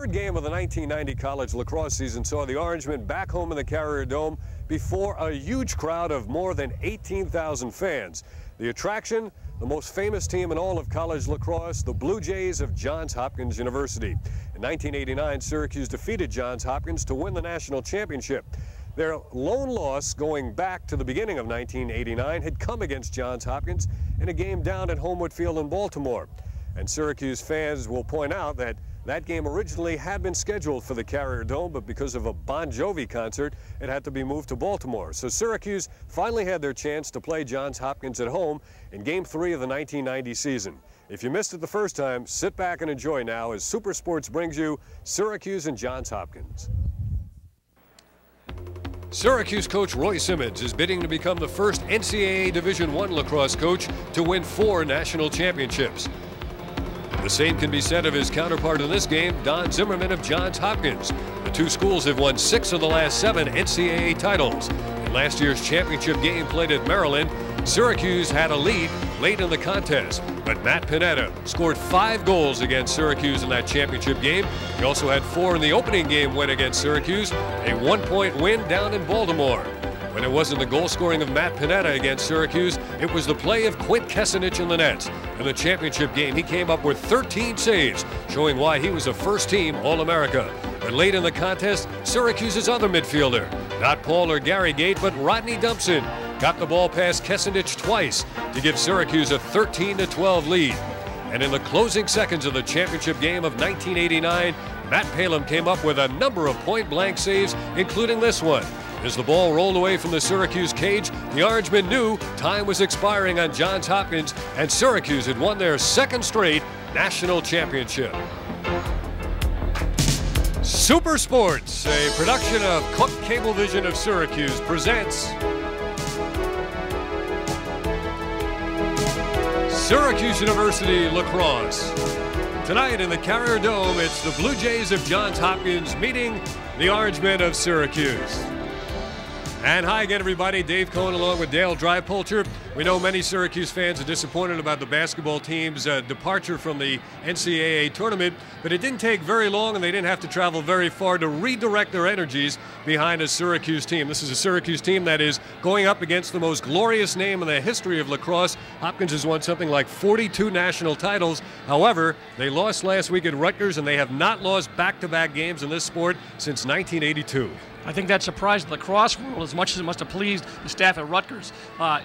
The third game of the 1990 college lacrosse season saw the Orange Men back home in the Carrier Dome before a huge crowd of more than 18,000 fans. The attraction, the most famous team in all of college lacrosse, the Blue Jays of Johns Hopkins University. In 1989, Syracuse defeated Johns Hopkins to win the national championship. Their lone loss going back to the beginning of 1989 had come against Johns Hopkins in a game down at Homewood Field in Baltimore. And Syracuse fans will point out that that game originally had been scheduled for the Carrier Dome, but because of a Bon Jovi concert, it had to be moved to Baltimore. So Syracuse finally had their chance to play Johns Hopkins at home in Game 3 of the 1990 season. If you missed it the first time, sit back and enjoy now as Super Sports brings you Syracuse and Johns Hopkins. Syracuse coach Roy Simmons is bidding to become the first NCAA Division I lacrosse coach to win 4 national championships. The same can be said of his counterpart in this game, Don Zimmerman of Johns Hopkins. The two schools have won 6 of the last 7 NCAA titles. In last year's championship game played at Maryland, Syracuse had a lead late in the contest, but Matt Panetta scored 5 goals against Syracuse in that championship game. He also had 4 in the opening game win against Syracuse, a 1-point win down in Baltimore. When it wasn't the goal scoring of Matt Panetta against Syracuse, it was the play of Quint Kessenich in the nets. In the championship game, he came up with 13 saves, showing why he was a first-team All-America. But late in the contest, Syracuse's other midfielder, not Paul or Gary Gait, but Rodney Dumpson, got the ball past Kessenich twice to give Syracuse a 13-12 lead. And in the closing seconds of the championship game of 1989, Matt Palumb came up with a number of point-blank saves, including this one. As the ball rolled away from the Syracuse cage, the Orange Men knew time was expiring on Johns Hopkins, and Syracuse had won their 2nd straight national championship. Super Sports, a production of Cook Cablevision of Syracuse, presents Syracuse University Lacrosse. Tonight in the Carrier Dome, it's the Blue Jays of Johns Hopkins meeting the Orange Men of Syracuse. And hi again, everybody. Dave Cohen along with Dale Dreipolcher. We know many Syracuse fans are disappointed about the basketball team's departure from the NCAA tournament, but it didn't take very long and they didn't have to travel very far to redirect their energies behind a Syracuse team. This is a Syracuse team that is going up against the most glorious name in the history of lacrosse. Hopkins has won something like 42 national titles. However, they lost last week at Rutgers and they have not lost back-to-back games in this sport since 1982. I think that surprised the lacrosse world as much as it must have pleased the staff at Rutgers.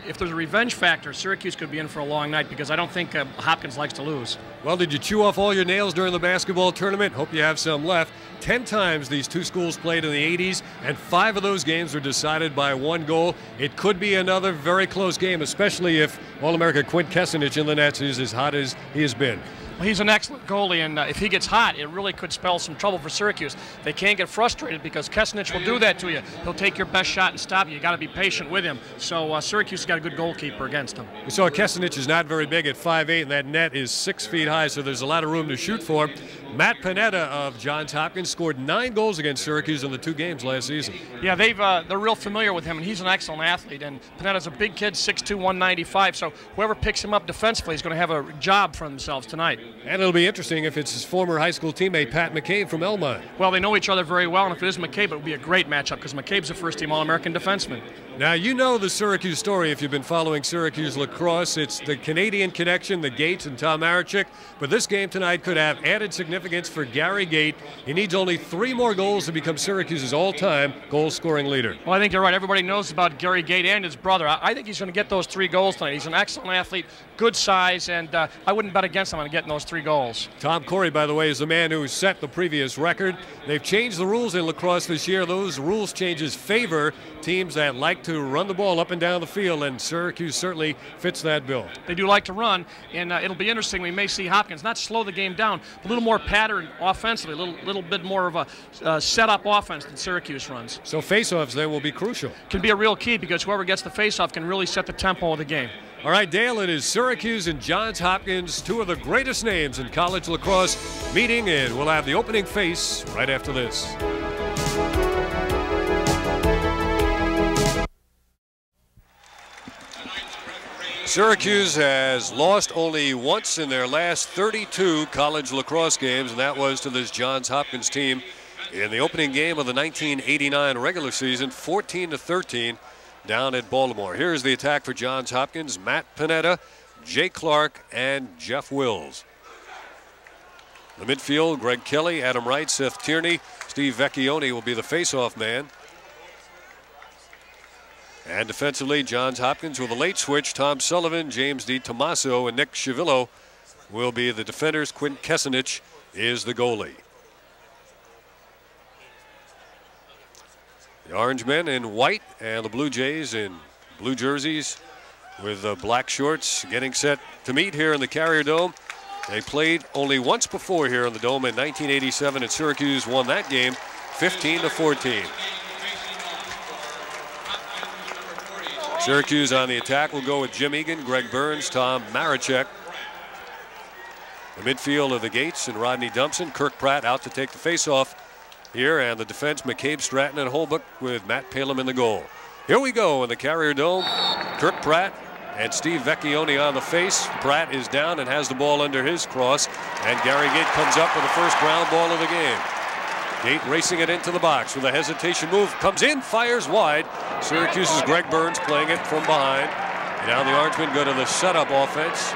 If there's a revenge factor, Syracuse could be in for a long night because I don't think Hopkins likes to lose. Well, did you chew off all your nails during the basketball tournament? Hope you have some left. 10 times these two schools played in the 80s, and 5 of those games were decided by 1 goal. It could be another very close game, especially if All-America Quint Kessenich in the nets is as hot as he has been. Well, he's an excellent goalie, and if he gets hot, it really could spell some trouble for Syracuse. They can't get frustrated because Kessenich will do that to you. He'll take your best shot and stop you. You've got to be patient with him. So Syracuse has got a good goalkeeper against him. We saw Kessenich is not very big at 5'8", and that net is 6 feet high, so there's a lot of room to shoot for. Matt Panetta of Johns Hopkins scored 9 goals against Syracuse in the 2 games last season. Yeah, they're real familiar with him, and he's an excellent athlete. And Panetta's a big kid, 6'2", 195, so whoever picks him up defensively is going to have a job for themselves tonight. And it'll be interesting if it's his former high school teammate, Pat McCabe from Elmont. Well, they know each other very well, and if it is McCabe, it'll be a great matchup because McCabe's a first-team All-American defenseman. Now, you know the Syracuse story if you've been following Syracuse lacrosse. It's the Canadian connection, the Gaits and Tom Marachek, but this game tonight could have added significance for Gary Gait. He needs only 3 more goals to become Syracuse's all-time goal-scoring leader. Well, I think you're right. Everybody knows about Gary Gait and his brother. I think he's going to get those 3 goals tonight. He's an excellent athlete, good size, and I wouldn't bet against him on getting those 3 goals. Tom Corey, by the way, is the man who set the previous record. They've changed the rules in lacrosse this year. Those rules changes favor teams that like to run the ball up and down the field, and Syracuse certainly fits that bill. They do like to run, and it'll be interesting. We may see Hopkins not slow the game down, but a little more pattern offensively, a little bit more of a set-up offense than Syracuse runs. So face-offs there will be crucial. Can be a real key because whoever gets the face-off can really set the tempo of the game. All right, Dale, it is Syracuse and Johns Hopkins, 2 of the greatest names in college lacrosse meeting, and we'll have the opening face right after this. Syracuse has lost only once in their last 32 college lacrosse games, and that was to this Johns Hopkins team in the opening game of the 1989 regular season, 14-13 down at Baltimore. Here's the attack for Johns Hopkins: Matt Panetta, Jay Clark, and Jeff Wills. The midfield, Greg Kelly, Adam Wright, Seth Tierney. Steve Vecchione will be the face-off man. And defensively, Johns Hopkins with a late switch. Tom Sullivan, James DiTomaso, and Nick Chivillo will be the defenders. Quint Kessenich is the goalie. The Orange men in white and the Blue Jays in blue jerseys with the black shorts getting set to meet here in the Carrier Dome. They played only once before here in the Dome in 1987, and Syracuse won that game 15-14. Syracuse on the attack will go with Jim Egan, Greg Burns, Tom Marachek. The midfield of the Gaits and Rodney Dumpson. Kirk Pratt out to take the faceoff here, and the defense, McCabe, Stratton, and Holbrook with Matt Palumb in the goal. Here we go in the Carrier Dome. Kirk Pratt and Steve Vecchione on the face. Pratt is down and has the ball under his cross, and Gary Gait comes up with the first ground ball of the game. Gait racing it into the box with a hesitation move, comes in, fires wide. Syracuse's Greg Burns playing it from behind. And now the Orangemen go to the setup offense.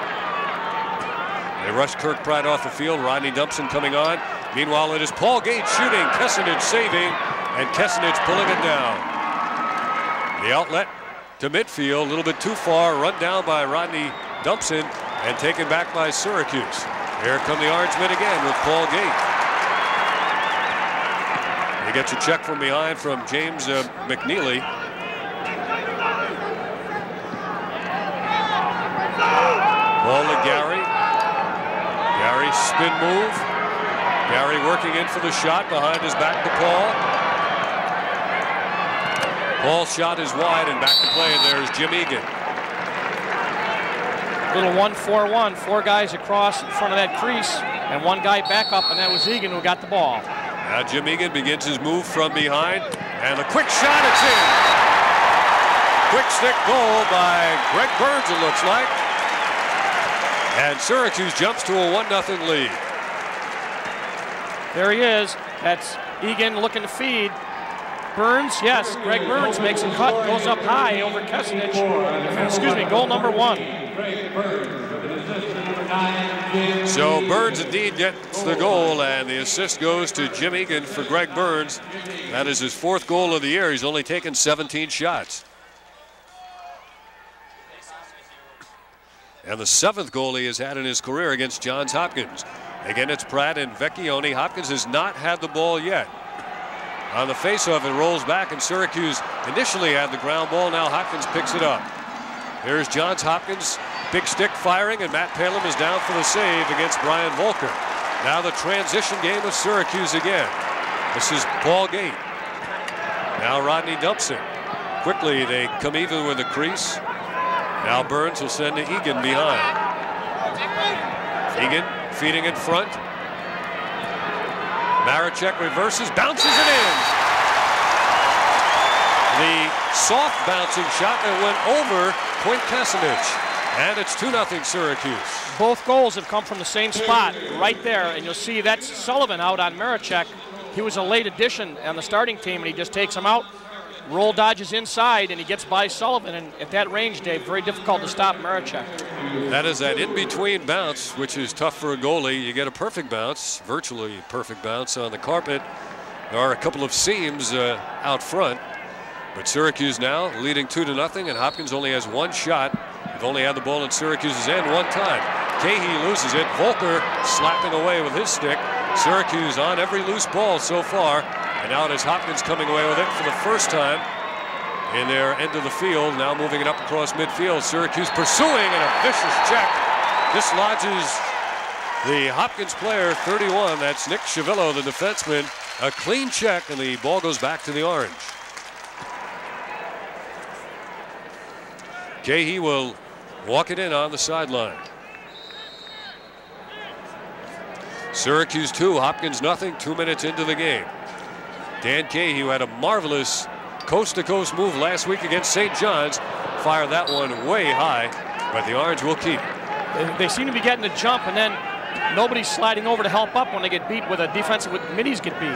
They rush Kirk Pratt off the field. Rodney Dumpson coming on. Meanwhile, it is Paul Gait shooting, Kessenich saving, and Kessenich pulling it down. The outlet to midfield, a little bit too far, run down by Rodney Dumpson and taken back by Syracuse. Here come the Orangemen again with Paul Gait. He gets a check from behind from James McNeely. Ball to Gary. Gary spin move. Gary working in for the shot, behind his back to Paul. Ball shot is wide and back to play, and there's Jim Egan. Little 1-4-1, four guys across in front of that crease, and one guy back up, and that was Egan who got the ball. Now Jim Egan begins his move from behind, and the quick shot, it's in. Quick stick goal by Greg Burns, it looks like. And Syracuse jumps to a 1-0 lead. There he is. That's Egan looking to feed. Burns, yes, Greg Burns makes a cut, goes up high over Kessenich. Excuse me, goal number one. So Burns indeed gets the goal, and the assist goes to Jim Egan for Greg Burns. That is his fourth goal of the year. He's only taken 17 shots. And the seventh goal he has had in his career against Johns Hopkins. Again, it's Pratt and Vecchione. Hopkins has not had the ball yet. On the faceoff, it rolls back, and Syracuse initially had the ground ball. Now Hopkins picks it up. Here's Johns Hopkins, big stick firing, and Matt Palumb is down for the save against Brian Volker. Now the transition game of Syracuse again. This is Paul Gait. Now Rodney Dumpson. Quickly, they come even with the crease. Now Burns will send to Egan behind. Egan feeding in front. Marachek reverses, bounces it in. The soft bouncing shot that went over Quint Kessenich. And it's 2-0 Syracuse. Both goals have come from the same spot, right there. And you'll see that's Sullivan out on Marachek. He was a late addition on the starting team, and he just takes him out. Roll dodges inside, and he gets by Sullivan. And at that range, Dave, very difficult to stop Marachek. That is that in-between bounce, which is tough for a goalie. You get a perfect bounce, virtually perfect bounce on the carpet. There are a couple of seams out front. But Syracuse now leading 2-0, and Hopkins only has one shot. They've only had the ball in Syracuse's end one time. Cahey loses it. Volker slapping away with his stick. Syracuse on every loose ball so far. And now it is Hopkins coming away with it for the first time in their end of the field. Now moving it up across midfield. Syracuse pursuing, and a vicious check. Dislodges the Hopkins player, 31. That's Nick Chivillo, the defenseman. A clean check, and the ball goes back to the Orange. Cahey will walk it in on the sideline. Syracuse 2, Hopkins nothing, 2 minutes into the game. Dan Cahey, who had a marvelous coast-to-coast move last week against St. John's, fired that one way high. But the Orange will keep. They seem to be getting the jump, and then nobody's sliding over to help up when they get beat with a defensive, with middies get beat.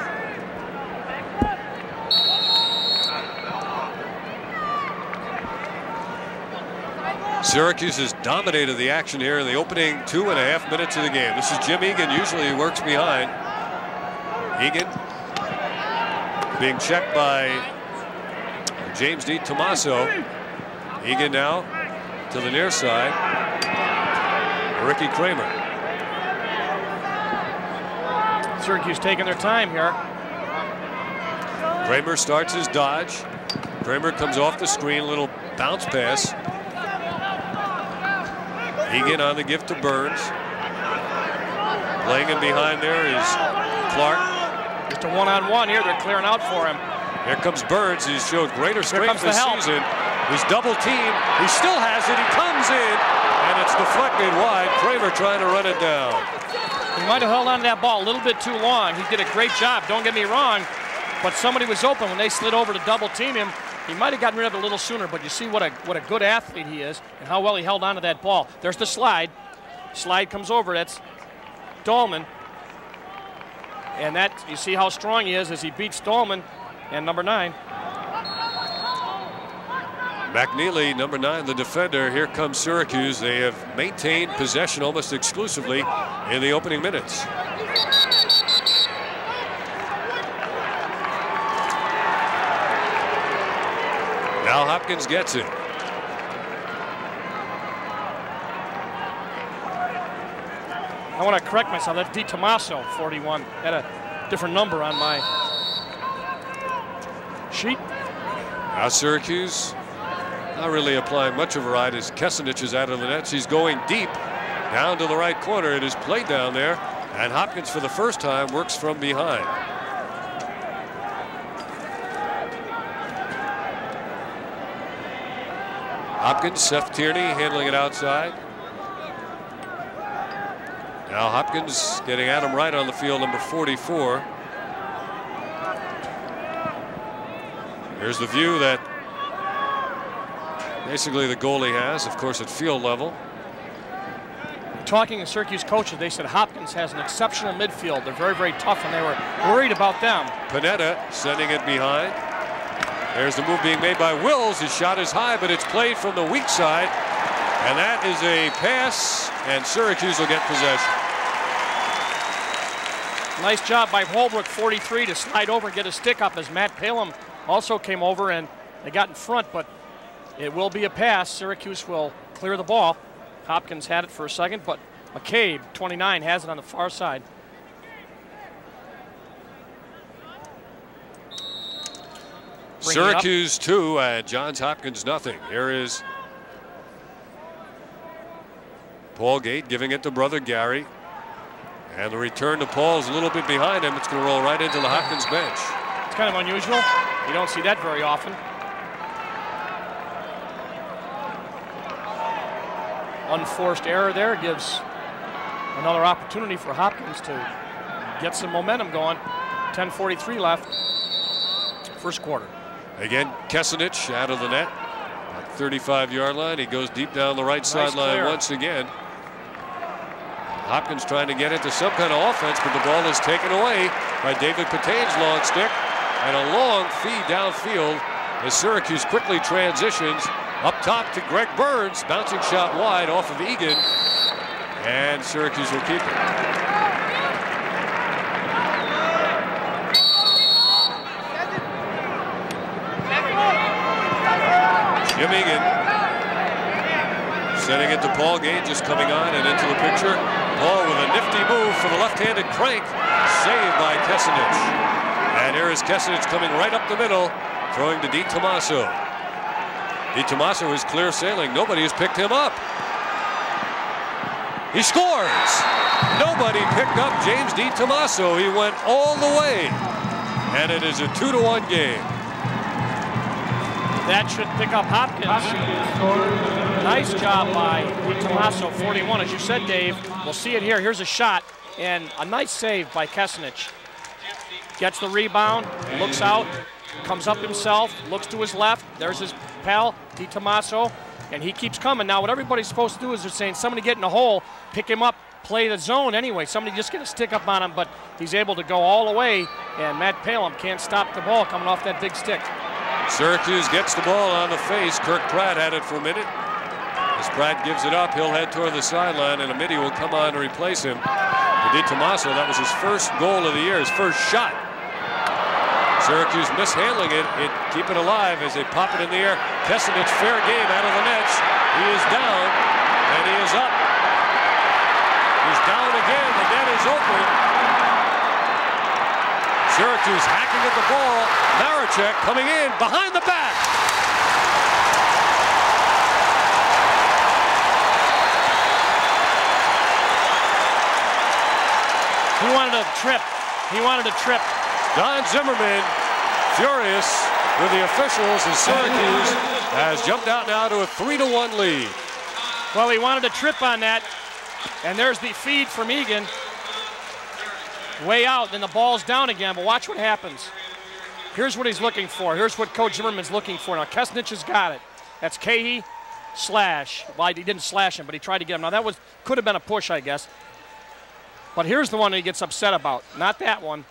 Syracuse has dominated the action here in the opening 2.5 minutes of the game. This is Jim Egan. Usually he works behind. Egan being checked by James DiTomaso. Egan now to the near side. Ricky Kramer. Syracuse taking their time here. Kramer starts his dodge. Kramer comes off the screen, little bounce pass. Egan on the gift to Burns. Playing him behind there is Clark. Just a one-on-one here. They're clearing out for him. Here comes Burns. He's showed greater strength this season. He's double teamed. He still has it. He comes in, and it's deflected wide. Kramer trying to run it down. He might have held on to that ball a little bit too long. He did a great job, don't get me wrong, but somebody was open when they slid over to double team him. He might have gotten rid of it a little sooner, but you see what a good athlete he is and how well he held on to that ball. There's the slide. Slide comes over. That's Dolman. And that, you see how strong he is as he beats Dolman and number 9. McNeely, number 9, the defender. Here comes Syracuse. They have maintained possession almost exclusively in the opening minutes. Now Hopkins gets it. I want to correct myself. That's DiTomaso, 41. Had a different number on my sheet. Now Syracuse not really applying much of a ride as Kessenich is out of the nets. He's going deep down to the right corner. It is played down there, and Hopkins for the first time works from behind. Hopkins, Seth Tierney handling it outside. Now Hopkins getting Adam Wright on the field, number 44. Here's the view that basically the goalie has, of course, at field level. Talking to Syracuse coaches, they said Hopkins has an exceptional midfield. They're very, very tough, and they were worried about them. Panetta sending it behind. There's the move being made by Wills. His shot is high, but it's played from the weak side. And that is a pass, and Syracuse will get possession. Nice job by Holbrook, 43, to slide over and get a stick up as Matt Palumb also came over, and they got in front, but it will be a pass. Syracuse will clear the ball. Hopkins had it for a second, but McCabe, 29, has it on the far side. Syracuse 2 at Johns Hopkins 0. Here is Paul Gait giving it to brother Gary. And the return to Paul is a little bit behind him. It's going to roll right into the Hopkins bench. It's kind of unusual. You don't see that very often. Unforced error there gives another opportunity for Hopkins to get some momentum going. 10:43 left, first quarter. Again, Kessenich out of the net, 35-yard line. He goes deep down the right sideline once again. Hopkins trying to get into some kind of offense, but the ball is taken away by David Patane's long stick, and a long feed downfield as Syracuse quickly transitions. Up top to Greg Burns, bouncing shot wide off of Egan, and Syracuse will keep it. Jim Egan sending it to Paul Gait, just coming on and into the picture. Paul with a nifty move for the left-handed crank, saved by Kessenich. And here is Kessenich coming right up the middle, throwing to DiTomaso. DiTomaso is clear sailing. Nobody has picked him up. He scores. Nobody picked up James DiTomaso. He went all the way. And it is a 2-1 game. That should pick up Hopkins. Nice job by DiTomaso, 41. As you said, Dave, we'll see it here. Here's a shot. And a nice save by Kessenich. Gets the rebound, looks out, comes up himself, looks to his left. There's his pal DiTomaso, and he keeps coming. Now what everybody's supposed to do is they're saying somebody get in the hole, pick him up, play the zone anyway. Somebody just get a stick up on him, but he's able to go all the way, and Matt Palumb can't stop the ball coming off that big stick. Syracuse gets the ball on the face. Kirk Pratt had it for a minute. As Pratt gives it up, he'll head toward the sideline, and a midi will come on to replace him. DiTomaso, that was his first goal of the year, his first shot. Syracuse mishandling it. Keep it alive as they pop it in the air. Kessenich, fair game out of the nets. He is down, and he is up. He's down again. The net is open. Syracuse hacking at the ball. Marachek coming in behind the back. He wanted a trip. He wanted a trip. Don Zimmerman, furious with the officials, as Syracuse has jumped out now to a 3-1 lead. Well, he wanted a trip on that. And there's the feed from Egan. Way out, then the ball's down again, but watch what happens. Here's what he's looking for. Here's what Coach Zimmerman's looking for. Now, Kessenich has got it. That's Cahey, slash. Well, he didn't slash him, but he tried to get him. Now, that could have been a push, I guess. But here's the one that he gets upset about. Not that one.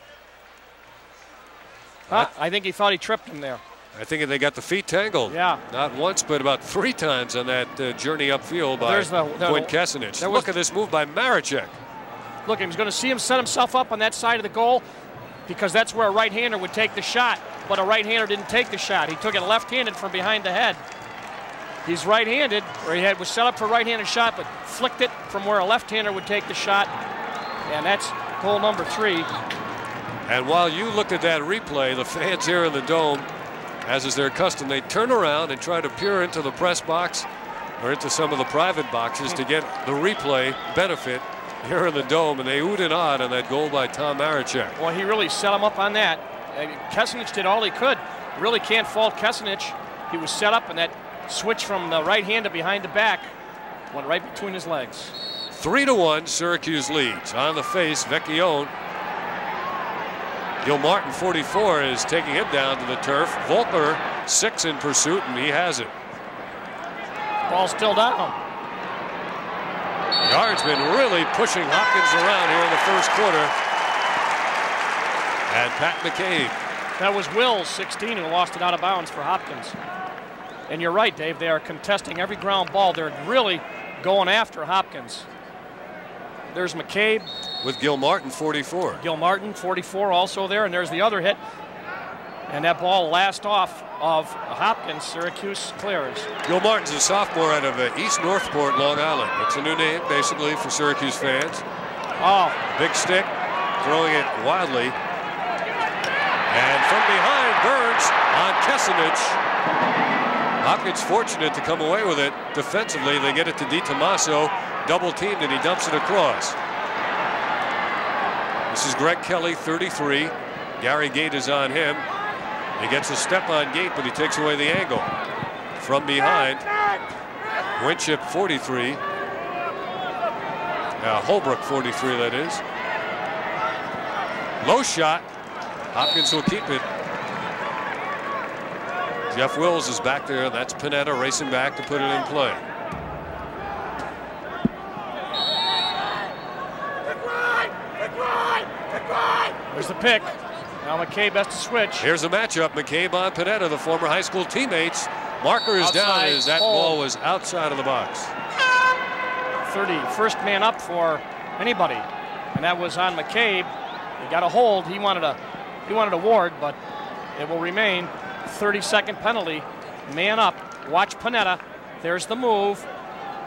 I think he thought he tripped him there. I think they got the feet tangled. Yeah. Not once, but about three times on that journey upfield by Quint Kessenich. Look at this move by Marachek. Look, he's going to see him set himself up on that side of the goal because that's where a right-hander would take the shot, but a right-hander didn't take the shot. He took it left-handed from behind the head. He's right-handed, or he was set up for a right-handed shot, but flicked it from where a left-hander would take the shot, and that's goal number 3. And while you looked at that replay, the fans here in the Dome, as is their custom, they turn around and try to peer into the press box or into some of the private boxes to get the replay benefit here in the Dome, and they oohed and ahed on that goal by Tom Marachek. Well, he really set him up on that. Kessenich did all he could. Really can't fault Kessenich. He was set up, and that switch from the right hand to behind the back went right between his legs. 3-1, Syracuse leads. On the face, Vecchione. Gilmartin, 44, is taking it down to the turf. Volker, 6 in pursuit, and he has it. Ball still down. Yard's been really pushing Hopkins around here in the first quarter. And Pat McCabe. That was Wills, 16, who lost it out of bounds for Hopkins. And you're right, Dave, they are contesting every ground ball. They're really going after Hopkins. There's McCabe. With Gilmartin, 44. Gilmartin, 44, also there, and there's the other hit. And that ball last off of Hopkins. Syracuse clears. Gilmartin's a sophomore out of East Northport, Long Island. It's a new name, basically, for Syracuse fans. Oh. Big stick, throwing it wildly. And from behind, Burns on Kessenich. Hopkins fortunate to come away with it. Defensively, they get it to DiTomaso. Double-teamed, and he dumps it across. This is Greg Kelly, 33. Gary Gait is on him. He gets a step on Gait, but he takes away the angle. From behind, Winship, 43. Holbrook, 43, that is. Low shot. Hopkins will keep it. Jeff Wills is back there. That's Panetta racing back to put it in play. There's the pick. Now McCabe has to switch. Here's a matchup. McCabe on Panetta, the former high school teammates. Marker is outside, down as that ball was outside of the box. 30, first man up for anybody. And that was on McCabe. He got a hold. He wanted a ward, but it will remain. 30-second penalty, man up. Watch Panetta. There's the move.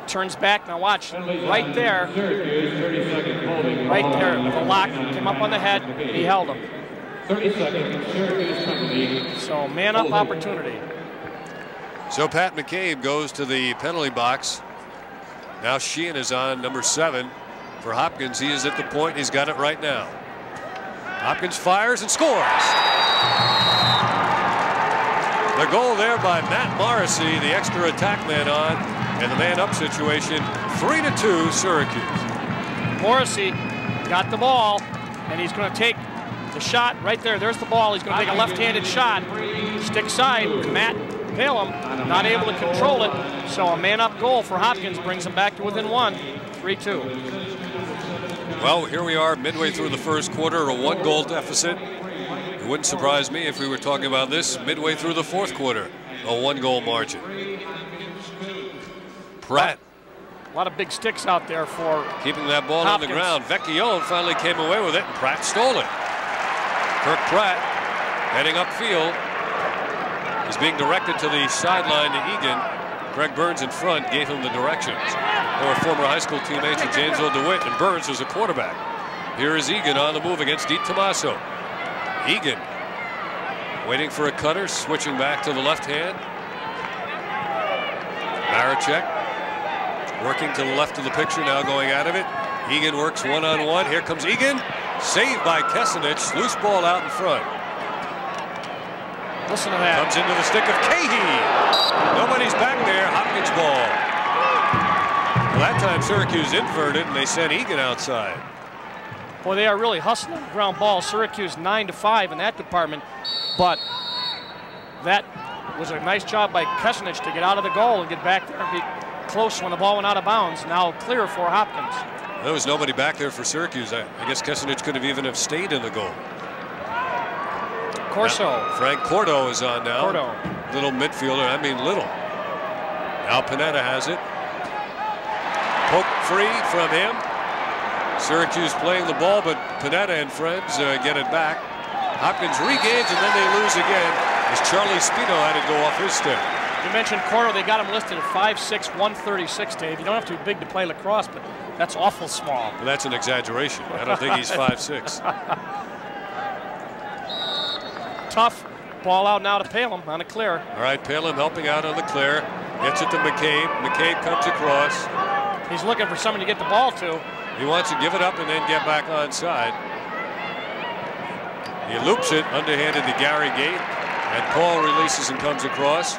Turns back. Now watch. Right there. Right there. The lock came up on the head. He held him. 30-second Syracuse penalty. So man up opportunity. So Pat McCabe goes to the penalty box. Now Sheehan is on number 7 for Hopkins. He is at the point. He's got it right now. Hopkins fires and scores. The goal there by Matt Morrissey, the extra attack man on, and the man-up situation, 3-2 Syracuse. Morrissey got the ball, and he's going to take the shot right there. There's the ball. He's going to take a left-handed shot. Stick side, Matt Palumb, not able to control it. So a man-up goal for Hopkins brings them back to within one, 3-2. Well, here we are midway through the first quarter, a one-goal deficit. It wouldn't surprise me if we were talking about this midway through the fourth quarter, a one-goal margin. Pratt. A lot of big sticks out there for keeping that ball Hopkins on the ground. Vecchione finally came away with it, and Pratt stole it. Kirk Pratt, heading upfield, is being directed to the sideline to Egan. Greg Burns in front gave him the directions. They were former high school teammates of Jamesville DeWitt, and Burns was a quarterback. Here is Egan on the move against DiTomaso. Egan waiting for a cutter, switching back to the left hand. Marachek working to the left of the picture, now going out of it. Egan works one-on-one. Here comes Egan. Saved by Kessenich. Loose ball out in front. Listen to that. Comes into the stick of Cahey. Nobody's back there. Hopkins ball. Well, that time Syracuse inverted, and they sent Egan outside. Boy, they are really hustling ground ball. Syracuse 9-5 in that department, but that was a nice job by Kessenich to get out of the goal and get back there and be close when the ball went out of bounds. Now clear for Hopkins. There was nobody back there for Syracuse. I guess Kessenich could have even have stayed in the goal. Corso. Now, Frank Cordo is on now. Cordo. Little midfielder. I mean little. Now Panetta has it. Poke free from him. Syracuse playing the ball, but Panetta and friends get it back. Hopkins regains, and then they lose again as Charlie Spino had it go off his stick. You mentioned Cordo. They got him listed at 5'6", 136, Dave. You don't have to be big to play lacrosse, but that's awful small. Well, that's an exaggeration. I don't think he's 5'6". Tough ball out now to Palumb on a clear. All right, Palumb helping out on the clear. Gets it to McCabe. McCabe comes across. He's looking for someone to get the ball to. He wants to give it up and then get back onside. He loops it underhanded to Gary Gait, and Paul releases and comes across.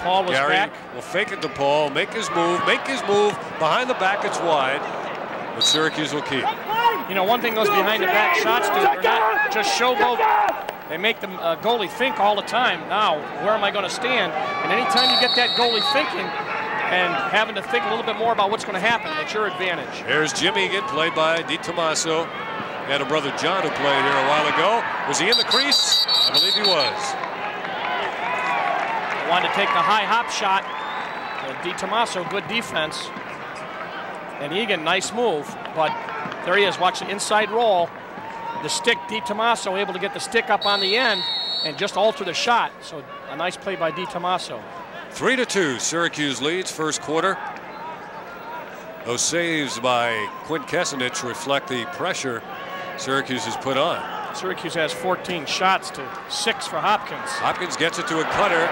Paul was back. Gary will fake it to Paul, make his move. Behind the back, it's wide, but Syracuse will keep. You know, one thing those behind the back shots do, they're not just showboat. They make the goalie think all the time. Now, where am I going to stand? And anytime you get that goalie thinking, and having to think a little bit more about what's going to happen at your advantage. Here's Jim Egan, played by DiTomaso. He had a brother John who played here a while ago. Was he in the crease? I believe he was. Wanted to take the high hop shot. DiTomaso, good defense. And Egan, nice move. But there he is, watch the inside roll. The stick, DiTomaso able to get the stick up on the end and just alter the shot. So a nice play by DiTomaso. 3-2, Syracuse leads first quarter. Those saves by Quint Kessenich reflect the pressure Syracuse has put on. Syracuse has 14 shots to 6 for Hopkins. Hopkins gets it to a cutter,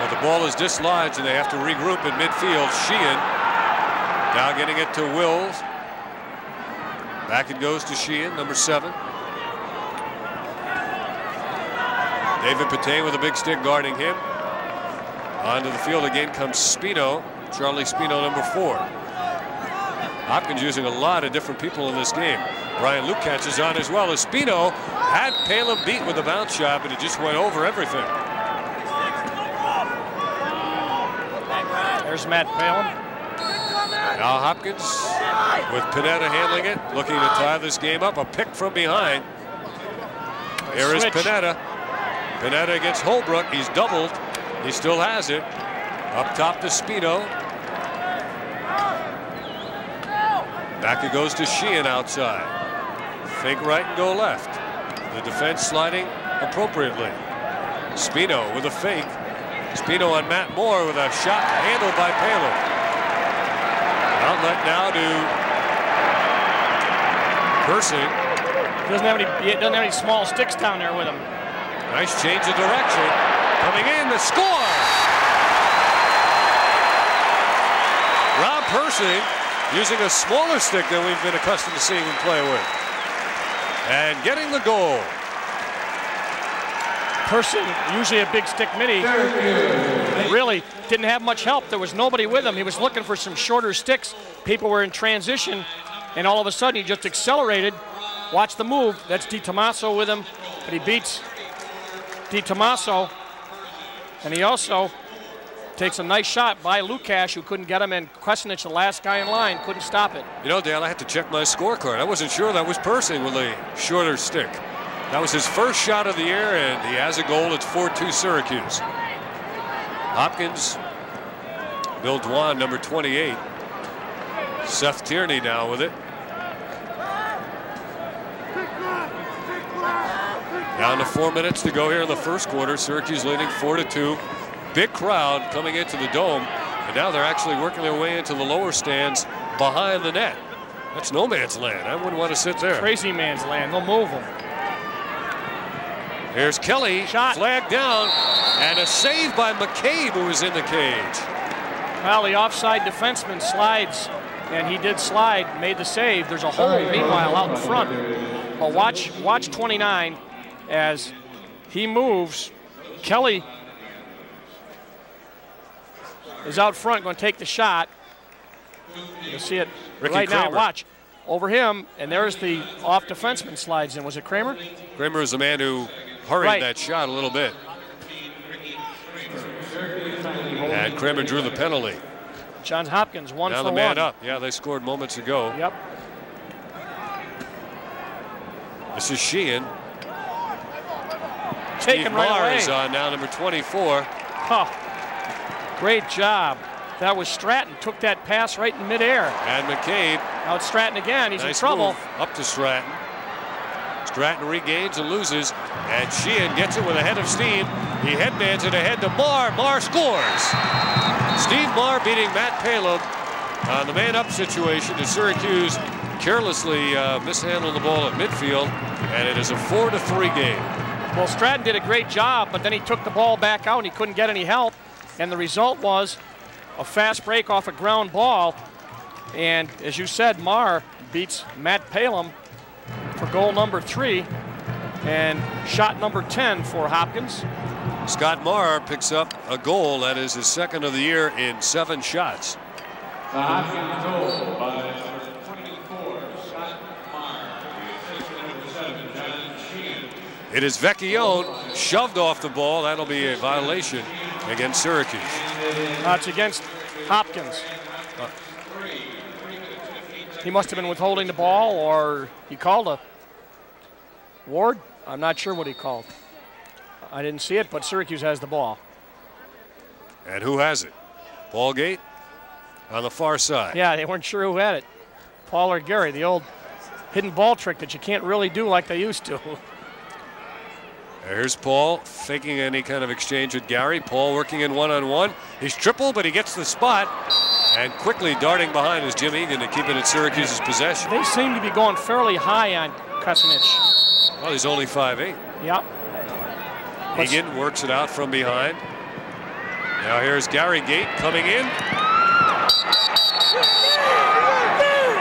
but the ball is dislodged and they have to regroup in midfield. Sheehan now getting it to Wills. Back it goes to Sheehan, number 7. David Patay with a big stick guarding him. Onto the field again comes Spino, Charlie Spino, number 4. Hopkins using a lot of different people in this game. Brian Lukacs is on as well as Spino. Had Palumb beat with a bounce shot, but it just went over everything. There's Matt Palumb. Now Hopkins with Panetta handling it, looking to tie this game up. A pick from behind. Here is Panetta. Panetta against Holbrook. He's doubled. He still has it. Up top to Spino. Back it goes to Sheehan outside. Fake right and go left. The defense sliding appropriately. Spino with a fake. Spino on Matt Moore with a shot handled by Palumb. Outlet now to Persing. Doesn't have any small sticks down there with him. Nice change of direction. Coming in to score! Rob Persing using a smaller stick than we've been accustomed to seeing him play with. And getting the goal. Persing, usually a big stick mini, really didn't have much help. There was nobody with him. He was looking for some shorter sticks. People were in transition, and all of a sudden he just accelerated. Watch the move. That's DiTomaso with him, but he beats DiTomaso. And he also takes a nice shot by Lukacs, who couldn't get him, and Kessenich, the last guy in line, couldn't stop it. You know, Dan, I have to check my scorecard. I wasn't sure that was Persing with a shorter stick. That was his first shot of the year, and he has a goal. It's 4-2 Syracuse. Hopkins, Bill Dwan, number 28. Seth Tierney now with it. Down to 4 minutes to go here in the first quarter. Syracuse leading 4-2. Big crowd coming into the Dome, and now they're actually working their way into the lower stands behind the net. That's no man's land. I wouldn't want to sit there. Crazy man's land. They'll move them. Here's Kelly. Shot. Flagged down, and a save by McCabe, who was in the cage. Well, the offside defenseman slides, and he did slide, made the save. There's a hole, meanwhile, out in front. But watch 29 as he moves. Kelly is out front, going to take the shot. You'll see it right now. Watch. Over him, and there's the off defenseman slides in. Was it Kramer? Kramer is the man who hurried that shot a little bit. And Kramer drew the penalty. Johns Hopkins, 1-for-1. Now the man up. Yeah, they scored moments ago. Yep. This is Sheehan. Taken right away. Is on now, number 24. Oh. Great job. That was Stratton. Took that pass right in midair. And McCabe. Now it's Stratton again. He's nice in trouble. Move up to Stratton. Stratton regains and loses. And Sheehan gets it with a head of steam. He headbands it ahead to Marr. Marr scores. Steve Marr beating Matt Palumb on the man-up situation. As Syracuse carelessly mishandled the ball at midfield. And it is a 4-3 game. Well, Stratton did a great job, but then he took the ball back out and he couldn't get any help. And the result was a fast break off a ground ball. And as you said, Marr beats Matt Palumb for goal number 3 and shot number 10 for Hopkins. Scott Marr picks up a goal that is his second of the year in 7 shots. The Hopkins goal by number 24, Scott Marr, the assistant number 7, John Sheehan. It is Vecchione shoved off the ball. That'll be a violation against Syracuse. It's against Hopkins. He must have been withholding the ball, or he called a ward. I'm not sure what he called. I didn't see it, but Syracuse has the ball. And who has it? Paul Gait on the far side. Yeah, they weren't sure who had it. Paul or Gary, the old hidden ball trick that you can't really do like they used to. Here's Paul faking any kind of exchange with Gary. Paul working in one-on-one. He's triple, but he gets the spot. And quickly darting behind is Jim Egan to keep it at Syracuse's possession. They seem to be going fairly high on Kessenich. Well, he's only 5'8". Yep. Egan works it out from behind. Now here's Gary Gait coming in.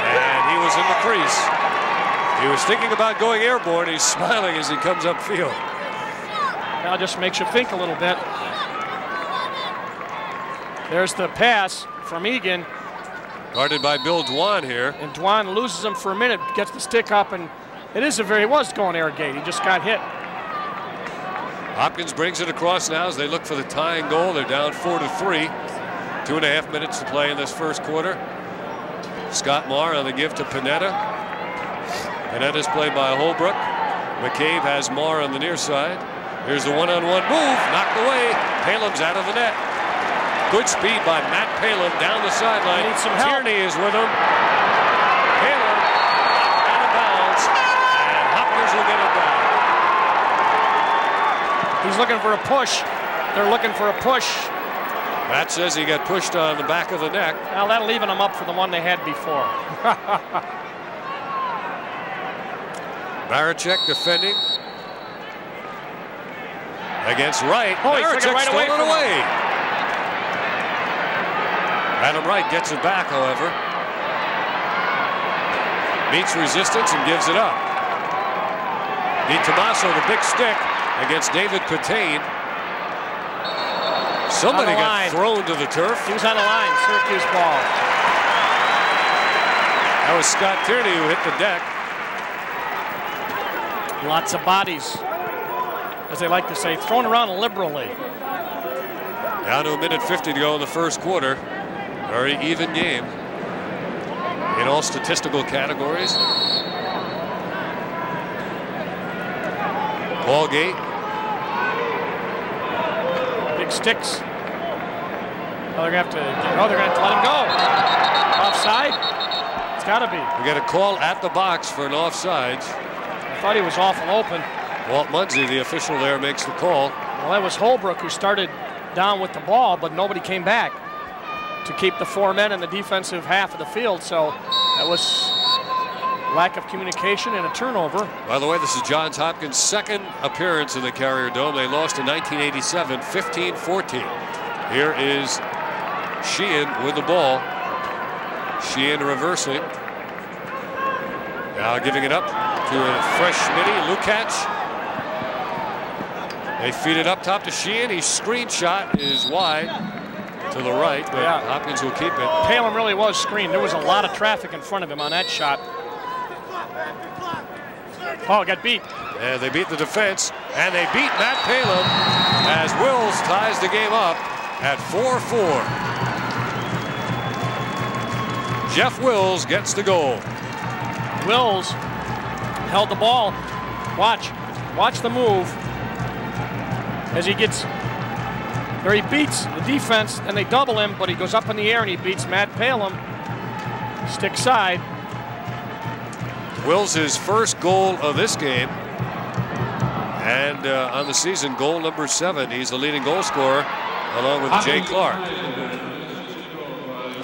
And he was in the crease. He was thinking about going airborne. He's smiling as he comes upfield. Now just makes you think a little bit. There's the pass from Egan. Guarded by Bill Dwan here. And Dwan loses him for a minute, gets the stick up, and it was going air gate. He just got hit. Hopkins brings it across now as they look for the tying goal. They're down 4-3. 2.5 minutes to play in this first quarter. Scott Marr on the give to Panetta. Panetta's played by Holbrook. McCabe has Marr on the near side. Here's the one-on-one move, knocked away. Palumb's out of the net. Good speed by Matt Palumb down the sideline. Tierney is with him. Palumb out of bounds, and Hopkins will get it down. He's looking for a push. They're looking for a push. Matt says he got pushed on the back of the neck. Now that'll even him up for the one they had before. Marachek defending. Against Wright. Oh, Marachek right stole it away. Adam Wright gets it back, however. Meets resistance and gives it up. DiTomaso, the big stick against David Patane. Somebody got thrown to the turf. He was on the line. Syracuse ball. That was Scott Tierney who hit the deck. Lots of bodies, as they like to say, thrown around liberally. Down to a minute 50 to go in the first quarter. Very even game in all statistical categories. Paul Gait. Big sticks. Oh, they're going to have to get, oh, they're going to let him go. Offside? It's got to be. We got a call at the box for an offside. I thought he was awful open. Walt Munsey, the official there, makes the call. Well, that was Holbrook who started down with the ball, but nobody came back to keep the 4 men in the defensive half of the field. So that was lack of communication and a turnover. By the way, this is Johns Hopkins' second appearance in the Carrier Dome. They lost in 1987, 15-14. Here is Sheehan with the ball. Sheehan reversing. Now giving it up to a fresh Schmitty, Lukacs. They feed it up top to Sheehan. His screen shot is wide to the right, but yeah, Hopkins will keep it. Palumb really was screened. There was a lot of traffic in front of him on that shot. Paul got beat. Yeah, they beat the defense, and they beat Matt Palumb as Wills ties the game up at 4-4. Jeff Wills gets the goal. Wills held the ball. Watch. Watch the move as he gets, or he beats the defense, and they double him, but he goes up in the air and he beats Matt Palumb. Stick side. Wills' his first goal of this game, and on the season, goal number 7. He's the leading goal scorer along with Jay Clark.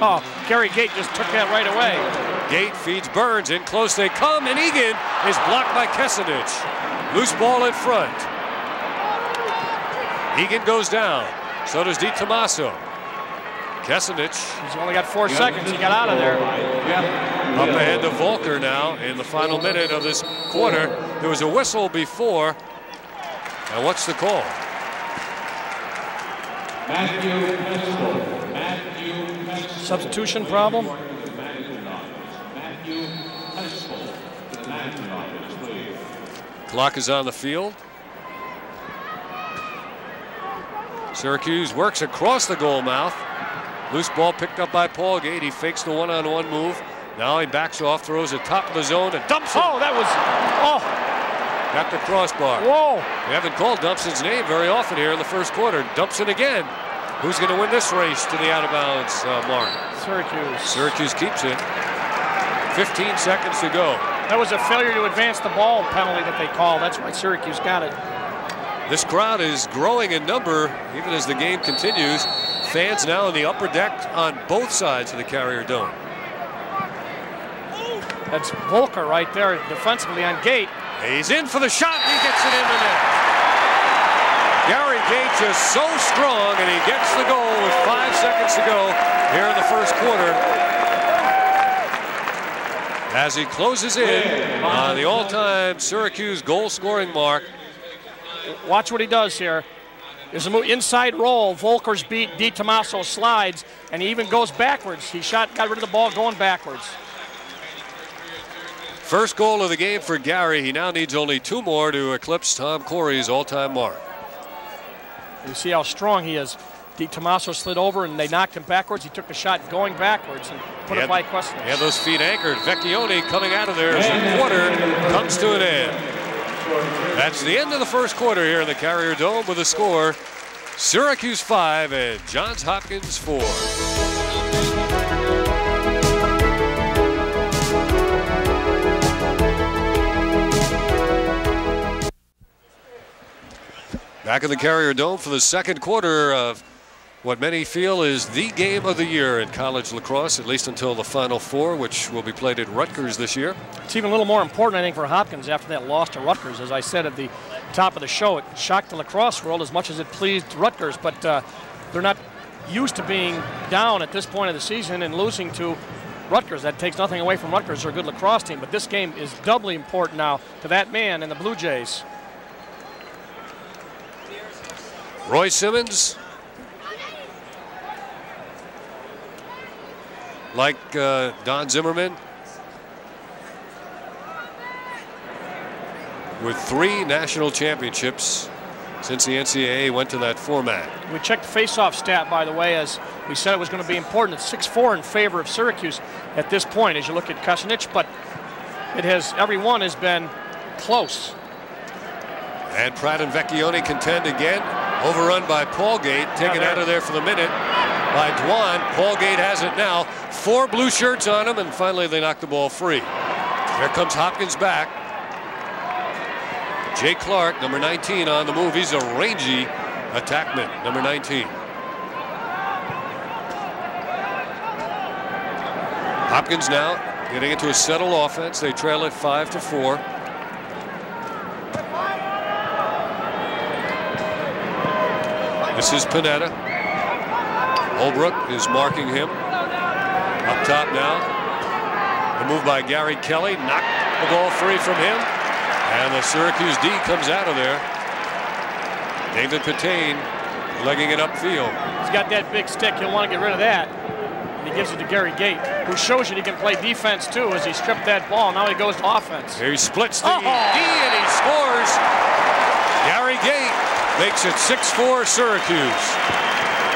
Oh, Gary Gait just took that right away. Gait feeds Burns, in close they come, and Egan is blocked by Kessenich. Loose ball in front. Egan goes down. So does DiTomaso. Kessenich. He's only got 4 seconds. He got out of there. Yeah. Up ahead to Volker now in the final minute of this quarter. There was a whistle before. And what's the call? Substitution problem. Clock is on the field. Syracuse works across the goal mouth. Loose ball picked up by Paul Gait. He fakes the one-on-one move. Now he backs off, throws it top of the zone, and Dumpson. Oh, that was, oh. Got the crossbar. Whoa. We haven't called Dumpson's name very often here in the first quarter. Dumpson again. Who's going to win this race to the out-of-bounds mark? Syracuse. Syracuse keeps it. 15 seconds to go. That was a failure to advance the ball penalty that they called. That's why Syracuse got it. This crowd is growing in number even as the game continues. Fans now in the upper deck on both sides of the Carrier Dome. That's Volker right there defensively on Gait. He's in for the shot, and he gets it in the net. Gary Gait is so strong, and he gets the goal with 5 seconds to go here in the first quarter as he closes in on the all-time Syracuse goal-scoring mark. Watch what he does here. There's a move inside roll. Volker's beat. DiTomaso slides, and he even goes backwards. He shot, got rid of the ball going backwards. First goal of the game for Gary. He now needs only 2 more to eclipse Tom Corey's all-time mark. You see how strong he is. DiTomaso slid over, and they knocked him backwards. He took the shot going backwards and put it by Kessenich. Yeah, those feet anchored. Vecchione coming out of there as the quarter comes to an end. That's the end of the first quarter here in the Carrier Dome with a score, Syracuse 5 and Johns Hopkins 4. Back in the Carrier Dome for the second quarter of what many feel is the game of the year in college lacrosse, at least until the Final Four, which will be played at Rutgers this year. It's even a little more important, I think, for Hopkins after that loss to Rutgers. As I said at the top of the show, it shocked the lacrosse world as much as it pleased Rutgers, but they're not used to being down at this point of the season and losing to Rutgers. That takes nothing away from Rutgers. They're a good lacrosse team, but this game is doubly important now to that man and the Blue Jays. Roy Simmons, like Don Zimmerman, with 3 national championships since the NCAA went to that format. We checked the faceoff stat, by the way, as we said it was going to be important. It's 6-4 in favor of Syracuse at this point as you look at Kessenich, but it has, every one has been close. And Pratt and Vecchione contend again. Overrun by Paul Gait, taken out of there for the minute by Dwan. Paul Gait has it now. Four blue shirts on him, and finally they knock the ball free. Here comes Hopkins back. Jay Clark, number 19, on the move. He's a rangy attackman, number 19. Hopkins now getting into a settled offense. They trail it 5-4. This is Panetta. Holbrook is marking him. Up top now. The move by Gary Kelly. Knocked the ball free from him. And the Syracuse D comes out of there. David Patane legging it upfield. He's got that big stick. He'll want to get rid of that. And he gives it to Gary Gait, who shows you he can play defense, too, as he stripped that ball. Now he goes to offense. He splits the D, and he scores. Gary Gait makes it 6-4 Syracuse.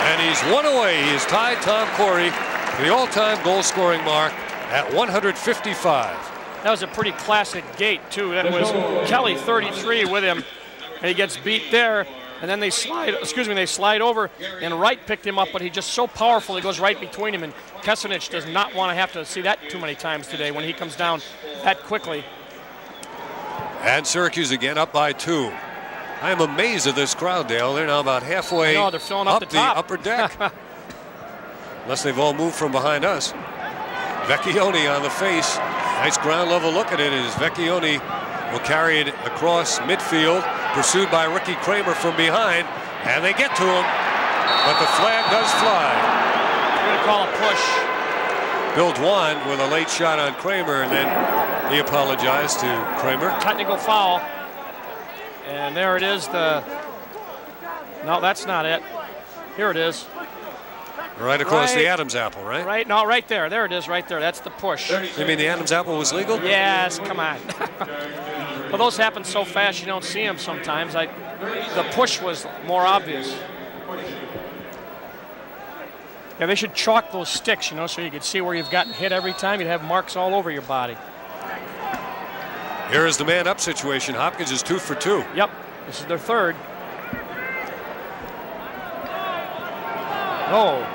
And he's one away. He's tied Tom Corey for the all-time goal-scoring mark at 155. That was a pretty classic Gait, too. That was Kelly, 33, with him. And he gets beat there. And then they slide over. And Wright picked him up, but he's just so powerful, he goes right between him. And Kessenich does not want to have to see that too many times today when he comes down that quickly. And Syracuse again up by 2. I am amazed at this crowd, Dale. They're now about halfway they're filling up the upper deck. Unless they've all moved from behind us. Vecchione on the face. Nice ground level look at it as Vecchione will carry it across midfield, pursued by Ricky Kramer from behind, and they get to him, but the flag does fly. They're going to call a push. Bill Dwan with a late shot on Kramer, and then he apologized to Kramer. Technical foul, and there it is. No, that's not it. Here it is. Right across the Adam's apple, right? Right, no, right there. There it is, right there. That's the push. You mean the Adam's apple was legal? Yes, come on. Well, those happen so fast you don't see them sometimes. The push was more obvious. Yeah, they should chalk those sticks, you know, so you could see where you've gotten hit every time. You'd have marks all over your body. Here is the man-up situation. Hopkins is 2 for 2. Yep, this is their third. No.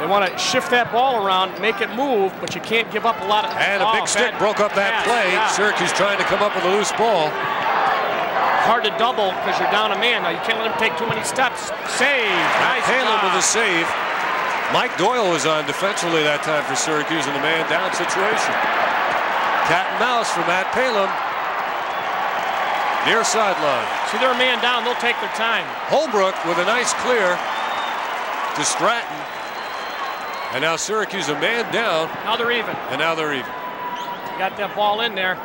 They want to shift that ball around, make it move, but you can't give up a lot of... And a big stick broke up that play. Syracuse trying to come up with a loose ball. Hard to double because you're down a man. Now you can't let him take too many steps. Save. Nice Palumb with a save. Mike Doyle was on defensively that time for Syracuse in the man-down situation. Cat and mouse for Matt Palumb. Near sideline. See, they're a man down. They'll take their time. Holbrook with a nice clear to Stratton. And now Syracuse a man down. Now they're even. And now they're even. Got that ball in there.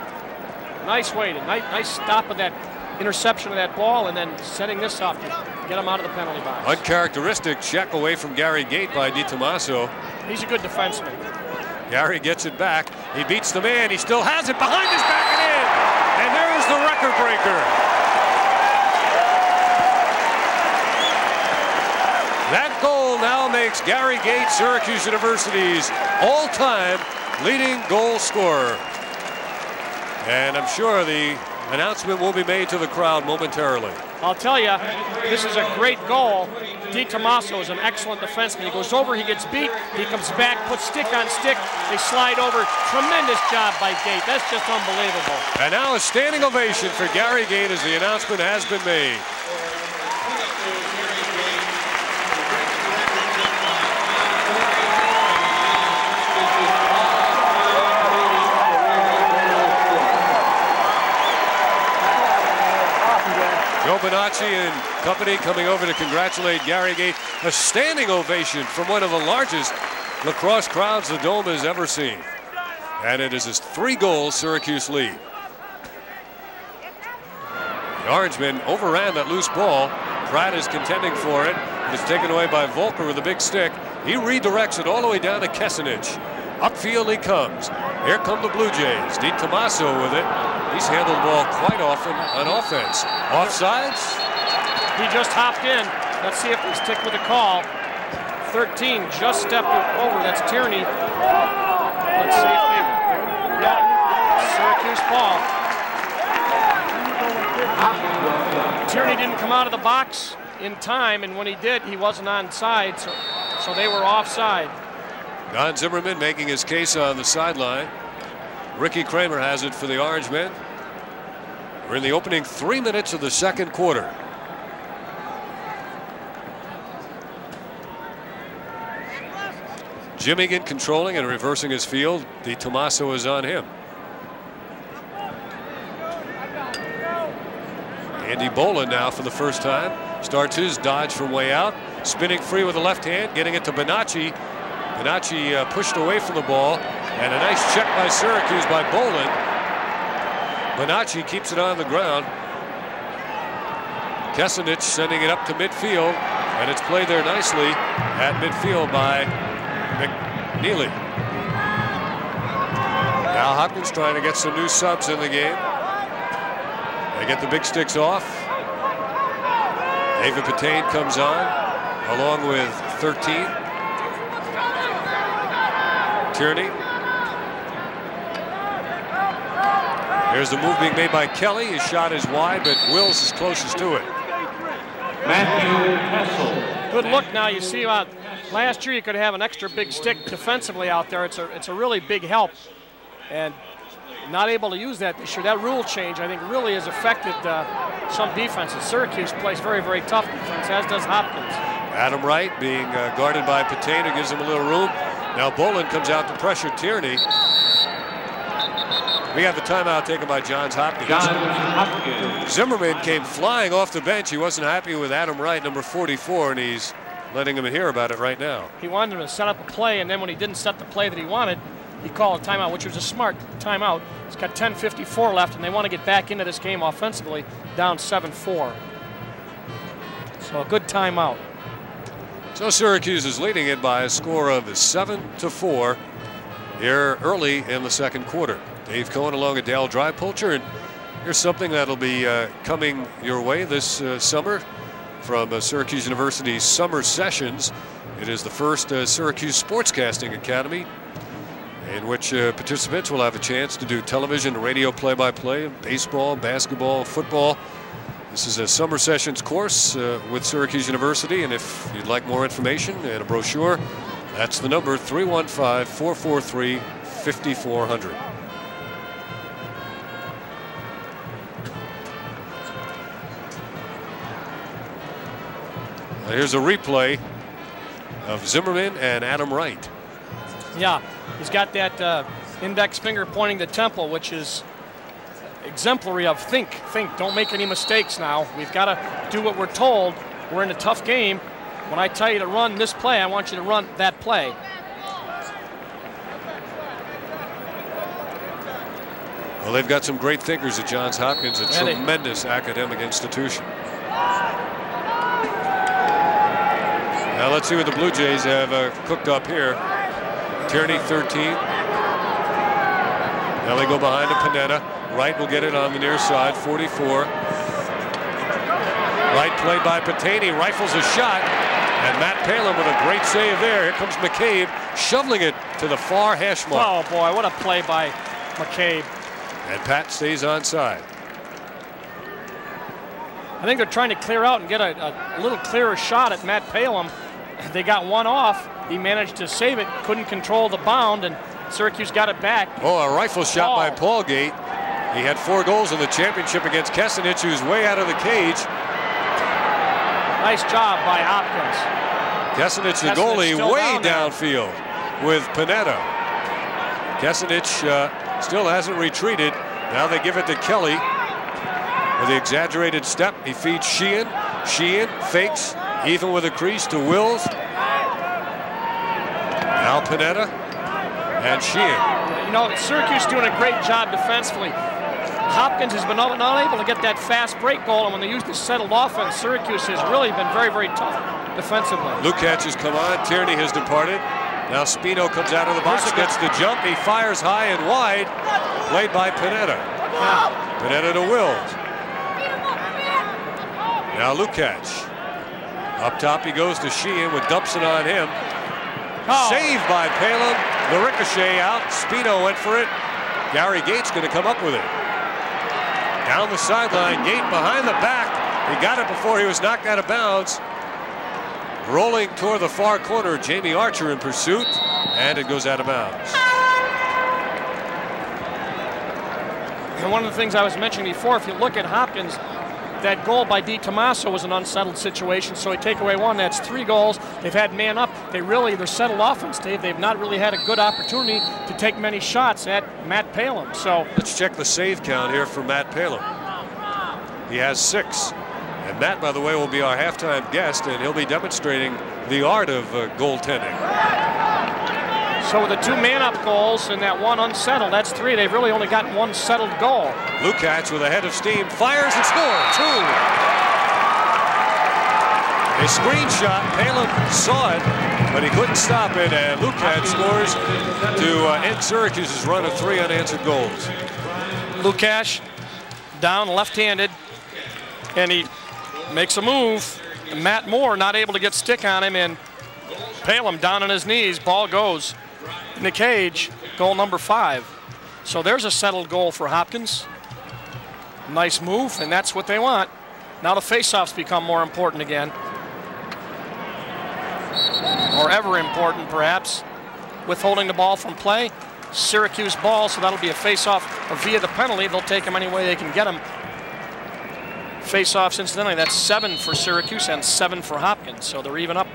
Nice way to, nice stop of that interception of that ball and then setting this up to get him out of the penalty box. Uncharacteristic check away from Gary Gait by DiTomaso. He's a good defenseman. Gary gets it back. He beats the man. He still has it behind his back and in. And there is the record breaker. That goal now makes Gary Gait Syracuse University's all-time leading goal scorer. And I'm sure the announcement will be made to the crowd momentarily. I'll tell you, this is a great goal. DiTomaso is an excellent defenseman. He goes over, he gets beat, he comes back, puts stick on stick, they slide over. Tremendous job by Gait. That's just unbelievable. And now a standing ovation for Gary Gait as the announcement has been made. Joe Bonacci and company coming over to congratulate Gary Gait. A standing ovation from one of the largest lacrosse crowds the Dome has ever seen. And it is his 3-goal Syracuse lead. The Orange men overran that loose ball. Pratt is contending for it. It's taken away by Volker with a big stick. He redirects it all the way down to Kessenich. Upfield he comes. Here come the Blue Jays. DiTomaso with it. He's handled the ball quite often on offense. Offsides? He just hopped in. Let's see if we stick with the call. 13 just stepped over. That's Tierney. Let's see if they got Syracuse ball. Tierney didn't come out of the box in time, and when he did, he wasn't onside, so they were offside. Don Zimmerman making his case on the sideline. Ricky Kramer has it for the Orange men. We're in the opening 3 minutes of the second quarter. Jim Egan controlling and reversing his field. DiTomaso is on him. Andy Boland now for the first time. Starts his dodge from way out. Spinning free with the left hand. Getting it to Bonacci. Bonacci pushed away from the ball. And a nice check by Syracuse by Boland. Bonacci keeps it on the ground. Kessenich sending it up to midfield. And it's played there nicely at midfield by McNeely. Now Hopkins trying to get some new subs in the game. They get the big sticks off. David Patane comes on along with 13. Tierney. Here's the move being made by Kelly. His shot is wide, but Wills is closest to it. Matthew Kessel. Good look now. You see out. Last year, you could have an extra big stick defensively out there. It's a really big help, and not able to use that this year. That rule change, I think, really has affected some defenses. Syracuse plays very, very tough defense, as does Hopkins. Adam Wright being guarded by Patena gives him a little room. Now Boland comes out to pressure Tierney. We have the timeout taken by Johns Hopkins. Zimmerman came flying off the bench. He wasn't happy with Adam Wright, number 44, and he's letting him hear about it right now. He wanted him to set up a play, and then when he didn't set the play that he wanted, he called a timeout, which was a smart timeout. It's got 10:54 left, and they want to get back into this game offensively, down 7-4. So a good timeout. So Syracuse is leading it by a score of 7-4 here early in the second quarter. Dave Cohen along with Dale Dreypolcher, and here's something that'll be coming your way this summer from Syracuse University's summer sessions. It is the first Syracuse Sportscasting Academy, in which participants will have a chance to do television and radio play-by-play, baseball, basketball, football. This is a summer sessions course with Syracuse University, and if you'd like more information and a brochure, that's the number 315-443-5400. Here's a replay of Zimmerman and Adam Wright. Yeah, he's got that index finger pointing to temple, which is exemplary of think, don't make any mistakes now. We've got to do what we're told. We're in a tough game. When I tell you to run this play, I want you to run that play. Well, they've got some great thinkers at Johns Hopkins, a tremendous academic institution. Now let's see what the Blue Jays have cooked up here. Tierney 13. Now they go behind to Panetta. Wright will get it on the near side, 44. Wright played by Patani, rifles a shot, and Matt Palumb with a great save there. Here comes McCabe, shoveling it to the far hash mark. Oh boy, what a play by McCabe. And Pat stays onside. I think they're trying to clear out and get a little clearer shot at Matt Palumb. They got one off. He managed to save it, couldn't control the bound, and Syracuse got it back. Oh, a rifle shot by Paul Gait. He had 4 goals in the championship against Kessenich, who's way out of the cage. Nice job by Hopkins. Kessenich, the goalie, way downfield with Panetta. Kessenich still hasn't retreated. Now they give it to Kelly with the exaggerated step. He feeds Sheehan. Sheehan fakes, even with a crease, to Wills. Now Panetta and Sheehan. You know, Syracuse doing a great job defensively. Hopkins has been not able to get that fast break goal, and when they use the settled offense, Syracuse has really been very, very tough defensively. Lukacs has come on. Tierney has departed. Now Spino comes out of the box, gets the jump. He fires high and wide, played by Panetta. Panetta to Wills. Now Lukacs. Up top he goes to Sheehan with Dumpson on him. Oh. Saved by Palumb. The ricochet out. Spino went for it. Gary Gait's going to come up with it. Down the sideline. Gait behind the back. He got it before he was knocked out of bounds. Rolling toward the far corner, Jamie Archer in pursuit, and it goes out of bounds. And one of the things I was mentioning before, if you look at Hopkins, that goal by DiTomaso was an unsettled situation, so he take away one, that's three goals. They've had man up. They really, they're settled offense, Dave. They've not really had a good opportunity to take many shots at Matt Palumb. So let's check the save count here for Matt Palumb. He has 6. And Matt, by the way, will be our halftime guest, and he'll be demonstrating the art of goaltending. So with the 2 man-up goals and that one unsettled, that's 3. They've really only gotten one settled goal. Lukacs with a head of steam fires and scores. 2. A screenshot. Palumb saw it, but he couldn't stop it, and Lukacs scores to end Syracuse's run of 3 unanswered goals. Lukacs down left-handed, and he makes a move. Matt Moore not able to get stick on him, and Palumb down on his knees. Ball goes in the cage, goal number 5. So there's a settled goal for Hopkins. Nice move, and that's what they want. Now the faceoffs become more important again. Or ever important, perhaps. Withholding the ball from play. Syracuse ball, so that'll be a faceoff via the penalty. They'll take him any way they can get him. Face-offs, incidentally, that's 7 for Syracuse and 7 for Hopkins, so they're even up.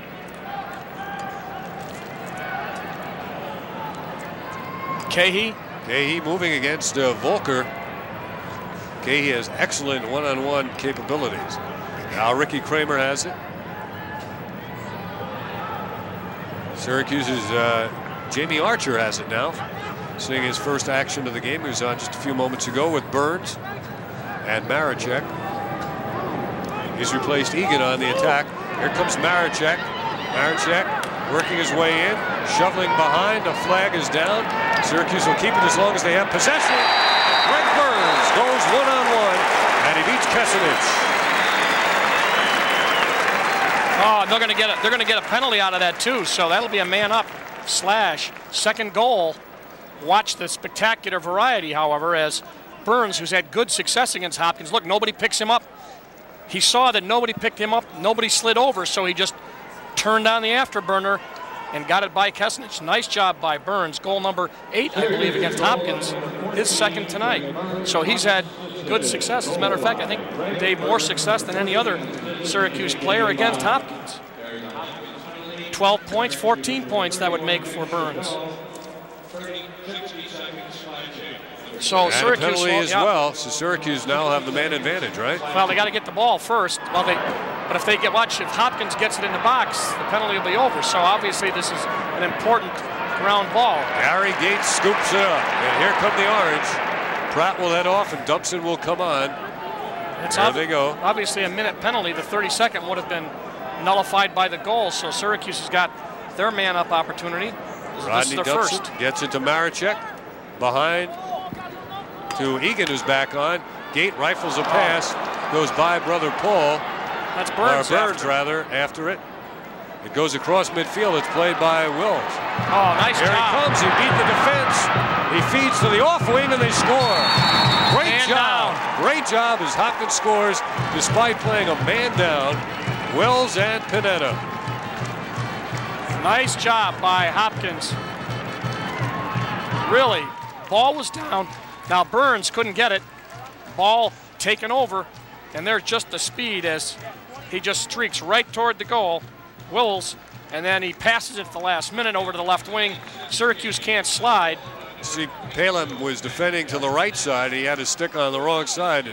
Cahey. Cahey moving against Volker. Cahey has excellent one-on-one capabilities. Now Ricky Kramer has it. Syracuse's Jamie Archer has it now, seeing his first action of the game. He was on just a few moments ago with Burns and Marachek. He's replaced Egan on the attack. Here comes Marachek. Marachek working his way in, shoveling behind. The flag is down. Syracuse will keep it as long as they have possession. Greg Burns goes one-on-one, and he beats Kessenich. Oh, they're going to get a penalty out of that too. So that'll be a man-up slash second goal. Watch the spectacular variety, however, as Burns, who's had good success against Hopkins. Look, nobody picks him up. He saw that nobody picked him up, nobody slid over, so he just turned on the afterburner and got it by Kessenich. Nice job by Burns. Goal number 8, I believe, against Hopkins, his second tonight. So he's had good success. As a matter of fact, I think Dave, more success than any other Syracuse player against Hopkins. 12 points, 14 points that would make for Burns. So and Syracuse penalty as well. So Syracuse now have the man advantage, right? Well, they got to get the ball first. Well, if Hopkins gets it in the box, the penalty will be over. So obviously this is an important ground ball. Gary Gait scoops it up, and here come the orange. Pratt will head off, and Dumpson will come on. There they go. Obviously a minute penalty. The 32nd would have been nullified by the goal. So Syracuse has got their man-up opportunity. Rodney Dumpson gets it to Marachek behind. To Egan, who's back on. Gait rifles a pass, goes by brother Paul. That's Burns. Or Burns, rather, after it. It goes across midfield. It's played by Wills. Oh, nice job. Here he comes. He beat the defense. He feeds to the off wing, and they score. Great job. Great job as Hopkins scores despite playing a man down. Wills and Panetta. Nice job by Hopkins. Really, ball was down. Now Burns couldn't get it. Ball taken over, and there's just the speed as he just streaks right toward the goal. Wills, and then he passes it at the last minute over to the left wing. Syracuse can't slide. See, Palumb was defending to the right side. He had his stick on the wrong side.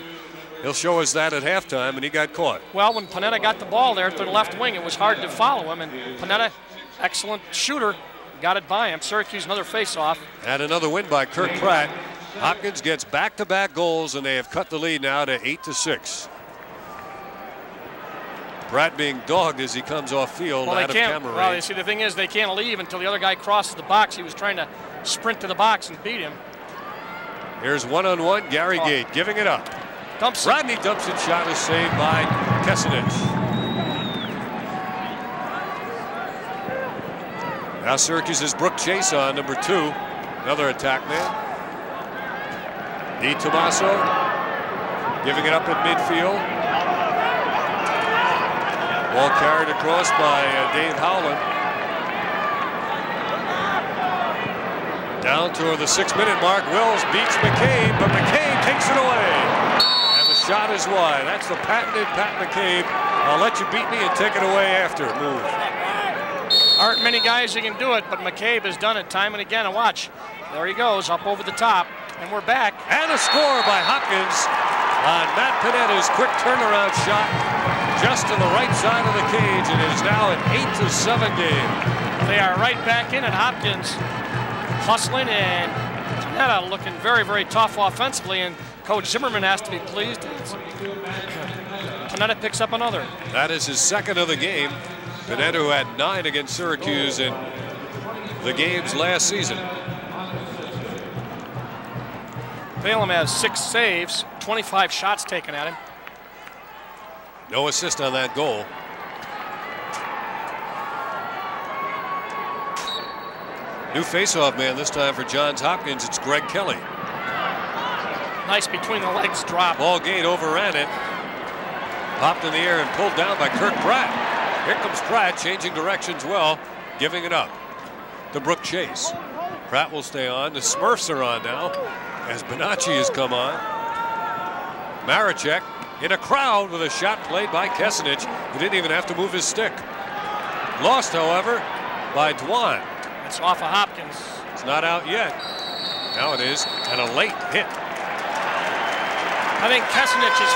He'll show us that at halftime, and he got caught. Well, when Panetta got the ball there through the left wing, it was hard to follow him, and Panetta, excellent shooter, got it by him. Syracuse, another faceoff. And another win by Kirk Pratt. Hopkins gets back-to-back goals, and they have cut the lead now to 8-6. Pratt being dogged as he comes off field out of camera. Well, you see, the thing is, they can't leave until the other guy crosses the box. He was trying to sprint to the box and beat him. Here's one-on-one, Gary Gait giving it up. Dumpson. Rodney Dumpson's shot is saved by Kessenich. Now Syracuse is Brooke Chase on, number two. Another attack man. DiTomaso giving it up at midfield. Ball carried across by Dave Howland. Down to the 6-minute mark. Wills beats McCabe, but McCabe takes it away. And the shot is wide. That's the patented Pat McCabe. I'll let you beat me and take it away after. Move. Aren't many guys who can do it, but McCabe has done it time and again. And watch, there he goes, up over the top, and we're back. And a score by Hopkins on Matt Panetta's quick turnaround shot, just to the right side of the cage. It is now an 8-7 game. They are right back in, and Hopkins hustling, and Panetta looking very, very tough offensively. And Coach Zimmerman has to be pleased. Panetta picks up another. That is his second of the game. Panetta, who had 9 against Syracuse in the games last season. Palumb has 6 saves, 25 shots taken at him. No assist on that goal. New faceoff man this time for Johns Hopkins. It's Greg Kelly. Nice between the legs drop. Ball Gait overran it. Popped in the air and pulled down by Kirk Pratt. Here comes Pratt, changing directions well, giving it up to Brooke Chase. Pratt will stay on. The Smurfs are on now as Bonacci has come on. Marachek in a crowd with a shot played by Kessenich, who didn't even have to move his stick. Lost, however, by Dwan. It's off of Hopkins. It's not out yet. Now it is, and a late hit. I think Kessenich has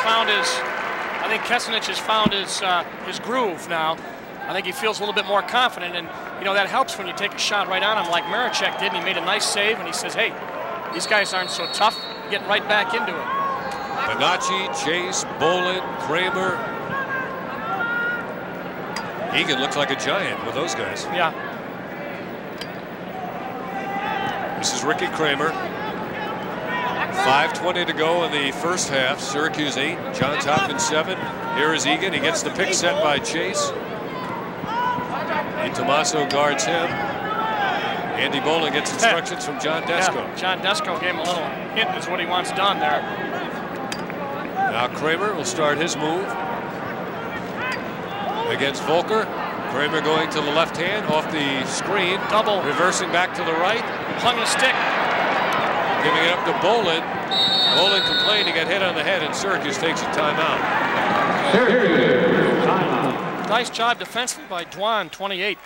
found his groove now. I think he feels a little bit more confident, and you know that helps when you take a shot right on him like Marachek did, and he made a nice save, and he says, hey, these guys aren't so tough. You're getting right back into it. Bonacci, Chase, Boland, Kramer. Egan looks like a giant with those guys. Yeah. This is Ricky Kramer. 5:20 to go in the first half. Syracuse 8, Johns Hopkins 7. Here is Egan. He gets the pick set by Chase. DiTomaso guards him. Andy Boland gets instructions from John Desko. Yeah, John Desko gave him a little hint, is what he wants done there. Now Kramer will start his move against Volker. Kramer going to the left hand off the screen. Double. Reversing back to the right. Hung the stick. Giving it up to Boland. Boland complained he got hit on the head, and Syracuse takes a timeout. Nice job defensively by Dwan, 28.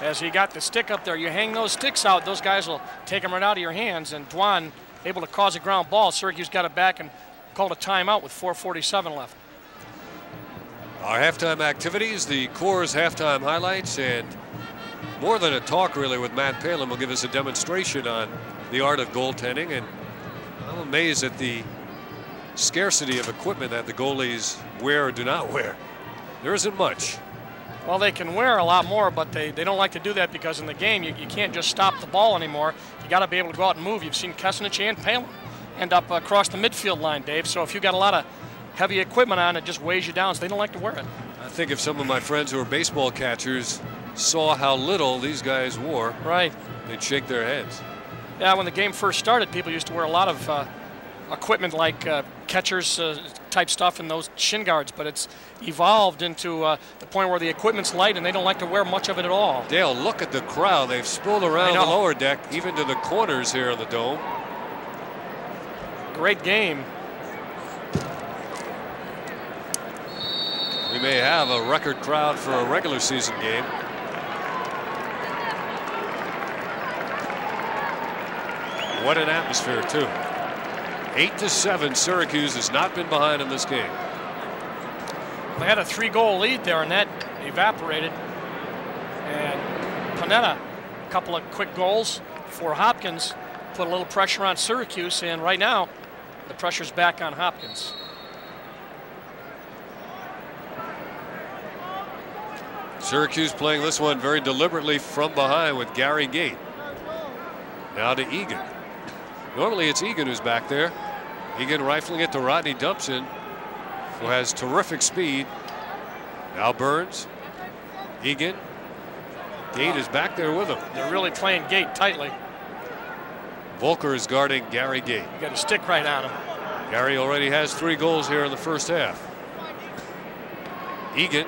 As he got the stick up there, you hang those sticks out, those guys will take them right out of your hands, and Dwan able to cause a ground ball. Syracuse got it back and called a timeout with 4:47 left. Our halftime activities, the Corps halftime highlights, and more than a talk really with Matt Palumb will give us a demonstration on the art of goaltending, and I'm amazed at the scarcity of equipment that the goalies wear or do not wear. There isn't much. Well, they can wear a lot more, but they don't like to do that because in the game you can't just stop the ball anymore. You got to be able to go out and move. You've seen Kessenich and Palumb end up across the midfield line, Dave, so if you got a lot of heavy equipment on, it just weighs you down, so they don't like to wear it. I think if some of my friends who are baseball catchers saw how little these guys wore, right, they'd shake their heads. Yeah, when the game first started, people used to wear a lot of equipment like catchers type stuff and those shin guards, but it's evolved into the point where the equipment's light and they don't like to wear much of it at all. Dale, look at the crowd. They've spilled around the lower deck, even to the corners here on the Dome. Great game. We may have a record crowd for a regular season game. What an atmosphere, too. 8-7, Syracuse has not been behind in this game. They had a 3-goal lead there, and that evaporated. And Panetta, a couple of quick goals for Hopkins, put a little pressure on Syracuse, and right now, the pressure's back on Hopkins. Syracuse playing this one very deliberately from behind with Gary Gait. Now to Egan. Normally it's Egan who's back there. Egan rifling it to Rodney Dumpson, who has terrific speed. Now Burns, Egan, Gait is back there with him. They're really playing Gait tightly. Volker is guarding Gary Gait. You got to stick right on him. Gary already has 3 goals here in the first half. Egan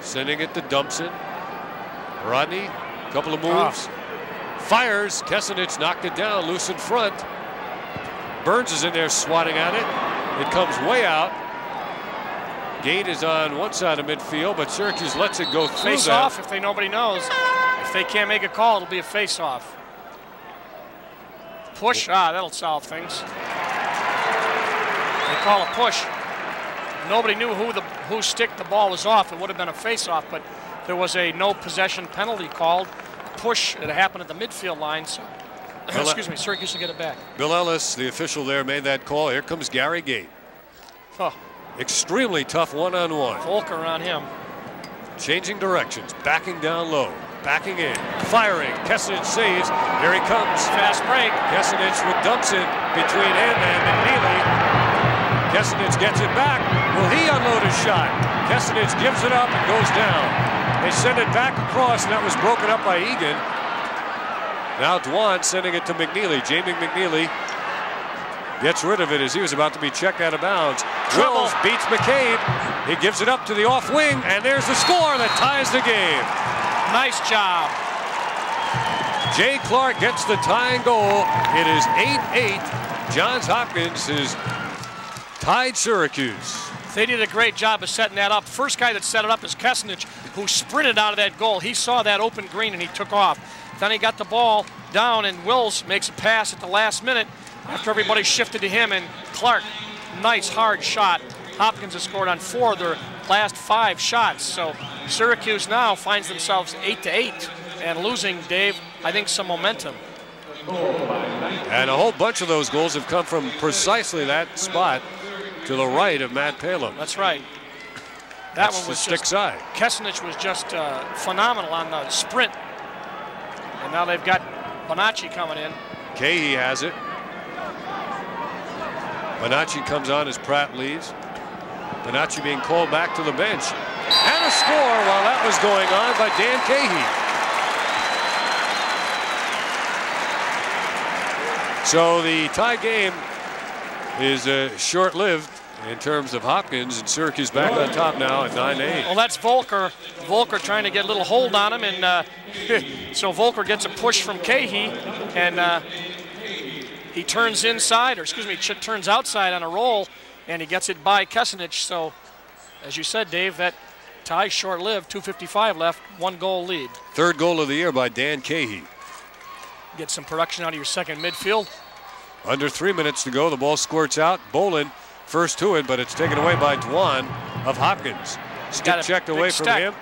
sending it to Dumpson. Rodney, a couple of moves. Fires. Kessenich knocked it down, loose in front. Burns is in there swatting at it. It comes way out. Gait is on one side of midfield, but Syracuse lets it go through. Face-off if nobody knows. If they can't make a call, it'll be a face-off. Push, that'll solve things. They call a push. Nobody knew who stick the ball was off. It would have been a face-off, but there was a no-possession penalty called. Push, it happened at the midfield line, so excuse me, Syracuse will get it back. Bill Ellis, the official there, made that call. Here comes Gary Gait. Huh. Extremely tough one-on-one. Volker on him. Changing directions, backing down low, backing in, firing. Kessenich saves. Here he comes. Fast break. Kessenich with Dumpson between him and McNeely. Kessenich gets it back. Will he unload his shot? Kessenich gives it up and goes down. They send it back across, and that was broken up by Egan. Now Dwan sending it to McNeely. Jamie McNeely gets rid of it as he was about to be checked out of bounds. Wills beats McCabe. He gives it up to the off wing, and there's the score that ties the game. Nice job. Jay Clark gets the tying goal. It is 8-8. Johns Hopkins has tied Syracuse. They did a great job of setting that up. First guy that set it up is Kessenich, who sprinted out of that goal. He saw that open green, and he took off. Then he got the ball down, and Wills makes a pass at the last minute after everybody shifted to him, and Clark, nice hard shot. Hopkins has scored on 4 of their last 5 shots, so Syracuse now finds themselves 8-8 and losing, Dave, I think some momentum. And a whole bunch of those goals have come from precisely that spot to the right of Matt Palumb. That's right. That's one was the stick just, side. Kessenich was just phenomenal on the sprint, and now they've got Bonacci coming in. Cahey has it. Bonacci comes on as Pratt leaves. Bonacci being called back to the bench. And a score while that was going on by Dan Cahey. So the tie game is short-lived in terms of Hopkins, and Syracuse back on top now at 9-8. Well, that's Volker. Volker trying to get a little hold on him, and so Volker gets a push from Cahey, and he turns inside, or excuse me, turns outside on a roll, and he gets it by Kessenich. So, as you said, Dave, that tie short-lived, 2:55 left, 1-goal lead. 3rd goal of the year by Dan Cahey. Get some production out of your second midfield. Under 3 minutes to go, the ball squirts out. Boland first to it, but it's taken away by Dwan of Hopkins. Stick checked away from him.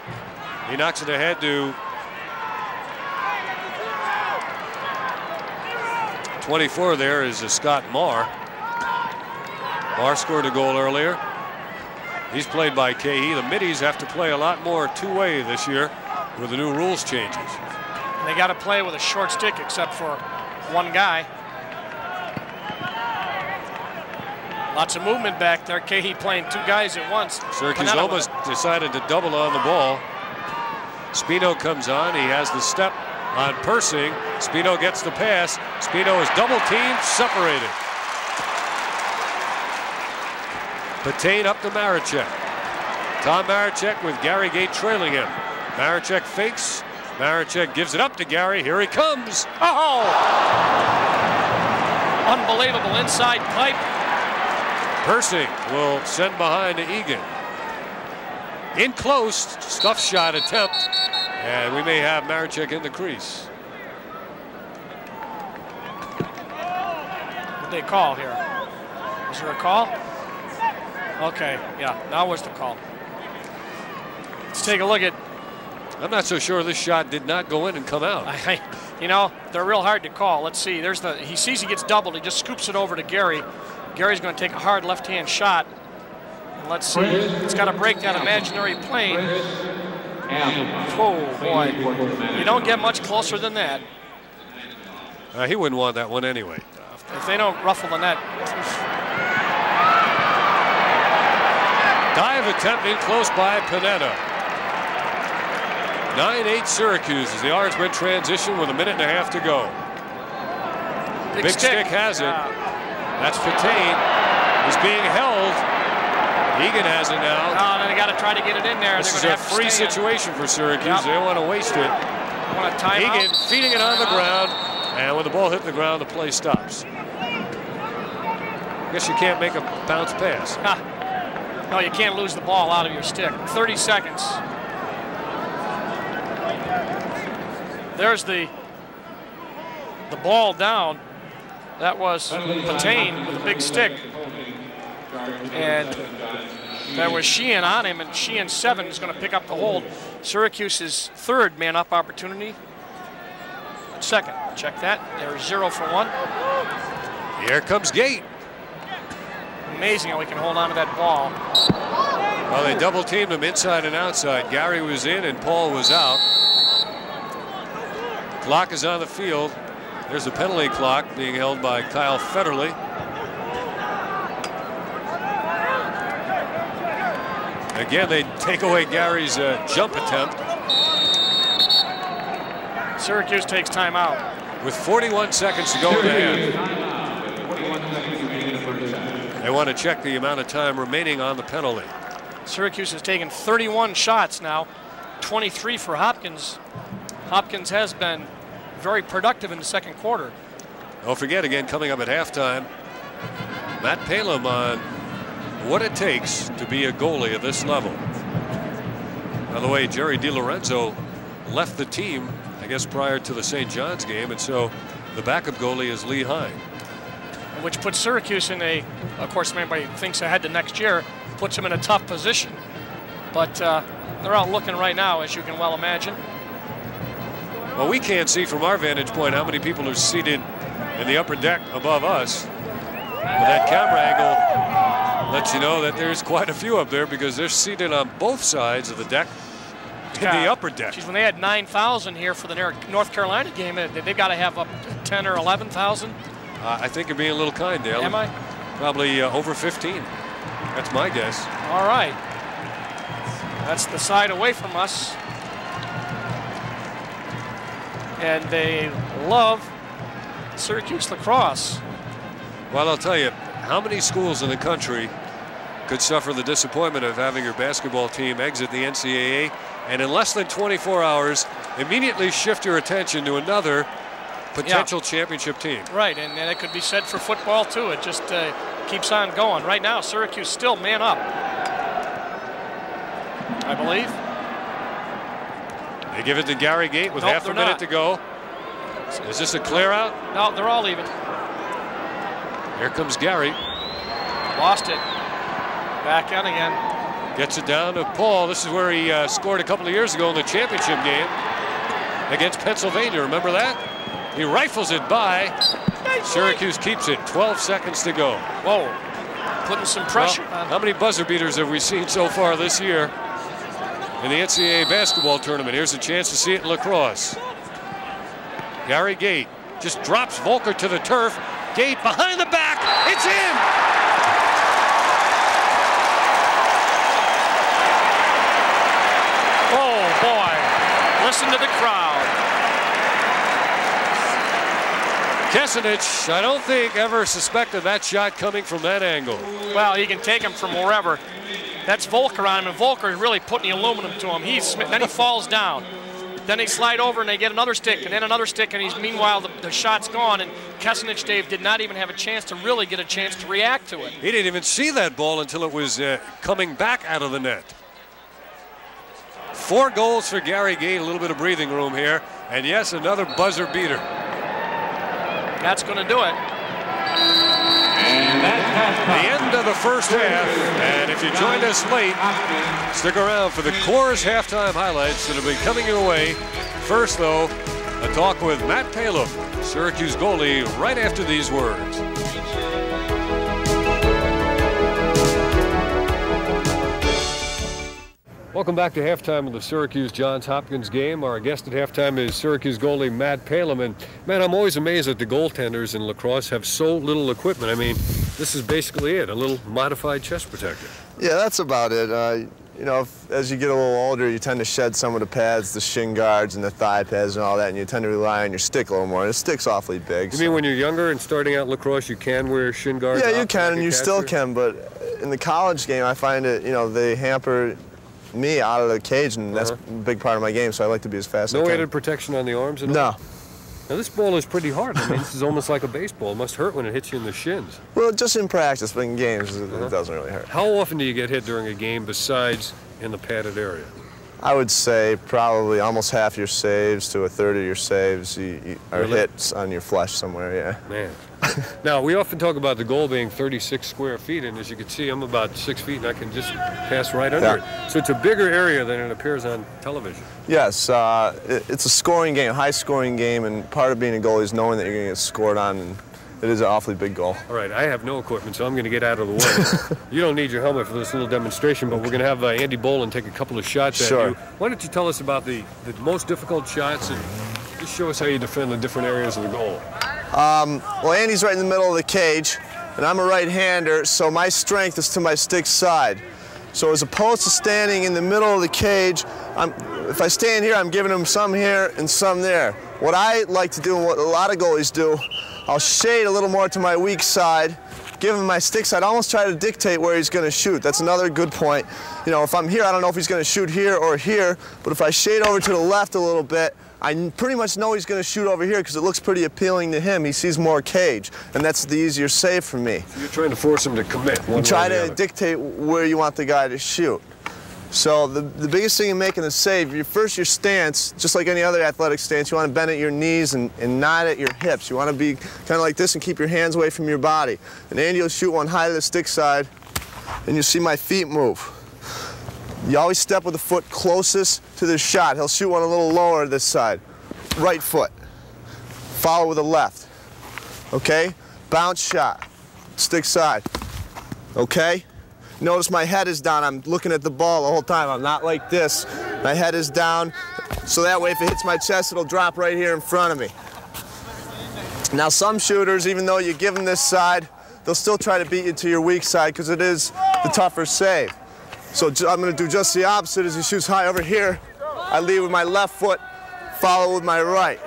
He knocks it ahead to 24 there is Scott Marr. Marr scored a goal earlier. He's played by Cahey. The middies have to play a lot more two-way this year with the new rules changes. And they got to play with a short stick except for one guy. Lots of movement back there. Cahey playing 2 guys at once. Syracuse almost decided to double on the ball. Spino comes on. He has the step on Persing. Spino gets the pass. Spino is double-teamed, separated. Patain up to Marachek. Tom Marachek with Gary Gait trailing him. Marachek fakes. Marachek gives it up to Gary. Here he comes. Oh! Unbelievable inside pipe. Persing will send behind to Egan. In close, stuff shot attempt. And we may have Marachek in the crease. What did they call here? Was there a call? Okay, yeah, now where's the call? Let's take a look at... I'm not so sure this shot did not go in and come out. You know, they're real hard to call. Let's see, there's the... He sees he gets doubled. He just scoops it over to Gary. Gary's going to take a hard left-hand shot. And let's see. It's got to break that imaginary plane. Oh, boy. You don't get much closer than that. He wouldn't want that one anyway. If they don't ruffle the net. Dive attempt in close by Panetta. 9-8 Syracuse as the Orange win transition with 1:30 to go. Big stick has it. That's Patain. He's being held. Egan has it now. Oh, and they got to try to get it in there. This is a free situation for Syracuse. Yep. They don't want to waste it. Want to time Egan out. Feeding it on the ground. And when the ball hit the ground, the play stops. I guess you can't make a bounce pass. No, you can't lose the ball out of your stick. 30 seconds. There's the ball down. That was Patain with a big stick. And that was Sheehan on him, and Sheehan 7 is going to pick up the hold. Syracuse's third man-up opportunity. Second, check that. They're 0 for 1. Here comes Gait. Amazing how he can hold on to that ball. Well, they double teamed him inside and outside. Gary was in and Paul was out. Clock is on the field. There's a penalty clock being held by Kyle Federle. Again, they take away Gary's jump attempt. Syracuse takes time out. With 41 seconds to go in the half. They want to check the amount of time remaining on the penalty. Syracuse has taken 31 shots now, 23 for Hopkins. Hopkins has been very productive in the second quarter. Don't forget, again, coming up at halftime, Matt Palumb on what it takes to be a goalie at this level. By the way, Jerry DiLorenzo left the team, I guess, prior to the St. John's game, and so the backup goalie is Lee Hine. Which puts Syracuse in a, of course, everybody thinks ahead to next year, puts them in a tough position. But they're out looking right now, as you can well imagine. Well, we can't see from our vantage point how many people are seated in the upper deck above us. But that camera angle lets you know that there's quite a few up there because they're seated on both sides of the deck. In the upper deck. Geez, when they had 9,000 here for the North Carolina game, they've got to have up 10 or 11,000. I think you're being a little kind, Dale. Am I? Probably over 15. That's my guess. All right. That's the side away from us. And they love Syracuse lacrosse. Well, I'll tell you, how many schools in the country could suffer the disappointment of having your basketball team exit the NCAA and in less than 24 hours immediately shift your attention to another potential championship team? Right, and it could be said for football too. It just keeps on going. Right now, Syracuse still man up, I believe. They give it to Gary Gait with half a minute to go. Is this a clear out? No, they're all even. Here comes Gary. Lost it. Back in again. Gets it down to Paul. This is where he scored a couple of years ago in the championship game against Pennsylvania. Remember that? He rifles it by. Syracuse keeps it. 12 seconds to go. Whoa. Putting some pressure. Well, how many buzzer beaters have we seen so far this year in the NCAA basketball tournament? Here's a chance to see it in lacrosse. Gary Gait just drops Volker to the turf. Gait behind the back. It's in. Listen to the crowd. Kessenich, I don't think, ever suspected that shot coming from that angle. Well, he can take him from wherever. That's Volker on him, and Volker is really putting the aluminum to him. Then he falls down. Then they slide over, and they get another stick, and then another stick, and he's meanwhile, the shot's gone, and Kessenich, Dave, did not even have a chance to really get a chance to react to it. He didn't even see that ball until it was coming back out of the net. 4 goals for Gary Gait, a little bit of breathing room here. And yes, another buzzer beater. That's going to do it. And the end of the first half. And if you joined us late, stick around for the Core's halftime highlights that have been coming your way. First, though, a talk with Matt Palumb, Syracuse goalie, right after these words. Welcome back to halftime of the Syracuse-Johns Hopkins game. Our guest at halftime is Syracuse goalie Matt Palumb. And, man, I'm always amazed that the goaltenders in lacrosse have so little equipment. I mean, this is basically it, a little modified chest protector. Yeah, that's about it. You know, as you get a little older, you tend to shed some of the pads, the shin guards and the thigh pads and all that, and you tend to rely on your stick a little more. And the stick's awfully big. You mean when you're younger and starting out lacrosse, you can wear shin guards? Yeah, you can, and you still can, but in the college game, I find it, you know, they hamper me out of the cage, and that's a big part of my game, so I like to be as fast as I can. No added protection on the arms at all? No. Now, this ball is pretty hard. I mean, this is almost like a baseball. It must hurt when it hits you in the shins. Well, just in practice, but in games, it doesn't really hurt. How often do you get hit during a game besides in the padded area? I would say probably almost half your saves to a third of your saves are hits on your flesh somewhere, yeah. Man. Now, we often talk about the goal being 36 square feet, and as you can see, I'm about 6 feet, and I can just pass right under it. So it's a bigger area than it appears on television. Yes, it's a scoring game, high-scoring game, and part of being a goalie is knowing that you're going to get scored on, and it is an awfully big goal. All right, I have no equipment, so I'm going to get out of the way. You don't need your helmet for this little demonstration, but we're going to have Andy Boland take a couple of shots at you. Why don't you tell us about the most difficult shots and just show us how you defend the different areas of the goal. Well, Andy's right in the middle of the cage, and I'm a right-hander, so my strength is to my stick side. So as opposed to standing in the middle of the cage, if I stand here, I'm giving him some here and some there. What I like to do, and what a lot of goalies do, I'll shade a little more to my weak side, give him my stick side, almost try to dictate where he's going to shoot. That's another good point. You know, if I'm here, I don't know if he's going to shoot here or here, but if I shade over to the left a little bit, I pretty much know he's going to shoot over here because it looks pretty appealing to him. He sees more cage, and that's the easier save for me. So you're trying to force him to commit. You try to dictate where you want the guy to shoot. So the biggest thing in making a save, your stance, just like any other athletic stance, you want to bend at your knees and not at your hips. You want to be kind of like this and keep your hands away from your body. And Andy will shoot one high to the stick side, and you'll see my feet move. You always step with the foot closest to the shot. He'll shoot one a little lower this side. Right foot. Follow with the left. Okay? Bounce shot. Stick side. Okay? Notice my head is down. I'm looking at the ball the whole time. I'm not like this. My head is down. So that way, if it hits my chest, it'll drop right here in front of me. Now, some shooters, even though you give them this side, they'll still try to beat you to your weak side because it is the tougher save. So I'm going to do just the opposite. As he shoots high over here, I lead with my left foot, follow with my right.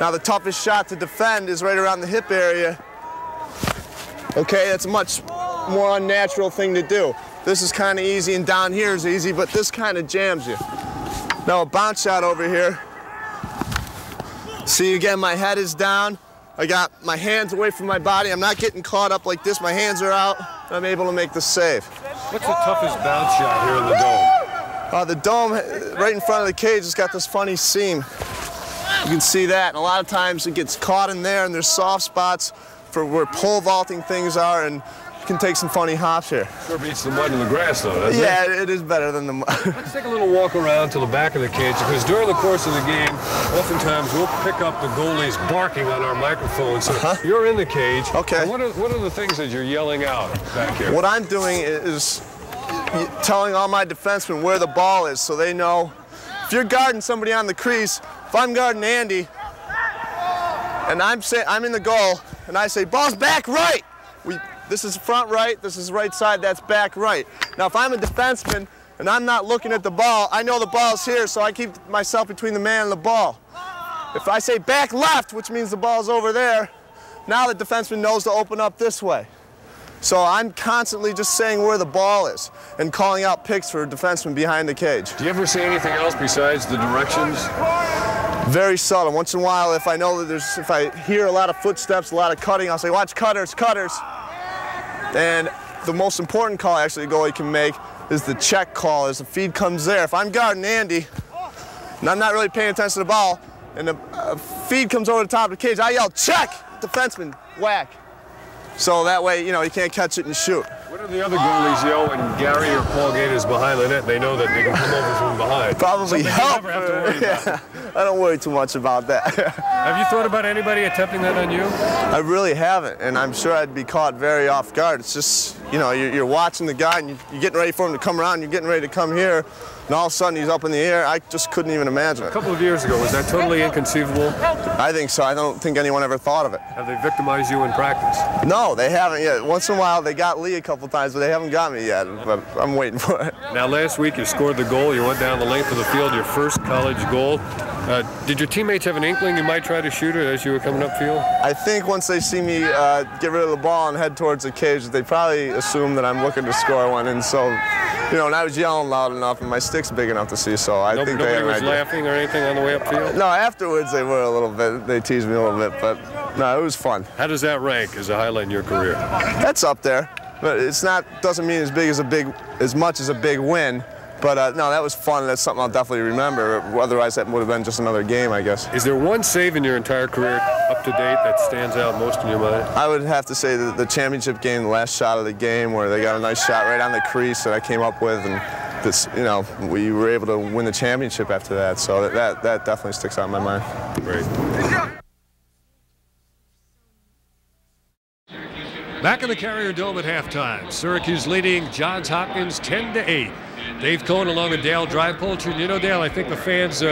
Now, the toughest shot to defend is right around the hip area. Okay, that's much more unnatural thing to do. This is kind of easy, and down here is easy, but this kind of jams you. Now a bounce shot over here. See, again, my head is down. I got my hands away from my body. I'm not getting caught up like this. My hands are out. I'm able to make the save. What's the toughest bounce shot here in the dome? The dome, right in front of the cage, has got this funny seam. You can see that, and a lot of times it gets caught in there, and there's soft spots for where pole vaulting things are, and can take some funny hops here. Sure beats the mud and the grass, though, doesn't it? Yeah, it is better than the mud. Let's take a little walk around to the back of the cage, because during the course of the game, oftentimes we'll pick up the goalies barking on our microphone. So you're in the cage. Okay. And what are the things that you're yelling out back here? What I'm doing is telling all my defensemen where the ball is so they know. If you're guarding somebody on the crease, if I'm guarding Andy, and I'm in the goal, and I say, ball's back right. This is front right, this is right side, that's back right. Now, if I'm a defenseman and I'm not looking at the ball, I know the ball's here, so I keep myself between the man and the ball. If I say back left, which means the ball's over there, now the defenseman knows to open up this way. So I'm constantly just saying where the ball is and calling out picks for a defenseman behind the cage. Do you ever see anything else besides the directions? Very seldom. Once in a while, if I know that if I hear a lot of footsteps, a lot of cutting, I'll say, watch cutters, cutters. And the most important call, actually, a goalie can make is the check call as the feed comes there. If I'm guarding Andy, and I'm not really paying attention to the ball, and the feed comes over the top of the cage, I yell, check, defenseman, whack. So that way, you know, he can't catch it and shoot. What are the other goalies yell when Gary or Paul Gait is behind the net? They know that they can come over from behind. Probably help. You never have to worry about. I don't worry too much about that. Have you thought about anybody attempting that on you? I really haven't, and I'm sure I'd be caught very off guard. It's just, you know, you're watching the guy, and you're getting ready for him to come around, you're getting ready to come here, and all of a sudden he's up in the air. I just couldn't even imagine it. A couple of years ago, was that totally inconceivable? I think so. I don't think anyone ever thought of it. Have they victimized you in practice? No, they haven't yet. Once in a while, they got Lee a couple times, but they haven't got me yet. But I'm waiting for it. Now, last week you scored the goal. You went down the length of the field, your first college goal. Did your teammates have an inkling you might try to shoot it as you were coming upfield? I think once they see me get rid of the ball and head towards the cage, they probably assume that I'm looking to score one. And so, you know, and I was yelling loud enough, and my stick's big enough to see, so I think they had an idea. Nobody was laughing or anything on the way upfield? No, afterwards they were a little bit. They teased me a little bit, but no, it was fun. How does that rank as a highlight in your career? That's up there, but it's not. Doesn't mean as big as a big win. But no, that was fun. That's something I'll definitely remember. Otherwise, that would have been just another game, I guess. Is there one save in your entire career up to date that stands out most in your mind? I would have to say the championship game, the last shot of the game, where they got a nice shot right on the crease that I came up with, and this, you know, we were able to win the championship after that. So that definitely sticks out in my mind. Great. Back in the Carrier Dome at halftime, Syracuse leading Johns Hopkins 10-8. Dave Cohen along with Dale Drypolcher. And you know, Dale, I think the fans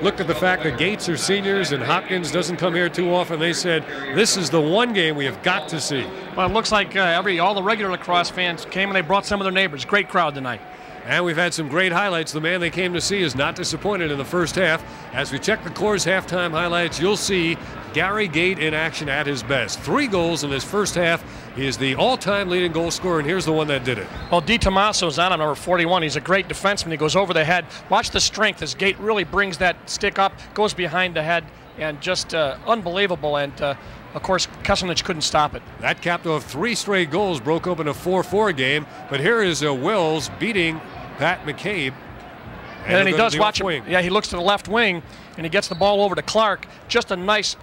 looked at the fact that Gates are seniors and Hopkins doesn't come here too often. They said, this is the one game we have got to see. Well, it looks like all the regular lacrosse fans came and they brought some of their neighbors. Great crowd tonight. And we've had some great highlights. The man they came to see is not disappointed in the first half. As we check the Corps' halftime highlights, you'll see Gary Gait in action at his best. 3 goals in his first half. He is the all-time leading goal scorer, and here's the one that did it. Well, DiTomaso's on him, number 41. He's a great defenseman. He goes over the head. Watch the strength as Gait really brings that stick up, goes behind the head, and just unbelievable. And, of course, Kessenich couldn't stop it. That capped off 3 straight goals, broke open a 4-4 game. But here is Wills beating Pat McCabe. And then he does watch him. Yeah, he looks to the left wing, and he gets the ball over to Clark. Just a nice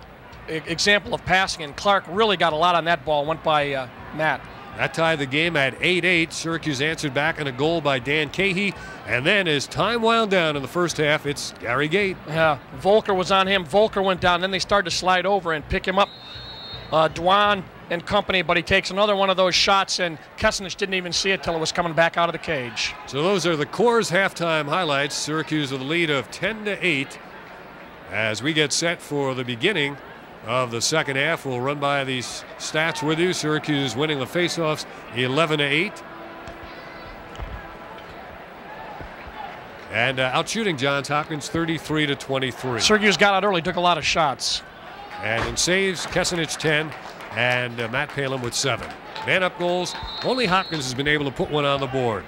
example of passing, and Clark really got a lot on that ball. Went by Matt. That tied the game at 8-8. Syracuse answered back in a goal by Dan Cahey. And then as time wound down in the first half, it's Gary Gait. Yeah, Volker was on him. Volker went down. Then they started to slide over and pick him up. Dwan and company, but he takes another one of those shots, and Kessenich didn't even see it till it was coming back out of the cage. So those are the Corps' halftime highlights. Syracuse with a lead of 10-8. As we get set for the beginning of the second half, we'll run by these stats with you. Syracuse winning the faceoffs 11-8. And outshooting Johns Hopkins 33-23. Syracuse got out early, took a lot of shots. And in saves, Kessenich 10 and Matt Palumb with 7. Man-up goals, only Hopkins has been able to put one on the board.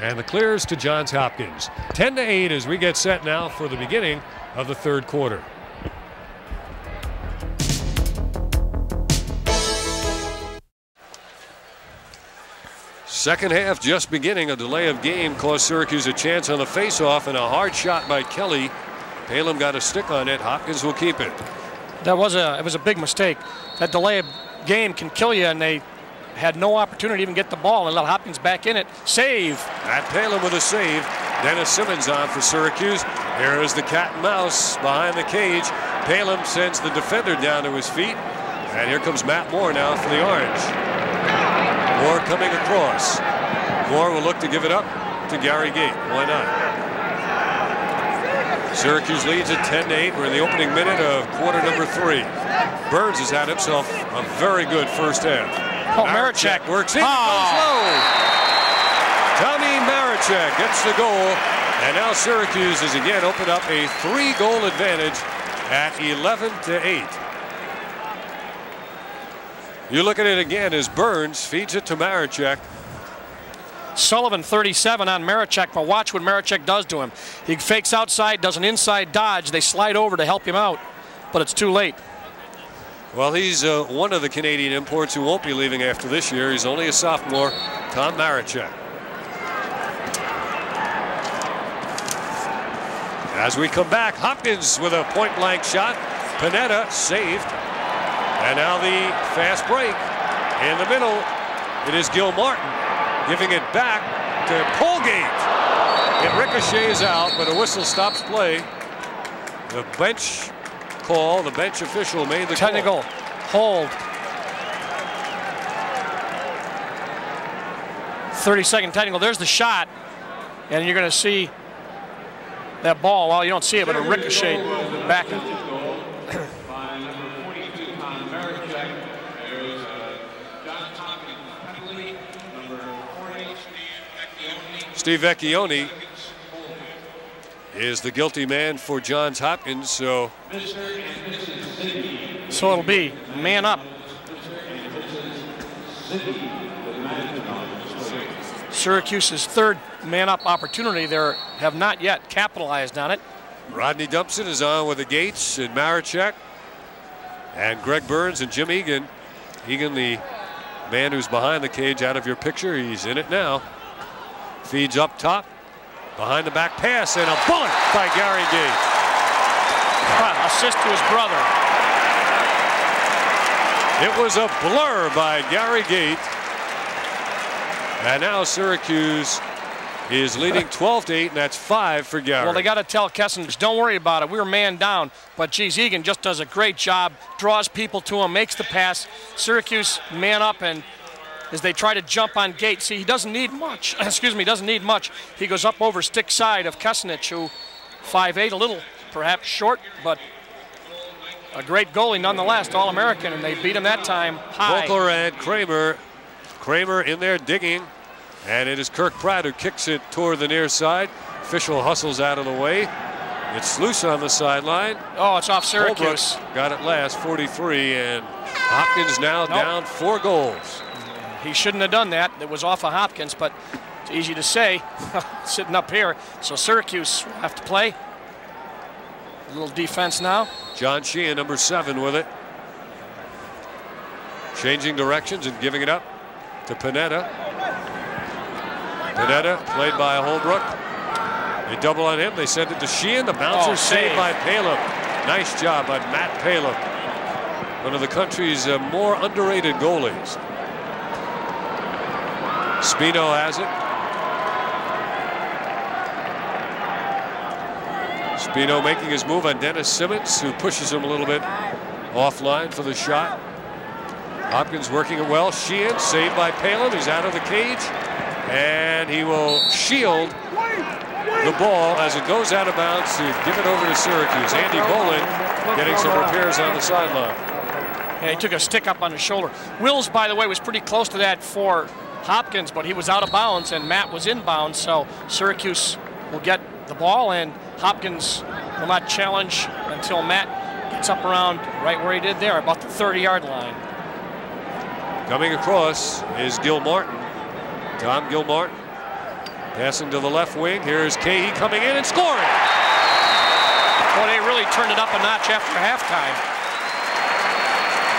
And the clears to Johns Hopkins. 10-8 as we get set now for the beginning of the third quarter. Second half just beginning. A delay of game caused Syracuse a chance on the faceoff, and a hard shot by Kelly. Palumb got a stick on it. Hopkins will keep it. That was it was a big mistake. That delay of game can kill you, and they had no opportunity to even get the ball and let Hopkins back in it. Save. Matt Palumb with a save. Dennis Simmons on for Syracuse. Here is the cat and mouse behind the cage. Palumb sends the defender down to his feet, and here comes Matt Moore now for the orange. Moore coming across. Moore will look to give it up to Gary Gait. Why not? Syracuse leads at 10-8. We're in the opening minute of quarter number 3. Burns has had himself a very good first half. Oh, Marachek works in. Tommy Marachek gets the goal, and now Syracuse has again opened up a 3-goal advantage at 11-8. You look at it again as Burns feeds it to Marachek. Sullivan 37 on Marachek, but watch what Marachek does to him. He fakes outside, does an inside dodge. They slide over to help him out, but it's too late. Well, he's one of the Canadian imports who won't be leaving after this year. He's only a sophomore, Tom Marachek. As we come back, Hopkins with a point-blank shot. Panetta saved. And now the fast break. In the middle, it is Gil Martin. giving it back to Paul Gait. It ricochets out, but a whistle stops play. The bench call, the bench official made the technical call. Hold. 30-second technical. There's the shot, and you're going to see that ball. Well, you don't see it, but it ricocheted back. Steve Vecchione is the guilty man for Johns Hopkins, so it'll be man up. Syracuse's third man-up opportunity there, have not yet capitalized on it. Rodney Dumpson is on with the Gates and Marachek and Greg Burns and Jim Egan. Egan, the man who's behind the cage out of your picture, he's in it now. Feeds up top, behind the back pass, and a bullet by Gary Gait. Assist to his brother. It was a blur by Gary Gait. And now Syracuse is leading 12-8, and that's 5 for Gary. Well, they got to tell Kessenich, don't worry about it. We were man down, but geez, Egan just does a great job, draws people to him, makes the pass. Syracuse man up, and as they try to jump on Gait, see, he doesn't need much. Excuse me, he doesn't need much. He goes up over stick side of Kessenich, who 5'8", a little perhaps short, but a great goalie nonetheless, All-American, and they beat him that time high. Volker and Kramer. Kramer in there digging, and it is Kirk Pratt who kicks it toward the near side. Official hustles out of the way. It's loose on the sideline. Oh, it's off Syracuse. Holbrook got it last, 43, and Hopkins now down 4 goals. He shouldn't have done that. It was off of Hopkins, but it's easy to say sitting up here. So Syracuse will have to play. A little defense now. John Sheehan, number 7, with it. Changing directions and giving it up to Panetta. Panetta played by Holbrook. They double on him. They send it to Sheehan. The bouncer saved by Palumb. Nice job by Matt Palumb, one of the country's more underrated goalies. Spino has it. Spino making his move on Dennis Simmons, who pushes him a little bit offline for the shot. Hopkins working it well. Sheehan saved by Palin, who's out of the cage, and he will shield the ball as it goes out of bounds to give it over to Syracuse. Andy Boland getting some repairs on the sideline. Yeah, he took a stick up on his shoulder. Wills, by the way, was pretty close to that for Hopkins, but he was out of bounds, and Matt was in bounds, so Syracuse will get the ball, and Hopkins will not challenge until Matt gets up around right where he did there, about the 30-yard line. Coming across is Gilmartin. Tom Gilmartin passing to the left wing. Here's Cahey coming in and scoring. Well, they really turned it up a notch after halftime.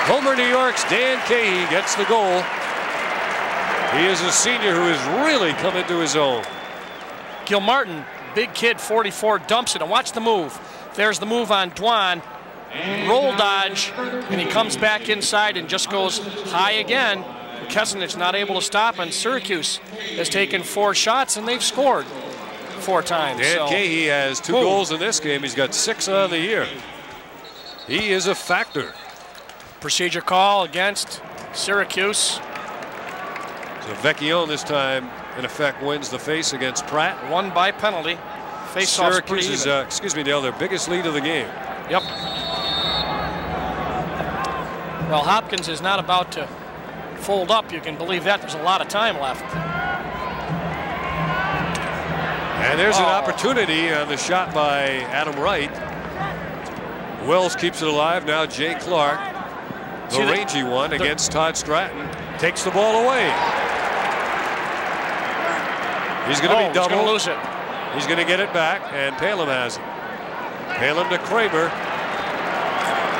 Homer, New York's Dan Cahey gets the goal. He is a senior who has really come into his own. Gilmartin, big kid, 44, dumps it. And watch the move. There's the move on Dwan. Roll dodge, and he comes back inside and just goes high again. Kessenich not able to stop, and Syracuse has taken 4 shots, and they've scored 4 times. Dan Cahey has 2 goals in this game. He's got 6 on the year. He is a factor. Procedure call against Syracuse. So Vecchione this time, in effect, wins the face against Pratt. Won by penalty. Face-off's pretty even. Syracuse is, excuse me, Dale, their biggest lead of the game. Yep. Well, Hopkins is not about to fold up. You can believe that. There's a lot of time left. And there's an opportunity on the shot by Adam Wright. Wills keeps it alive. Now Jay Clark, the rangy one, against Todd Stratton, takes the ball away. He's going to be doubled. He's going to lose it. He's going to get it back, and Palumb has it. Palumb to Kramer.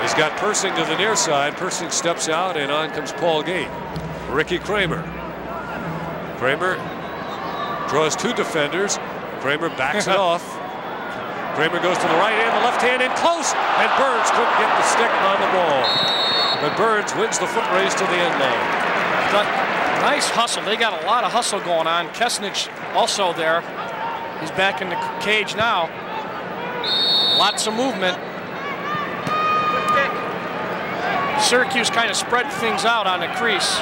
He's got Persing to the near side. Persing steps out, and on comes Paul Gait. Ricky Kramer. Kramer draws 2 defenders. Kramer backs it off. Kramer goes to the right hand, the left hand, in close. And Burns couldn't get the stick on the ball. But Burns wins the foot race to the end line. Nice hustle. They got a lot of hustle going on. Kessenich also there. He's back in the cage now. Lots of movement. Syracuse kind of spread things out on the crease.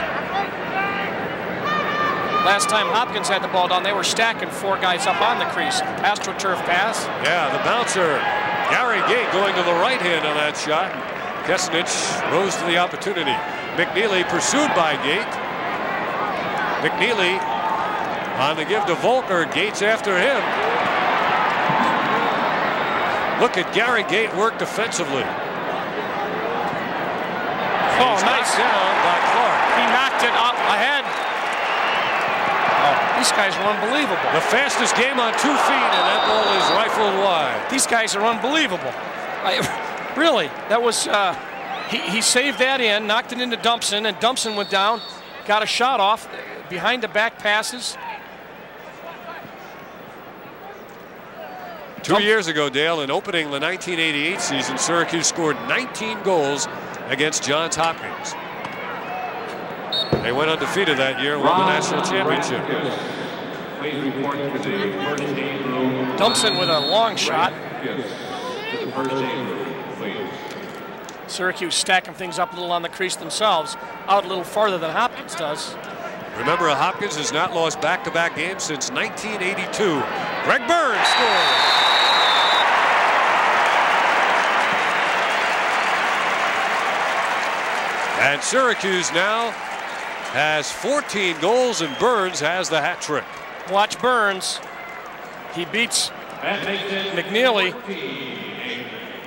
Last time Hopkins had the ball down, they were stacking four guys up on the crease. AstroTurf pass. Yeah, the bouncer, Gary Gait, going to the right hand on that shot. Kessenich rose to the opportunity. McNeely pursued by Gait. McNeely on the give to Volker. Gait's after him. Look at Gary Gait work defensively. Oh, nice down by Clark. He knocked it up ahead. These guys are unbelievable. The fastest game on 2 feet, and that ball is rifled wide. These guys are unbelievable. Really, that was, he saved that in, knocked it into Dumpson, and Dumpson went down, got a shot off, behind the back passes. 2 years ago, Dale, in opening the 1988 season, Syracuse scored 19 goals against Johns Hopkins. They went undefeated that year, won the national championship. Dumpson with a long shot. Syracuse stacking things up a little on the crease themselves, out a little farther than Hopkins does. Remember, Hopkins has not lost back-to-back games since 1982. Greg Burns scores. And Syracuse now has 14 goals, and Burns has the hat trick. Watch Burns. He beats McNeely.